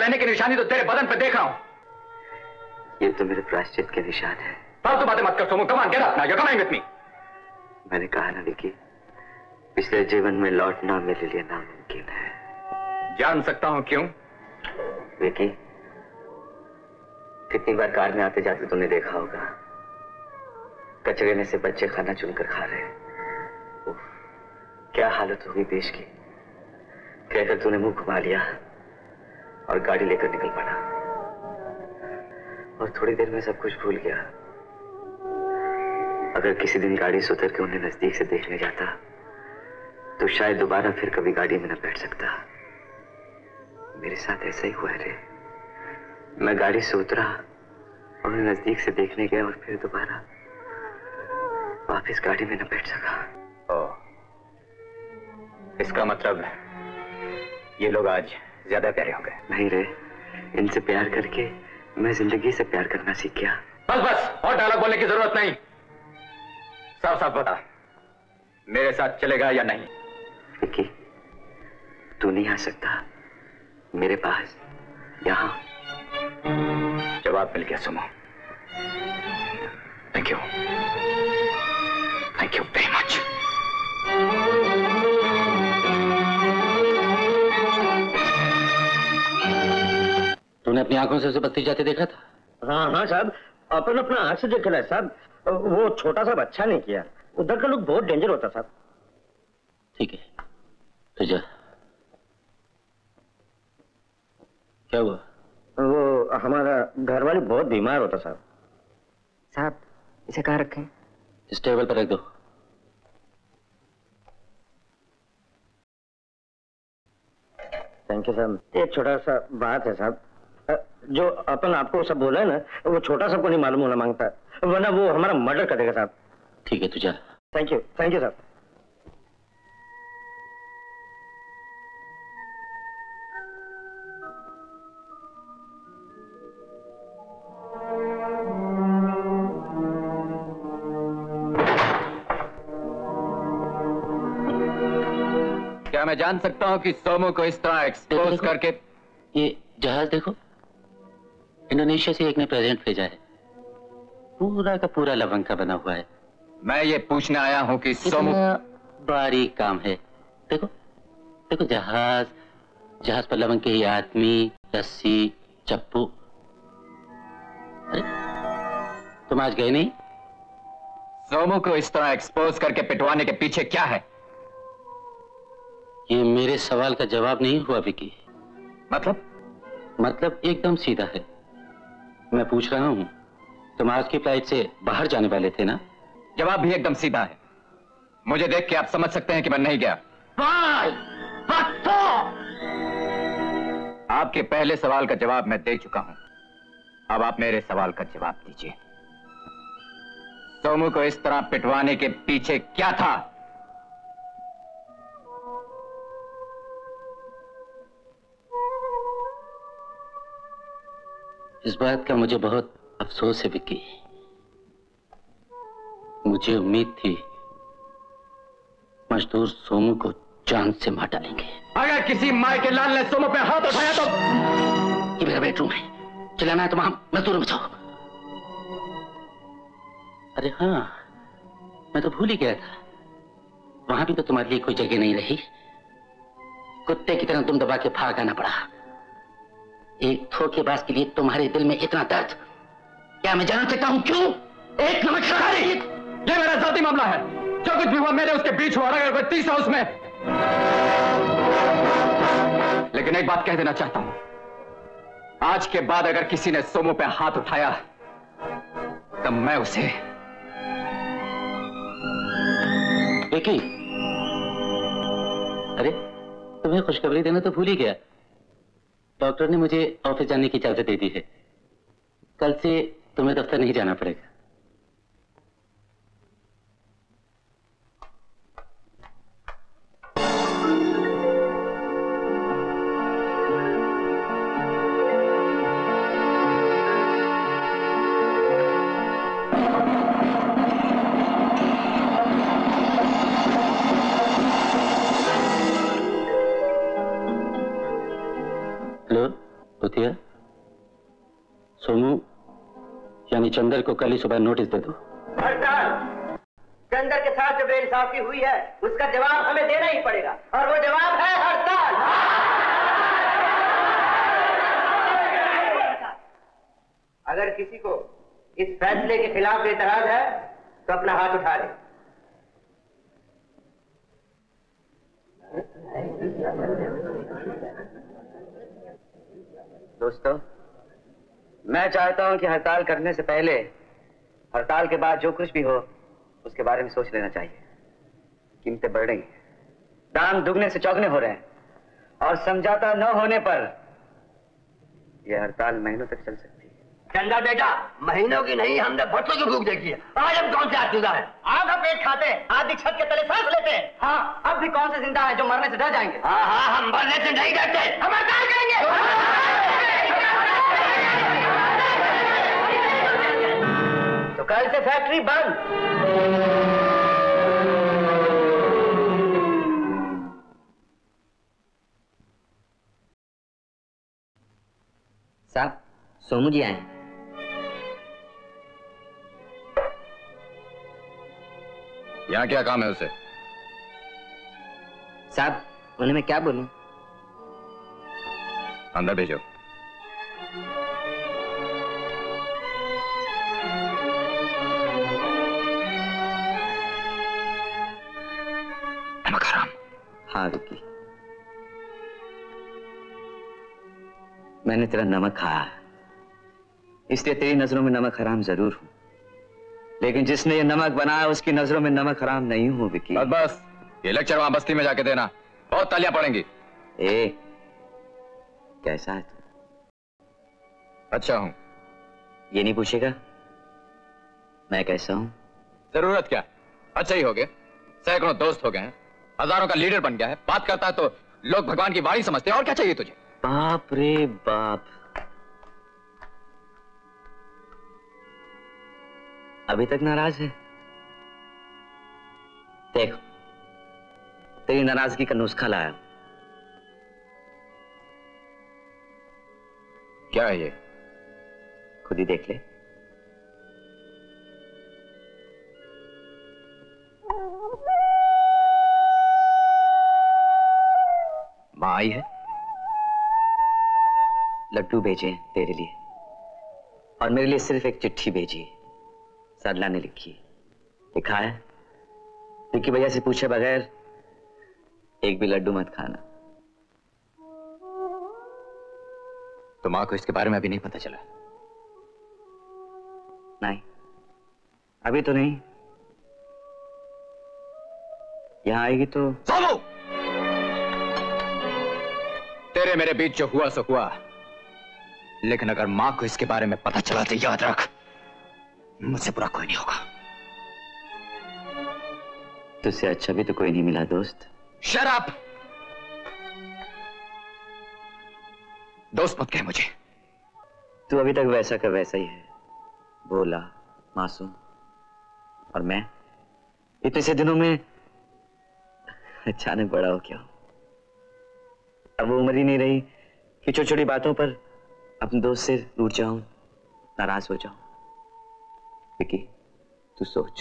रहने की निशानी तो तेरे बदन पे देख रहा हूँ। ये तो मेरे प्रायश्चित के निशान है। फालतू बातें मत कर सोमू। कमान के रखना, जो कमाएंगे इतनी। मैंने कहा ना विकी, पिछले जीवन में लौटना मेरे लिए नामुमकिन है। जान सकता हूं क्यों? विकी, कितनी बार कार में आते जाते तुमने देखा होगा, कचरे में से बच्चे खाना चुनकर खा रहे हैं। क्या हालत होगी देश की। कहकर तूने मुंह घुमा लिया और गाड़ी लेकर निकल पड़ा और थोड़ी देर में सब कुछ भूल गया। अगर किसी दिन गाड़ी से उतर के उन्हें नजदीक से देखने जाता तो शायद दोबारा फिर कभी गाड़ी में न बैठ सकता। मेरे साथ ऐसा ही हुआ रे। मैं गाड़ी से उतरा और उन्हें नजदीक से देखने गया और फिर दोबारा वापस गाड़ी में न बैठ सका। ओह, इसका मतलब ये लोग आज ज्यादा प्यारे हो गए। नहीं रे, इनसे प्यार करके मैं जिंदगी से प्यार करना सीख गया। बस और डायलॉग बोलने की जरूरत नहीं। साफ साफ बता, मेरे साथ चलेगा या नहीं? विकी, तू नहीं आ सकता मेरे पास। यहाँ जवाब मिल गया Somu. Thank you very much. तूने अपनी आंखों से उसे बस्ती जाते देखा था? हाँ साहब, अपन अपना आंख से देखा है साहब। वो छोटा साहब अच्छा नहीं किया। उधर का लोग बहुत डेंजर होता साहब। ठीक है, तो जा। क्या हुआ? वो हमारा घर वाले बहुत बीमार होता साहब। साहब, इसे कहाँ रखें? इस टेबल पर रख दो। थैंक यू साहब। एक छोटा सा बात है साहब, जो अपन आपको सब बोला है ना, वो छोटा साहब को नहीं मालूम होना मांगता, वरना वो हमारा मर्डर कर देगा साहब। ठीक है, तुझे। थैंक यू साहब। क्या मैं जान सकता हूं कि सोमू को इस तरह एक्सपोज करके? ये जहाज देखो, इंडोनेशिया से एक ने प्रेजेंट भेजा है, पूरा का पूरा लवंग का बना हुआ है। मैं ये पूछने आया हूँ कि सोमू। बारीक काम है, देखो देखो। जहाज पर लवंग के ये आदमी, रस्सी, चप्पू। अरे तुम आज गए नहीं? सोमू को इस तरह एक्सपोज करके पिटवाने के पीछे क्या है? ये मेरे सवाल का जवाब नहीं हुआ विकी। मतलब एकदम सीधा है। मैं पूछ रहा हूँ, तुम आज की फ्लाइट से बाहर जाने वाले थे ना? जवाब भी एकदम सीधा है। मुझे देख के आप समझ सकते हैं कि मैं नहीं गया। आपके पहले सवाल का जवाब मैं दे चुका हूं, अब आप मेरे सवाल का जवाब दीजिए। सोमू को इस तरह पिटवाने के पीछे क्या था? इस बात का मुझे बहुत अफसोस है विक्की। मुझे उम्मीद थी मजदूर सोमू को जान से मार डालेंगे। अगर किसी माय के लाल ने सोमू पे हाथ उठाया तो ये मेरा बेडरूम है, चिल्लाना है तो वहां मजदूरों में जाओ। अरे हाँ, मैं तो भूल ही गया था, वहां भी तो तुम्हारे लिए कोई जगह नहीं रही। कुत्ते की तरह तुम दबा के भाग आना पड़ा। एक धोखेबाज के लिए तुम्हारे दिल में इतना दर्द, क्या मैं जान सकता हूँ क्यों? एक नमक हराम, ये मेरा जाती मामला है। जो कुछ भी हुआ मेरे उसके बीच हुआ, अगर कोई तीसरा उसमें। लेकिन एक बात कह देना चाहता हूं, आज के बाद अगर किसी ने सोमू पे हाथ उठाया तो मैं उसे। विकी, अरे तुम्हें खुशखबरी देना तो भूल ही गया, डॉक्टर ने मुझे ऑफिस जाने की इजाजत दे दी है। कल से तुम्हें दफ्तर नहीं जाना पड़ेगा। दुतिया, सोमू यानी चंदर को कल ही सुबह नोटिस दे दो। चंदर के साथ जो बेइंसाफी हुई है उसका जवाब हमें देना ही पड़ेगा, और वो जवाब है हड़ताल। अगर किसी को इस फैसले के खिलाफ एतराज है तो अपना हाथ उठा ले। दोस्तों, मैं चाहता हूं कि हड़ताल करने से पहले, हड़ताल के बाद जो कुछ भी हो उसके बारे में सोच लेना चाहिए। कीमतें बढ़ रही हैं, दाम दुगने से चौगने हो रहे हैं, और समझौता न होने पर यह हड़ताल महीनों तक चल सकती है। चंदा बेटा, महीनों की नहीं, हमने बरसों की भूख देखी है। आज हम कौन से आजीदा है? आधा पेट खाते हैं, आधी छत के तले सांस लेते हैं। हाँ, अब भी कौन से जिंदा है जो मरने से डर जाएंगे? हाँ, हम मरने से नहीं डरते, हम हड़ताल करेंगे। कल से फैक्ट्री बंद। साहब, सोमू जी आए हैं। यहाँ क्या काम है उसे? साहब, उन्हें मैं क्या बोलूं? अंदर भेजो। हाँ विकी, मैंने तेरा नमक खाया है, इसलिए तेरी नजरों में नमक हराम जरूर हूं, लेकिन जिसने ये नमक बनाया उसकी नजरों में नमक हराम नहीं हूं विकी। बस ये लेक्चर वहां बस्ती में जाके देना, बहुत तालियां पड़ेंगी। ए, कैसा है तू? अच्छा हूं। ये नहीं पूछेगा मैं कैसा हूं? जरूरत क्या, अच्छा ही हो गया। सैकड़ों दोस्त हो गए हैं, हजारों का लीडर बन गया है, बात करता है तो लोग भगवान की वाणी समझते हैं। और क्या चाहिए तुझे? बाप रे बाप, अभी तक नाराज है? देख, तेरी नाराजगी का नुस्खा लाया। क्या है ये? खुद ही देख ले। माँ आई है, लड्डू भेजे हैं तेरे लिए और मेरे लिए सिर्फ एक चिट्ठी भेजी सरला ने लिखी। लिखा है विक्की भैया से पूछे बगैर एक भी लड्डू मत खाना। तो माँ को इसके बारे में अभी नहीं पता चला? नहीं, अभी तो नहीं। यहाँ आएगी तो। सोमू, तेरे मेरे बीच जो हुआ सो हुआ, लेकिन अगर माँ को इसके बारे में पता चला तो याद रख मुझसे बुरा कोई नहीं होगा। तुझसे अच्छा भी तो कोई नहीं मिला दोस्त। Shut up! दोस्त मत कह मुझे। तू अभी तक वैसा का वैसा ही है, भोला मासूम, और मैं इतने से दिनों में अचानक बड़ा हो गया। अब वो उम्र ही नहीं रही कि छोटी छोटी बातों पर अपने दोस्त से दूर जाऊं, नाराज हो जाऊं। विकी, तू सोच,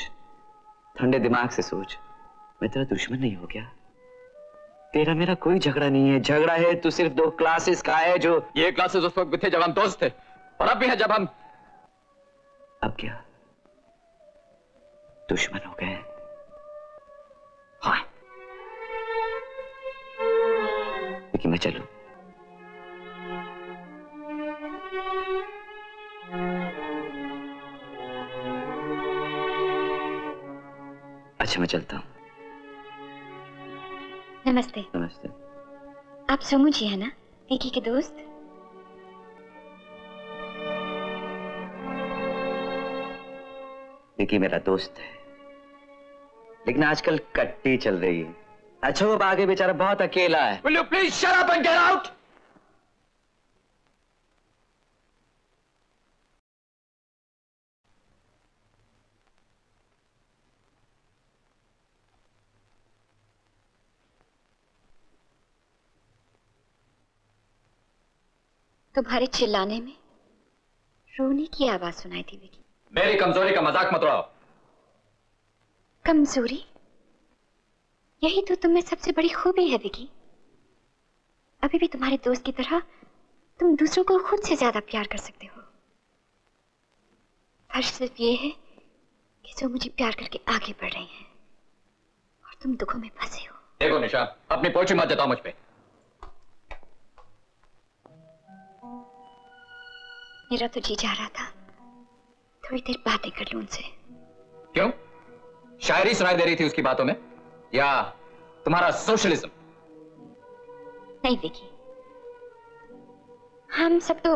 ठंडे दिमाग से सोच, मैं तेरा दुश्मन नहीं हो गया। तेरा मेरा कोई झगड़ा नहीं है। झगड़ा है तू सिर्फ दो क्लासेस का है जो ये क्लासेस उस वक्त थे जब हम दोस्त थे और अब भी है जब हम अब क्या दुश्मन हो गए। हाँ लेकिन मैं चलूं? अच्छा मैं चलता हूं। नमस्ते। नमस्ते। आप सोमू जी है ना विकी के दोस्त? विकी मेरा दोस्त है लेकिन आजकल कट्टी चल रही है। अच्छा वो आगे बेचारा बहुत अकेला है। Will you please shut up and get out? तुम्हारे चिल्लाने में रोने की आवाज सुनाई थी विकी। मेरी कमजोरी का मजाक मत उड़ाओ। कमजोरी? यही तो तुम्हें सबसे बड़ी खूबी है विकी। अभी भी तुम्हारे दोस्त की तरह तुम दूसरों को खुद से ज्यादा प्यार कर सकते हो। फर्क सिर्फ ये है कि जो मुझे प्यार करके आगे बढ़ रहे हैं और तुम दुखों में फंसे हो। देखो निशा, अपनी पोची मत जताओ मुझ पे। मेरा तो जी जा रहा था थोड़ी देर बातें कर लूं उनसे। क्यों? शायरी सुनाई दे रही थी उसकी बातों में या तुम्हारा सोशलिज्म? नहीं विकी, हम सब तो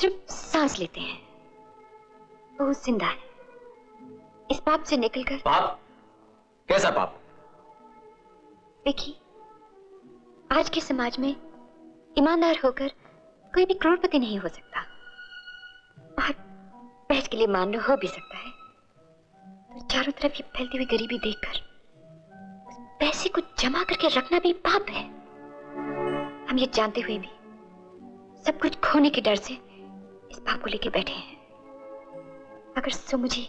सिर्फ सांस लेते हैं। वो जिंदा है, इस पाप से निकलकर। पाप? कैसा पाप? विकी, आज के समाज में ईमानदार होकर कोई भी करोड़पति नहीं हो सकता। बहस के लिए मानना हो भी सकता है। तो चारों तरफ ये फैलती हुई गरीबी देखकर उस पैसे को जमा करके रखना भी पाप है। हम ये जानते हुए भी सब कुछ खोने के डर से इस पाप को लेके बैठे हैं। अगर सो मुझे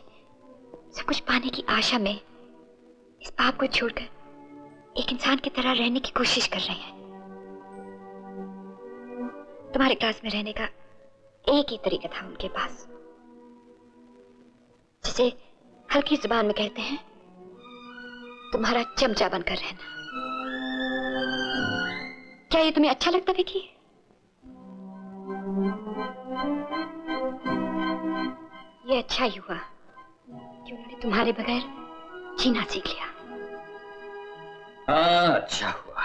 सब कुछ पाने की आशा में इस पाप को छोड़कर एक इंसान की तरह रहने की कोशिश कर रहे हैं। तुम्हारे क्लास में रहने का एक ही तरीका था उनके पास, जिसे हल्की जुबान में कहते हैं तुम्हारा चमचा बनकर रहना। क्या ये तुम्हें अच्छा लगता विकी? ये अच्छा ही हुआ कि उन्होंने तुम्हारे बगैर जीना सीख लिया। हाँ अच्छा हुआ,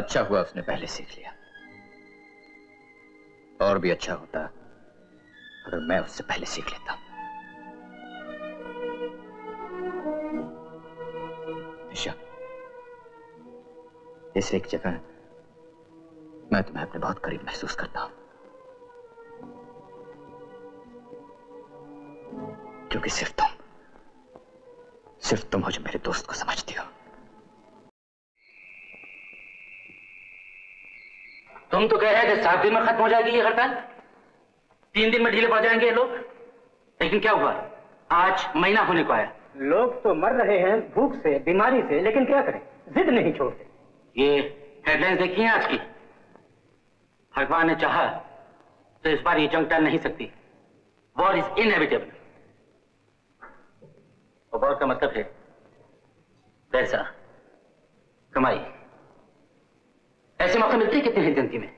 अच्छा हुआ उसने पहले सीख लिया। और भी अच्छा होता अगर मैं उससे पहले सीख लेता। निशा, इस एक जगह मैं तुम्हें अपने बहुत करीब महसूस करता हूं, क्योंकि सिर्फ तुम हो जो मेरे दोस्त को समझती हो। तुम तो कह रहे थे 7 दिन में खत्म हो जाएगी ये हड़ताल, 3 दिन में ढीले पड़ जाएंगे लोग, लेकिन क्या हुआ? आज महीना होने को आया। लोग तो मर रहे हैं भूख से, बीमारी से, लेकिन क्या करें जिद नहीं छोड़ते। ये हेडलाइंस देखी है आज की, भगवान ने चाहा तो इस बार ये जंग टल नहीं सकती। War is inevitable. और वॉर का मतलब है पैसा, कमाई। ऐसे मौके मिलते कितने हैं जिंदगी में।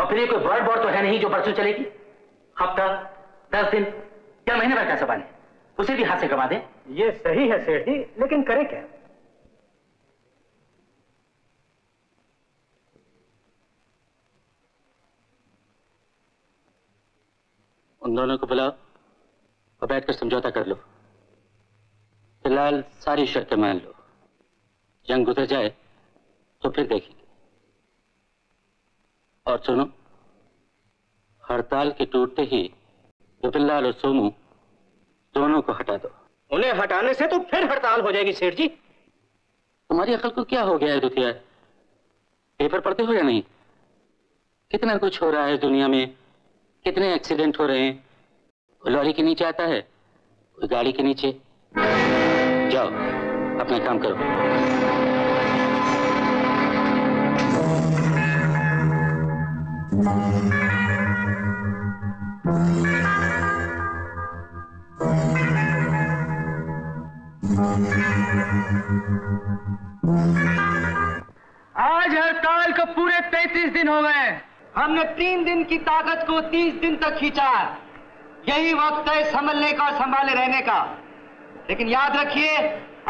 और फिर ये कोई वर्ल्ड वॉर तो है नहीं जो बरसों चलेगी। हफ्ता, 10 दिन या महीने भर का सब आने उसे भी हाथ से कमा दे। ये सही है सेठ जी, लेकिन करे क्या? उन दोनों को बुलाओ और बैठकर समझौता कर लो। फिलहाल सारी शर्तें मान लो। जंग गुजर जाए तो फिर देखेंगे। और सुनो, हड़ताल के टूटते ही बिपिनलाल और सोमू दोनों को हटा दो। उन्हें हटाने से तो फिर हड़ताल हो जाएगी सेठ जी। तुम्हारी अकल को क्या हो गया है दुतिया? पेपर पढ़ते हो या नहीं? कितना कुछ हो रहा है दुनिया में, कितने एक्सीडेंट हो रहे हैं। कोई लॉरी के नीचे आता है, कोई गाड़ी के नीचे। जाओ अपना काम करो। आज हड़ताल को पूरे 33 दिन हो गए। हमने 3 दिन की ताकत को 30 दिन तक खींचा। यही वक्त है संभलने का और संभाले रहने का। लेकिन याद रखिए,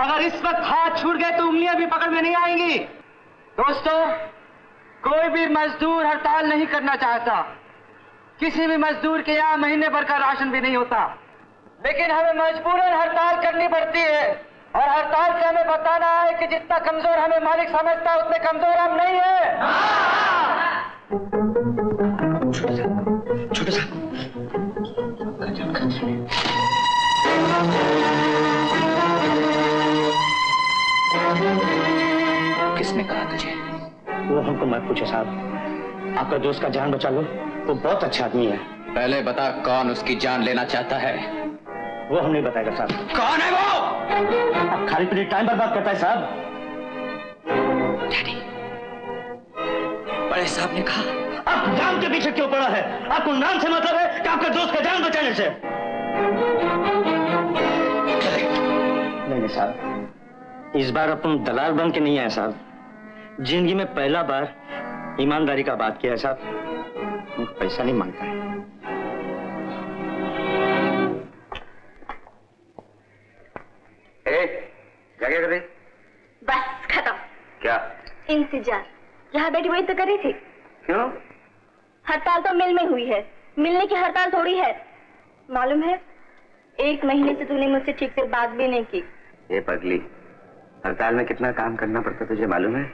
अगर इस वक्त हाथ छूट गए तो उंगलियां भी पकड़ में नहीं आएंगी। दोस्तों, कोई भी मजदूर हड़ताल नहीं करना चाहता। किसी भी मजदूर के यहाँ महीने भर का राशन भी नहीं होता। लेकिन हमें मजबूरन हड़ताल करनी पड़ती है। और हड़ताल से हमें बताना है कि जितना कमजोर हमें मालिक समझता है उतने कमजोर हम नहीं है। छोटू साहब, किसने कहा तुझे? वो हमको मत पूछो साहब। आपका दोस्त का जान बचा लो, वो बहुत अच्छा आदमी है। पहले बता कौन उसकी जान लेना चाहता है। वो हम नहीं बताएगा साहब। कौन है वो? आप खाली पीरियड टाइम बर्बाद करता है साहब। डैडी, बड़े साहब ने कहा आप जान के पीछे क्यों पड़ा है? आपको नाम से मतलब है कि आपके दोस्त का जान बचाने से? नहीं साहब, इस बार अपन दलाल बन के नहीं आए साहब। जिंदगी में पहला बार ईमानदारी का बात किया है साहब। उनको पैसा नहीं मांगता है। क्या क्या कर रही? बस खत्म। क्या इंतजार? यहाँ बैठी वही तो करी थी। क्यों? हड़ताल तो मिल में हुई है, मिलने की हड़ताल थोड़ी है। मालूम है, 1 महीने से तूने मुझसे ठीक से बात भी नहीं की। ये पगली, हड़ताल में कितना काम करना पड़ता तुझे मालूम है?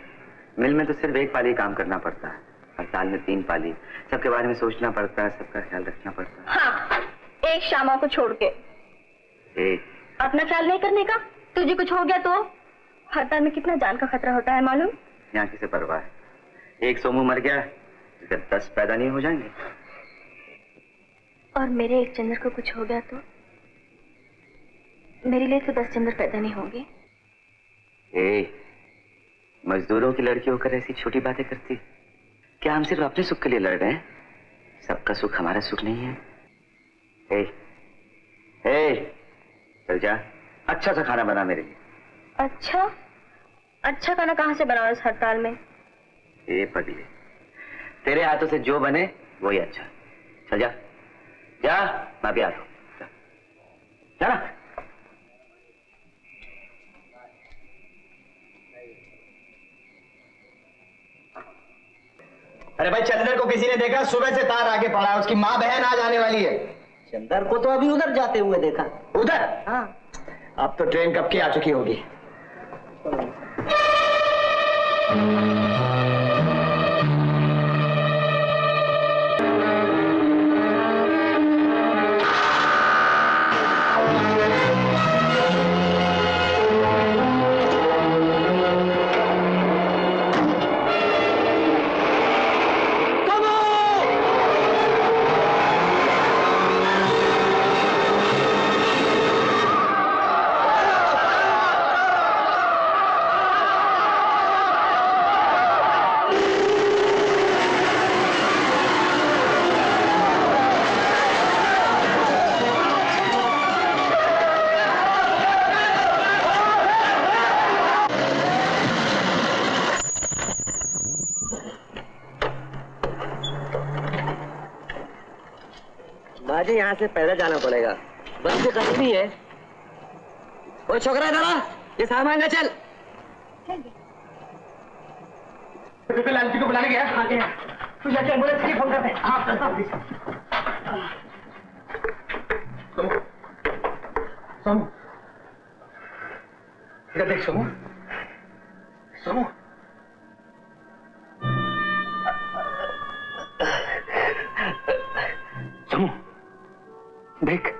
मिल में तो सिर्फ 1 पाली काम करना पड़ता है, हड़ताल में 3 पाली। सबके बारे में सोचना पड़ता है, सबका ख्याल रखना पड़ता है। हाँ, एक शामा को छोड़ के अपना ख्याल नहीं करने का। तुझे कुछ हो गया तो हड़ताल में कितना जान का खतरा होता है मालूम? यहाँ किसे परवाह है? एक सोमू मर गया, 10 पैदा नहीं हो जाएंगे। और मेरे एक चंद्र को कुछ हो गया तो मेरे लिए तो 10 चंद्र पैदा नहीं होंगे। मजदूरों की लड़की होकर ऐसी छोटी बातें करती। क्या हम सिर्फ अपने सुख के लिए लड़ रहे हैं? सबका सुख हमारा सुख नहीं है। ए, ए, चल जा, अच्छा सा खाना बना मेरे लिए। अच्छा अच्छा खाना कहाँ से बनाओ इस हड़ताल में? ये पगले, तेरे हाथों से जो बने वही अच्छा। चल जा, जा, मैं भी आ रहा हूँ। जा। अरे भाई, चंदर को किसी ने देखा? सुबह से तार आगे पड़ा है। उसकी माँ बहन आज आने वाली है। चंदर को तो अभी उधर जाते हुए देखा। उधर? हाँ। अब तो ट्रेन कब की आ चुकी होगी। राजे यहाँ से पैदल जाना पड़ेगा, बस से कहीं भी है। ओ छोकरा दादा ये सामान का चल। लालची को बुलाने गया। हाँ गया। तू जाके एम्बुलेंस की फोन कर दे। हाँ सोमू इधर देख सोमू सोमू सोमू देख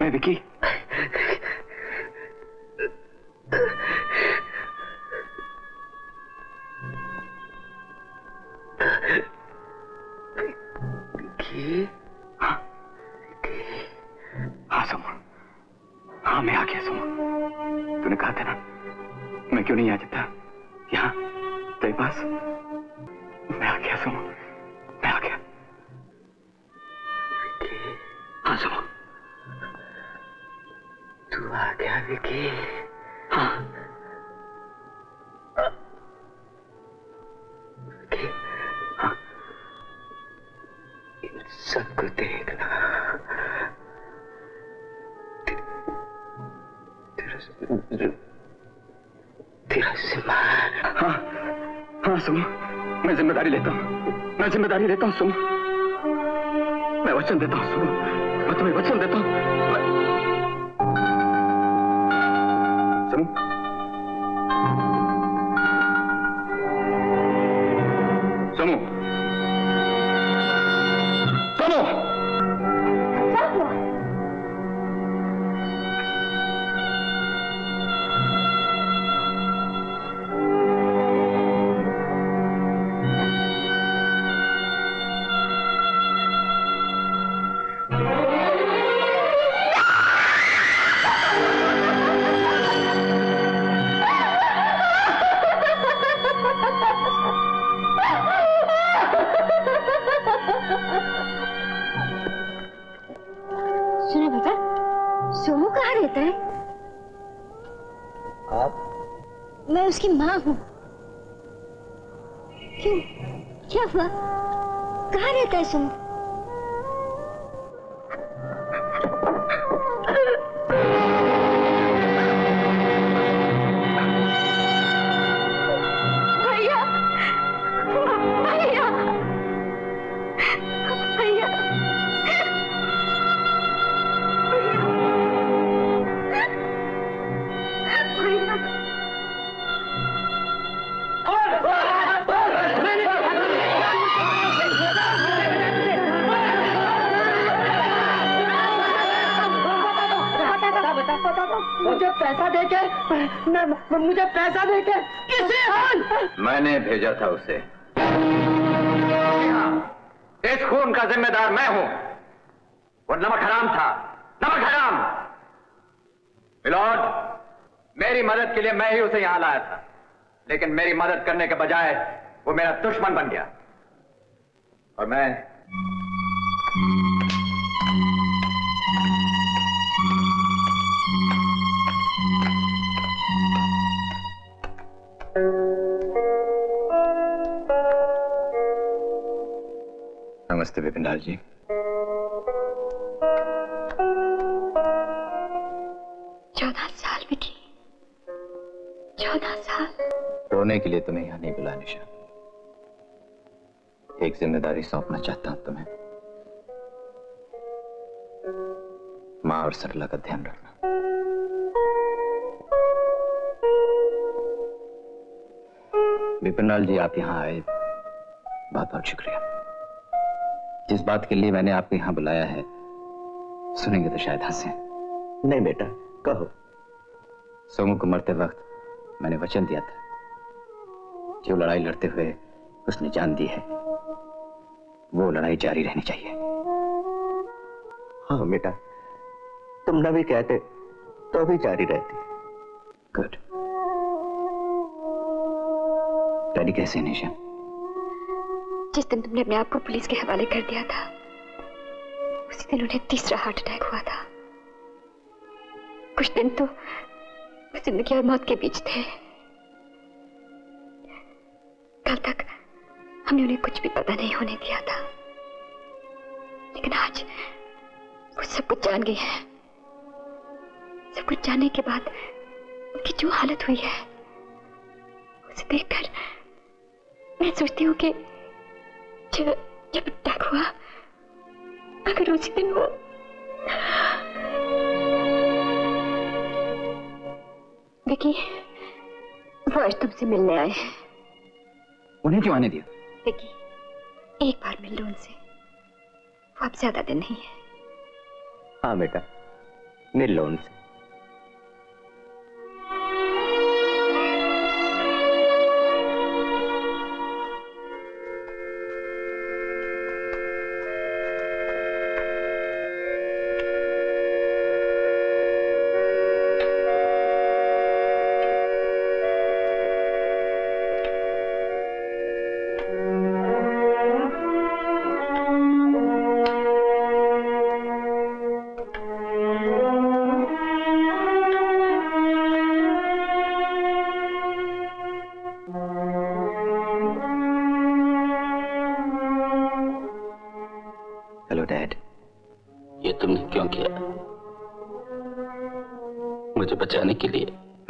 मैं विकी मैं आ गया सोमू। तूने कहा था ना मैं क्यों नहीं आ जाता यहाँ तेरे पास। मैं आ गया सोमू, मैं आ गया। हाँ सोमू तू आ गया विकी। हाँ विकी हाँ इन सबको देखना तेरा सामान। हाँ हाँ सुन मैं जिम्मेदारी लेता हूँ, मैं जिम्मेदारी लेता हूँ सुन। मैं वचन देता हूँ सुन, मैं तुम्हें वचन देता हूँ सुन। सुनो सुनो भेजा था उसे। इस खून का जिम्मेदार मैं हूं। वो नमक हराम था, नमक हराम। मिलॉर्ड मेरी मदद के लिए मैं ही उसे यहां लाया था, लेकिन मेरी मदद करने के बजाय वो मेरा दुश्मन बन गया। और मैं नमस्ते बिपिनलाल जी। चौदह साल। रोने के लिए तुम्हें यहाँ नहीं बुलाया निशा। एक जिम्मेदारी सौंपना चाहता हूँ तुम्हें। माँ और सरला का ध्यान रखना। बिपिनलाल जी आप यहाँ आए बहुत बहुत शुक्रिया। जिस बात के लिए मैंने आपको यहाँ बुलाया है सुनेंगे तो शायद हंसे। नहीं बेटा कहो। सोमू को मरते वक्त मैंने वचन दिया था, जो लड़ाई लड़ते हुए उसने जान दी है वो लड़ाई जारी रहनी चाहिए। हाँ बेटा तुम ना भी कहते तो भी जारी रहती। गुड। डैडी कैसे निशा? जिस दिन तुमने अपने आप को पुलिस के हवाले कर दिया था उसी दिन उन्हें तीसरा हार्ट अटैक हुआ था। कुछ दिन तो जिंदगी और मौत के बीच थे। कल तक हमने उन्हें कुछ भी पता नहीं होने दिया था। लेकिन आज वो सब कुछ जान गई है। सब कुछ जानने के बाद उनकी जो हालत हुई है उसे देखकर मैं सोचती हूँ कि जब अटैक हुआ अगर उसी दिन वो विकी वो आज तुमसे मिलने आए हैं। उन्हें क्यों आने दिया? विकी एक बार मिल लो उनसे, वो अब ज्यादा दिन नहीं है। हाँ बेटा मिल लो उनसे।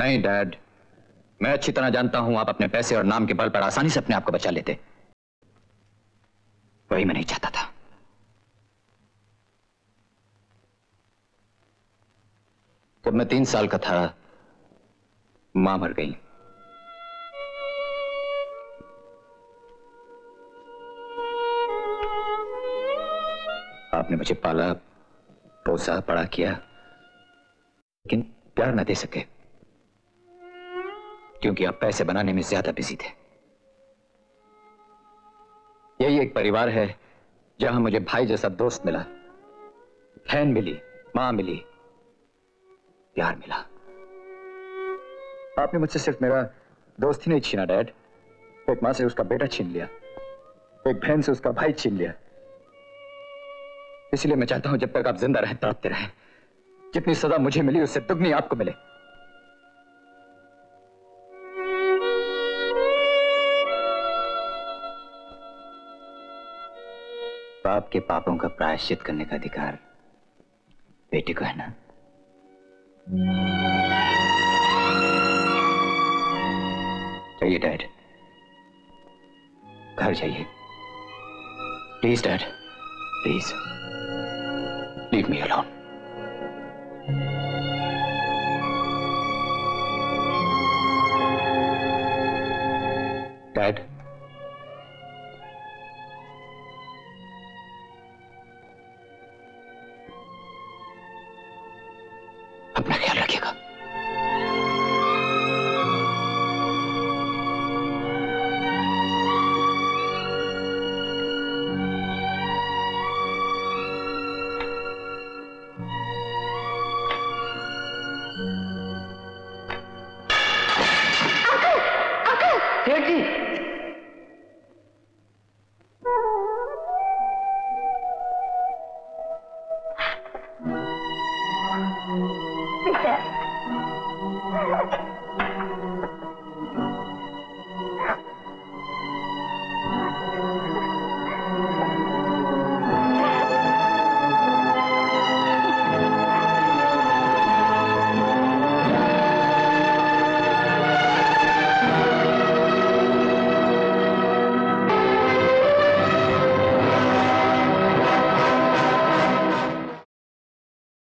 नहीं डैड, मैं अच्छी तरह जानता हूं आप अपने पैसे और नाम के बल पर आसानी से अपने आप को बचा लेते। वही मैं नहीं चाहता था। जब मैं 3 साल का था मां मर गई। आपने मुझे पाला पोसा बड़ा किया लेकिन प्यार न दे सके क्योंकि आप पैसे बनाने में ज्यादा बिजी थे। यही एक परिवार है जहां मुझे भाई जैसा दोस्त मिला, बहन मिली, मां मिली, प्यार मिला। आपने मुझसे सिर्फ मेरा दोस्त ही नहीं छीना डैड, एक मां से उसका बेटा छीन लिया, एक बहन से उसका भाई छीन लिया। इसलिए मैं चाहता हूं जब तक आप जिंदा रहें तड़पते रहें। जितनी सजा मुझे मिली उससे दुगनी आपको मिले। बाप के पापों का प्रायश्चित करने का अधिकार बेटे को है ना? चाहिए डैड, घर जाइए। Please dad, please leave me alone. Dad